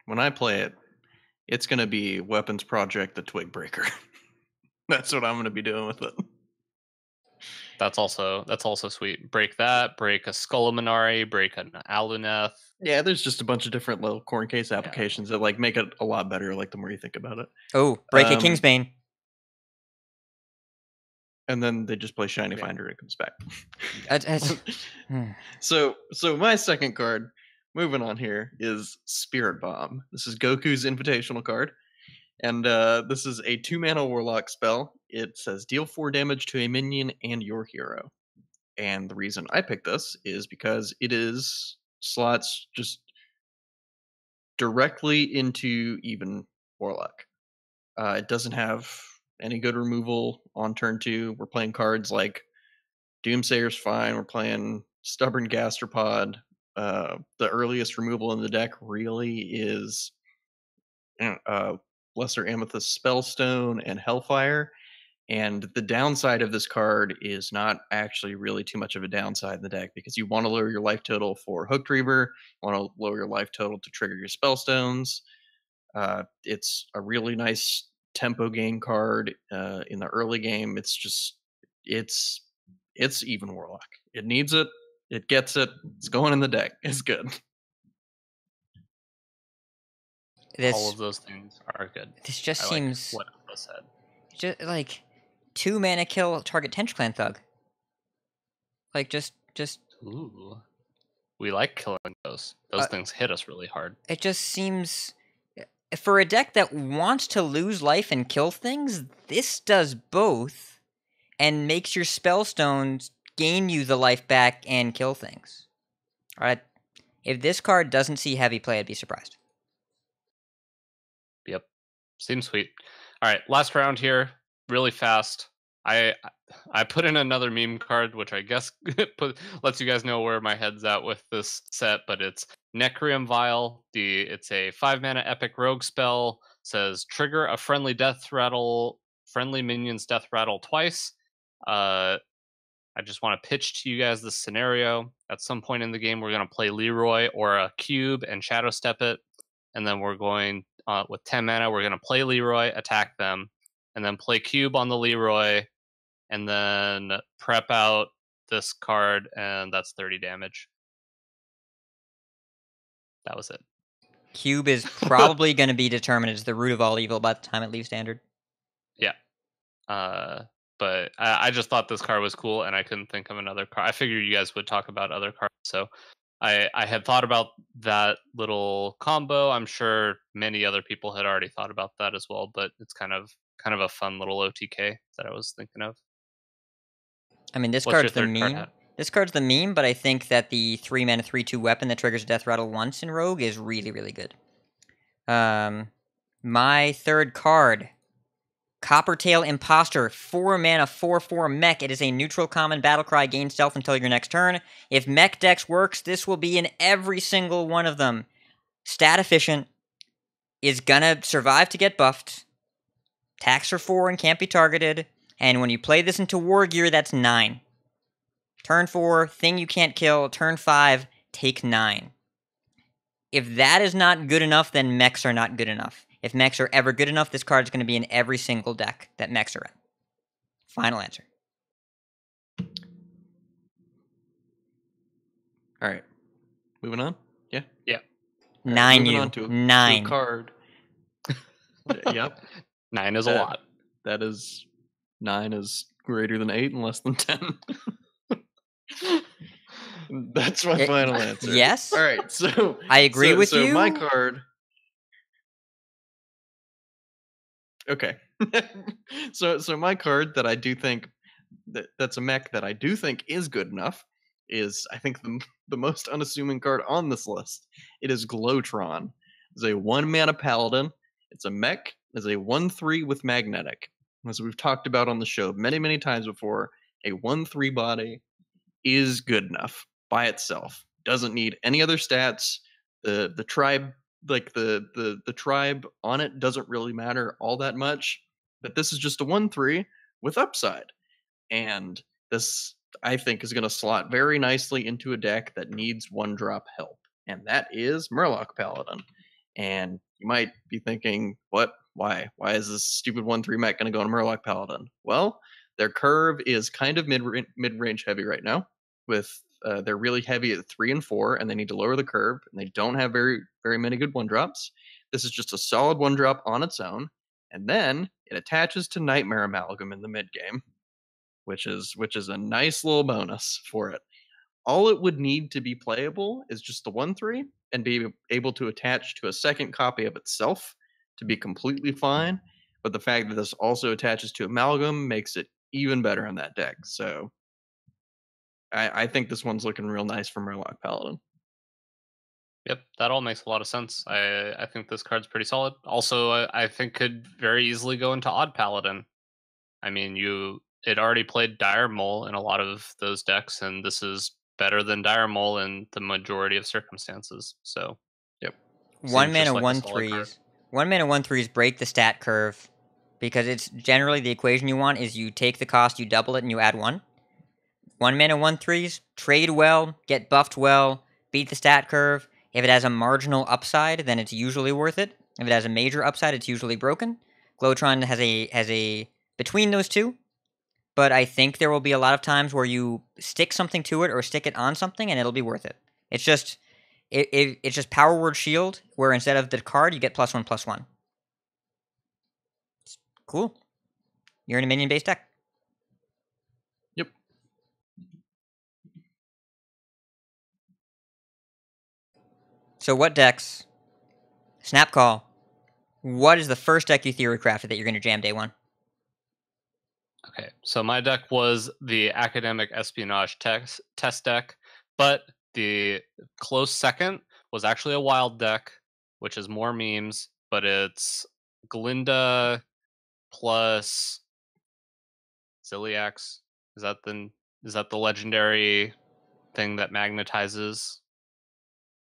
when I play it, it's going to be Weapons Project the Twig Breaker. That's what I'm going to be doing with it. That's also sweet. Break that, break a Scullaminari, break an Aluneth. Yeah, there's just a bunch of different little corn case applications that like make it a lot better, like the more you think about it. Oh, break a Kingsbane. And then they just play Shiny Finder and it comes back. So my second card, moving on here, is Spirit Bomb. This is Goku's invitational card. And this is a 2-mana warlock spell. It says deal 4 damage to a minion and your hero. And the reason I picked this is because it is slots just directly into even warlock. It doesn't have any good removal on turn 2. We're playing cards like Doomsayer's fine. We're playing Stubborn Gastropod. The earliest removal in the deck really is Lesser Amethyst Spellstone and Hellfire. And the downside of this card is not actually really too much of a downside in the deck, because you want to lower your life total for Hooked Reaver. You want to lower your life total to trigger your Spellstones. It's a really nice tempo gain card in the early game. It's just it's even warlock. It needs it. It gets it. It's going in the deck. It's good. All of those things are good. This just seems like what Appa said. Just like 2-mana kill target Tench Clan Thug. Like just. Ooh, we like killing those. Those things hit us really hard. It just seems, for a deck that wants to lose life and kill things, this does both and makes your Spellstones gain you the life back and kill things. Alright. If this card doesn't see heavy play, I'd be surprised. Yep. Seems sweet. Alright, last round here. Really fast. I put in another meme card, which I guess lets you guys know where my head's at with this set, but it's Necrium Vial. It's a 5-mana epic rogue spell. It says trigger a friendly minion's death rattle twice. I just want to pitch to you guys this scenario. At some point in the game, we're going to play Leroy or a cube and shadow step it, and then we're going with 10 mana. We're going to play Leroy, attack them, and then play cube on the Leroy, and then prep out this card, and that's 30 damage. That was it. Cube is probably going to be determined as the root of all evil by the time it leaves standard. Yeah. But I just thought this card was cool, and I couldn't think of another card. I figured you guys would talk about other cards, so I had thought about that little combo. I'm sure many other people had already thought about that as well, but it's kind of a fun little OTK that I was thinking of. I mean, this card's the meme. This card's the meme, but I think that the 3-mana 3/2 weapon that triggers Death Rattle once in Rogue is really, really good. My third card, Coppertail Imposter, 4-mana 4/4 mech. It is a neutral common battlecry, gain stealth until your next turn. If mech dex works, this will be in every single one of them. Stat efficient, is gonna survive to get buffed. Attacks for 4 and can't be targeted. And when you play this into war gear, that's 9. Turn 4, thing you can't kill. Turn 5, take 9. If that is not good enough, then mechs are not good enough. If mechs are ever good enough, this card is going to be in every single deck that mechs are in. Final answer. All right. Moving on? Yeah? Yeah. Right, Nine. To a card. Yep. Nine is a lot. That is... 9 is greater than 8 and less than 10. That's my final answer. Yes? All right, so... I agree with you. So my card... Okay. So my card that I do think... That's a mech that I do think is good enough is, I think, the most unassuming card on this list. It is Glowtron. It's a 1-mana paladin. It's a mech. It's a 1/3 with magnetic. As we've talked about on the show many, many times before, a 1/3 body is good enough by itself. Doesn't need any other stats. The tribe, like the tribe on it, doesn't really matter all that much. But this is just a 1/3 with upside, and this I think is going to slot very nicely into a deck that needs 1-drop help, and that is Murloc Paladin. And you might be thinking, what? Why? Why is this stupid 1/3 mech going to go on Murloc Paladin? Well, their curve is kind of mid-range heavy right now. With they're really heavy at 3 and 4, and they need to lower the curve. And they don't have very many good 1-drops. This is just a solid 1-drop on its own, and then it attaches to Nightmare Amalgam in the mid game, which is a nice little bonus for it. All it would need to be playable is just the 1/3 and be able to attach to a second copy of itself to be completely fine, but the fact that this also attaches to Amalgam makes it even better on that deck. So I think this one's looking real nice for Murloc Paladin. Yep, that all makes a lot of sense. I think this card's pretty solid. Also, I think could very easily go into Odd Paladin. I mean, it already played Dire Maul in a lot of those decks, and this is better than Dire Maul in the majority of circumstances. So, yep. 1-mana 1/3s. 1-mana 1/3s break the stat curve, because it's generally the equation you want is you take the cost, you double it, and you add 1. 1-mana 1/3s trade well, get buffed well, beat the stat curve. If it has a marginal upside, then it's usually worth it. If it has a major upside, it's usually broken. Glowtron has a between those two, but I think there will be a lot of times where you stick something to it or stick it on something, and it'll be worth it. It's just... It's just Power Word Shield, where instead of the card, you get +1/+1. It's cool. You're in a minion-based deck. Yep. So what decks? Snap call. What is the first deck you theory crafted that you're going to jam day one? Okay, so my deck was the Academic Espionage Test deck, but... The close second was actually a wild deck, which is more memes, but it's Glinda plus Ziliax. Is that the legendary thing that magnetizes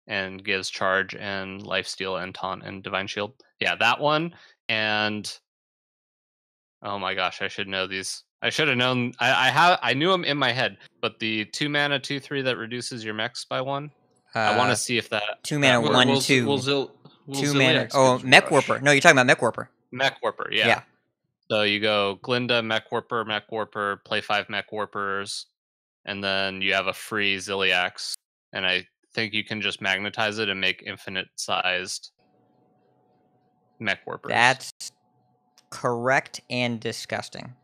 and gives charge and lifesteal and taunt and divine shield? Yeah, that one. And oh my gosh, I should know these. I should have known. I knew them in my head, but the 2-mana 2/3 that reduces your mechs by 1. I want to see if that 2-mana 1/2. Two mana. Oh, Mech Warper. No, you're talking about Mech Warper. Mech Warper. Yeah. So you go Glinda, Mech Warper, play 5 Mech Warpers, and then you have a free Ziliax, and I think you can just magnetize it and make infinite sized Mech Warpers. That's correct and disgusting.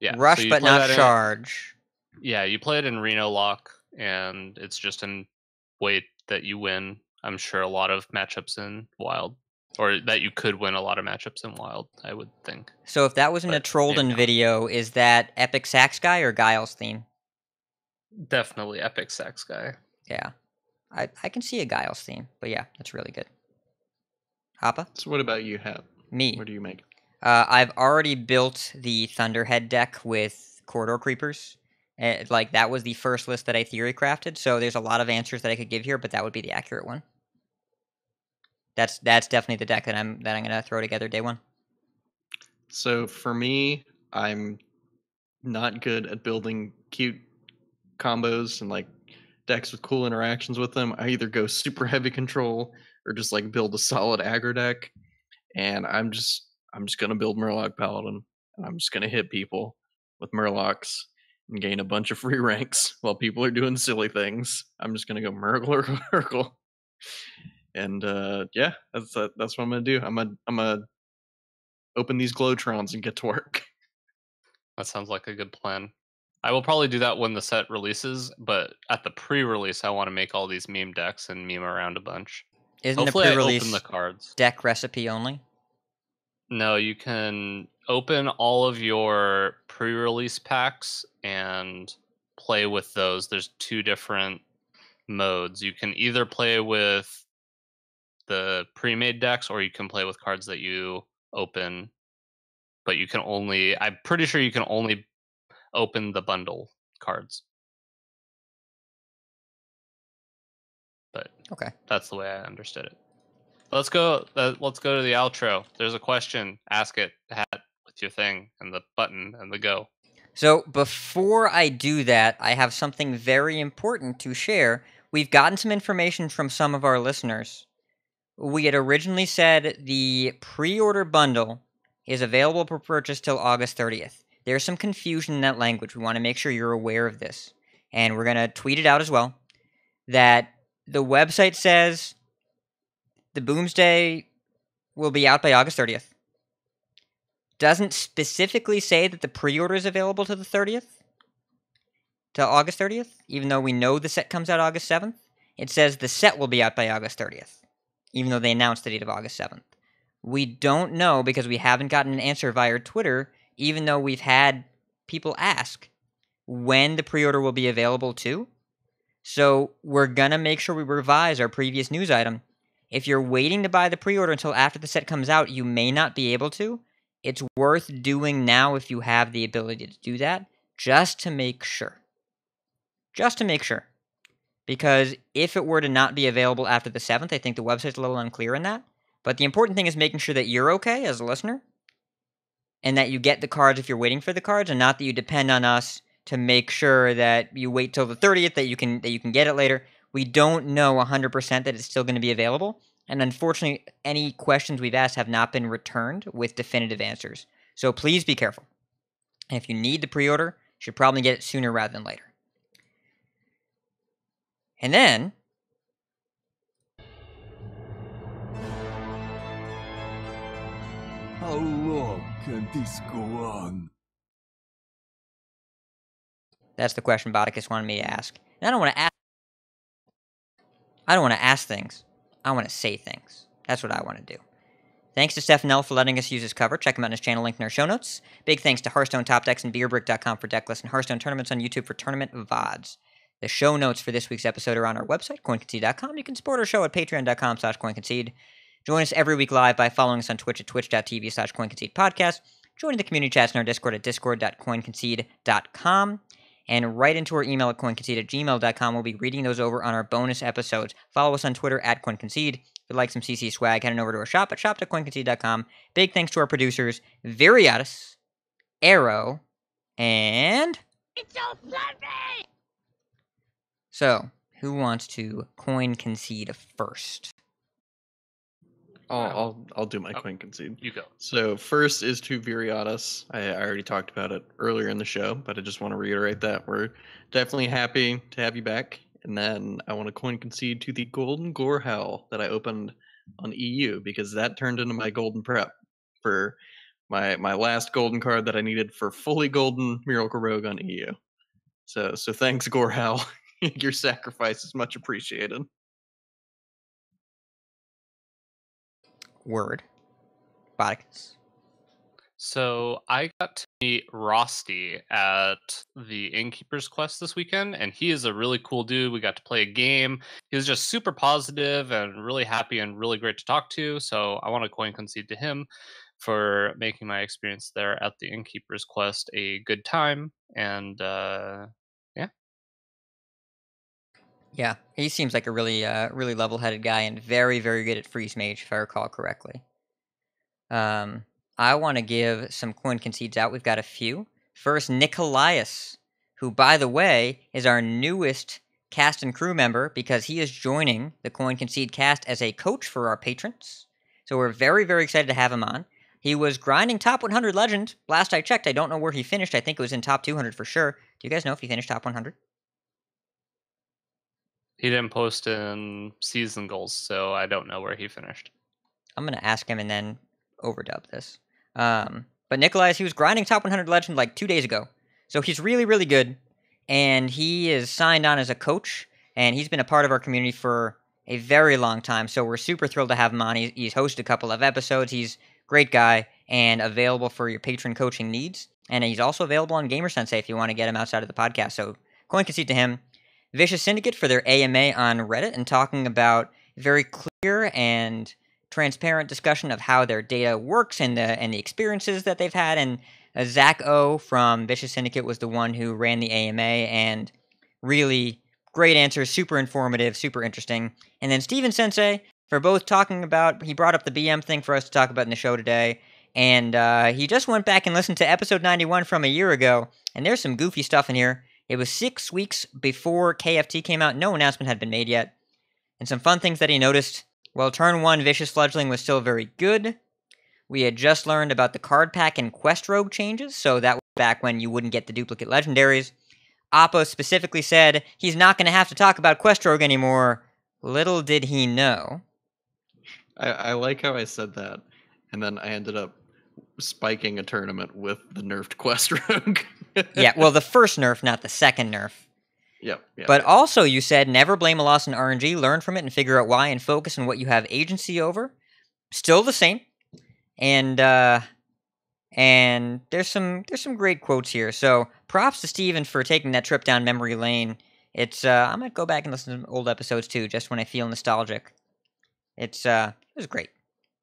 Yeah, rush, so but not charge. Yeah, you play it in Reno Lock, and it's just in weight that you win, I'm sure, a lot of matchups in Wild. Or that you could win a lot of matchups in Wild, I would think. So if that wasn't a Trollden video, is that Epic Sax guy or Guile's theme? Definitely Epic Sax guy. Yeah. I can see a Guile's theme, but yeah, that's really good. Appa? So what about you, Hap? Me? What do you make? I've already built the Thunderhead deck with Corridor Creepers. Like, that was the first list that I theory crafted, so there's a lot of answers that I could give here, but that would be the accurate one. That's definitely the deck that I'm gonna throw together day one. So for me, I'm not good at building cute combos and like decks with cool interactions with them. I either go super heavy control or just like build a solid aggro deck, and I'm just going to build Murloc Paladin, and I'm just going to hit people with Murlocs. and gain a bunch of free ranks while people are doing silly things. I'm just going to go Murgle. And yeah, that's what I'm going to do. I'm going to open these Glowtrons and get to work. That sounds like a good plan. I will probably do that when the set releases, but at the pre-release, I want to make all these meme decks and meme around a bunch. Isn't the pre-release the cards deck recipe only? No, you can open all of your pre-release packs and play with those. There's two different modes. You can either play with the pre-made decks, or you can play with cards that you open. But you can only... I'm pretty sure you can only open the bundle cards. But okay, that's the way I understood it. Let's go. Let's go to the outro. There's a question. Ask it, Hat, with your thing and the button and the go. So before I do that, I have something very important to share. We've gotten some information from some of our listeners. We had originally said the pre-order bundle is available for purchase till August 30th. There's some confusion in that language. We want to make sure you're aware of this. And we're going to tweet it out as well. That the website says the Boomsday will be out by August 30th. Doesn't specifically say that the pre-order is available to the 30th. To August 30th. Even though we know the set comes out August 7th. It says the set will be out by August 30th. Even though they announced the date of August 7th. We don't know because we haven't gotten an answer via Twitter, even though we've had people ask when the pre-order will be available to. So we're going to make sure we revise our previous news item. If you're waiting to buy the pre-order until after the set comes out, you may not be able to. It's worth doing now if you have the ability to do that, just to make sure. Just to make sure. Because if it were to not be available after the 7th, I think the website's a little unclear on that. But the important thing is making sure that you're okay as a listener, and that you get the cards if you're waiting for the cards, and not that you depend on us to make sure that you wait till the 30th, that you can get it later. We don't know 100% that it's still going to be available, and unfortunately, any questions we've asked have not been returned with definitive answers. So please be careful. And if you need the pre-order, you should probably get it sooner rather than later. And then... how long can this go on? That's the question Botticus wanted me to ask. And I don't want to ask things. I want to say things. That's what I want to do. Thanks to Stephanel for letting us use his cover. Check him out on his channel, linked in our show notes. Big thanks to Hearthstone Top Decks and BeerBrick.com for deck lists, and Hearthstone Tournaments on YouTube for tournament VODs. The show notes for this week's episode are on our website, CoinConcede.com. You can support our show at Patreon.com/CoinConcede. Join us every week live by following us on Twitch at twitch.tv/CoinConcede podcast. Join the community chats in our Discord at discord.coinconcede.com. And write into our email at coinconcede@gmail.com. We'll be reading those over on our bonus episodes. Follow us on Twitter at coinconcede. If you'd like some CC swag, head on over to our shop at shop.coinconcede.com. Big thanks to our producers, Viriatis, Arrow, and... it's so fluffy! So, who wants to coin concede first? I'll do my coin concede. You go. So first is to Viriatis. I already talked about it earlier in the show, but I just want to reiterate that we're definitely happy to have you back. And then I want to coin concede to the golden gore howl that I opened on EU, because that turned into my golden prep for my last golden card that I needed for fully golden Miracle Rogue on EU. So thanks, gore howl. Your sacrifice is much appreciated. Word. Botticus. So I got to meet Rosty at the Innkeeper's Quest this weekend, and he is a really cool dude. We got to play a game. He was just super positive and really happy and really great to talk to, so I want to coin concede to him for making my experience there at the Innkeeper's Quest a good time, and yeah. Yeah, he seems like a really level-headed guy and very, very good at Freeze Mage, if I recall correctly. I want to give some coin concedes out. We've got a few. First, Nikolaius, who, by the way, is our newest cast and crew member because he is joining the Coin Concede cast as a coach for our patrons. So we're very, very excited to have him on. He was grinding top 100 legend. Last I checked, I don't know where he finished. I think it was in top 200 for sure. Do you guys know if he finished top 100? He didn't post in season goals, so I don't know where he finished. I'm going to ask him and then overdub this. But Nikolai, he was grinding top 100 legend like 2 days ago. So he's really, really good. And he is signed on as a coach. And he's been a part of our community for a very long time. So we're super thrilled to have him on. He's hosted a couple of episodes. He's a great guy and available for your patron coaching needs. And he's also available on GamerSensei if you want to get him outside of the podcast. So Coin Concede to him. Vicious Syndicate for their AMA on Reddit and talking about very clear and transparent discussion of how their data works and the experiences that they've had. And Zach O from Vicious Syndicate was the one who ran the AMA, and really great answers, super informative, super interesting. And then Steven Sensei for both talking about, he brought up the BM thing for us to talk about in the show today, and he just went back and listened to episode 91 from a year ago, and there's some goofy stuff in here. It was 6 weeks before KFT came out, no announcement had been made yet, and some fun things that he noticed. Well, turn 1, Vicious Fledgling was still very good. We had just learned about the card pack and quest rogue changes, so that was back when you wouldn't get the duplicate legendaries. Appa specifically said he's not going to have to talk about quest rogue anymore. Little did he know. I like how I said that, and then I ended up spiking a tournament with the nerfed quest rogue. Yeah, well, the first nerf, not the second nerf. Yep. But also you said never blame a loss in RNG, learn from it and figure out why and focus on what you have agency over. Still the same. And there's some great quotes here. So props to Steven for taking that trip down memory lane. It's I might go back and listen to old episodes too, just when I feel nostalgic. It's it was great.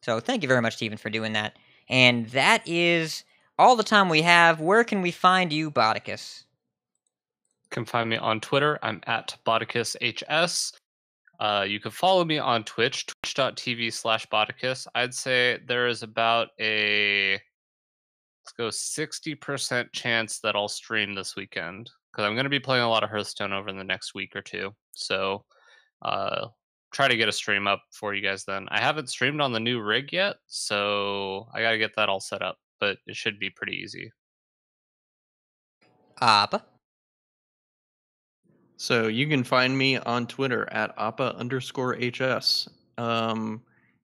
So thank you very much, Steven, for doing that. And that is all the time we have. Where can we find you, Botticus? Can find me on Twitter. I'm at BotticusHS. You can follow me on Twitch, twitch.tv/Botticus. I'd say there is about a 60% chance that I'll stream this weekend, because I'm going to be playing a lot of Hearthstone over the next week or two. So try to get a stream up for you guys then. I haven't streamed on the new rig yet, so I got to get that all set up, but it should be pretty easy. Appa? So you can find me on Twitter at Appa_HS.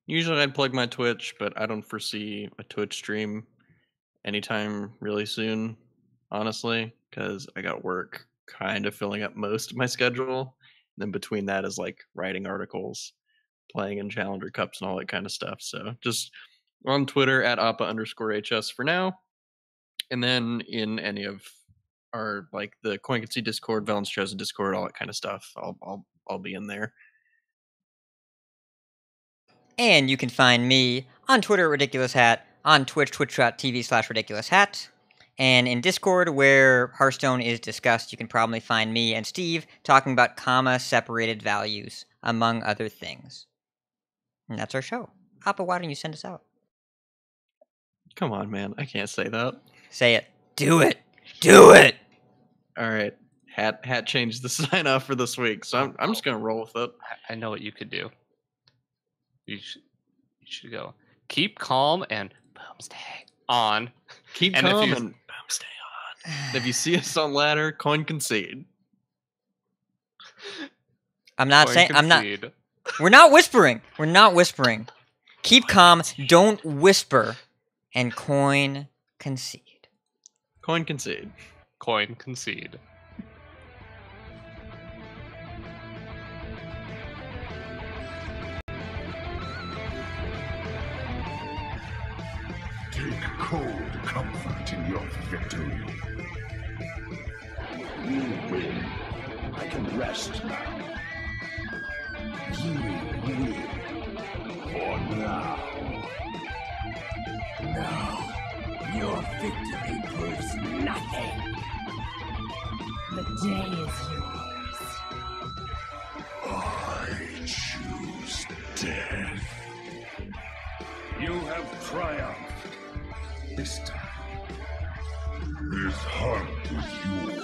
Usually I'd plug my Twitch, but I don't foresee a Twitch stream anytime really soon, honestly, because I got work kind of filling up most of my schedule. And then between that is like writing articles, playing in Challenger Cups and all that kind of stuff. So just on Twitter at Appa_HS for now. And then in any of or like the Coin Concede Discord, Velen's Chosen Discord, all that kind of stuff. I'll be in there. And you can find me on Twitter, Ridiculous Hat, on Twitch, twitch.tv/Ridiculous Hat, and in Discord, where Hearthstone is discussed, you can probably find me and Steve talking about comma-separated values, among other things. And that's our show. Appa, why don't you send us out? Come on, man. I can't say that. Say it. Do it. Do it. All right, Hat changed the sign off for this week, so I'm just gonna roll with it. I know what you could do. You should go keep calm and Boomsday on. Keep and calm and Boomsday on. If you see us on ladder, Coin Concede. I'm not saying I'm not. We're not whispering. We're not whispering. Keep calm. Don't whisper. And Coin Concede. Coin Concede. Coin Concede. Take cold comfort in your victory. You win. I can rest now. You win. For now. Now. Your victory proves nothing. The day is yours. I choose death. You have triumphed. This time. This hunt with you.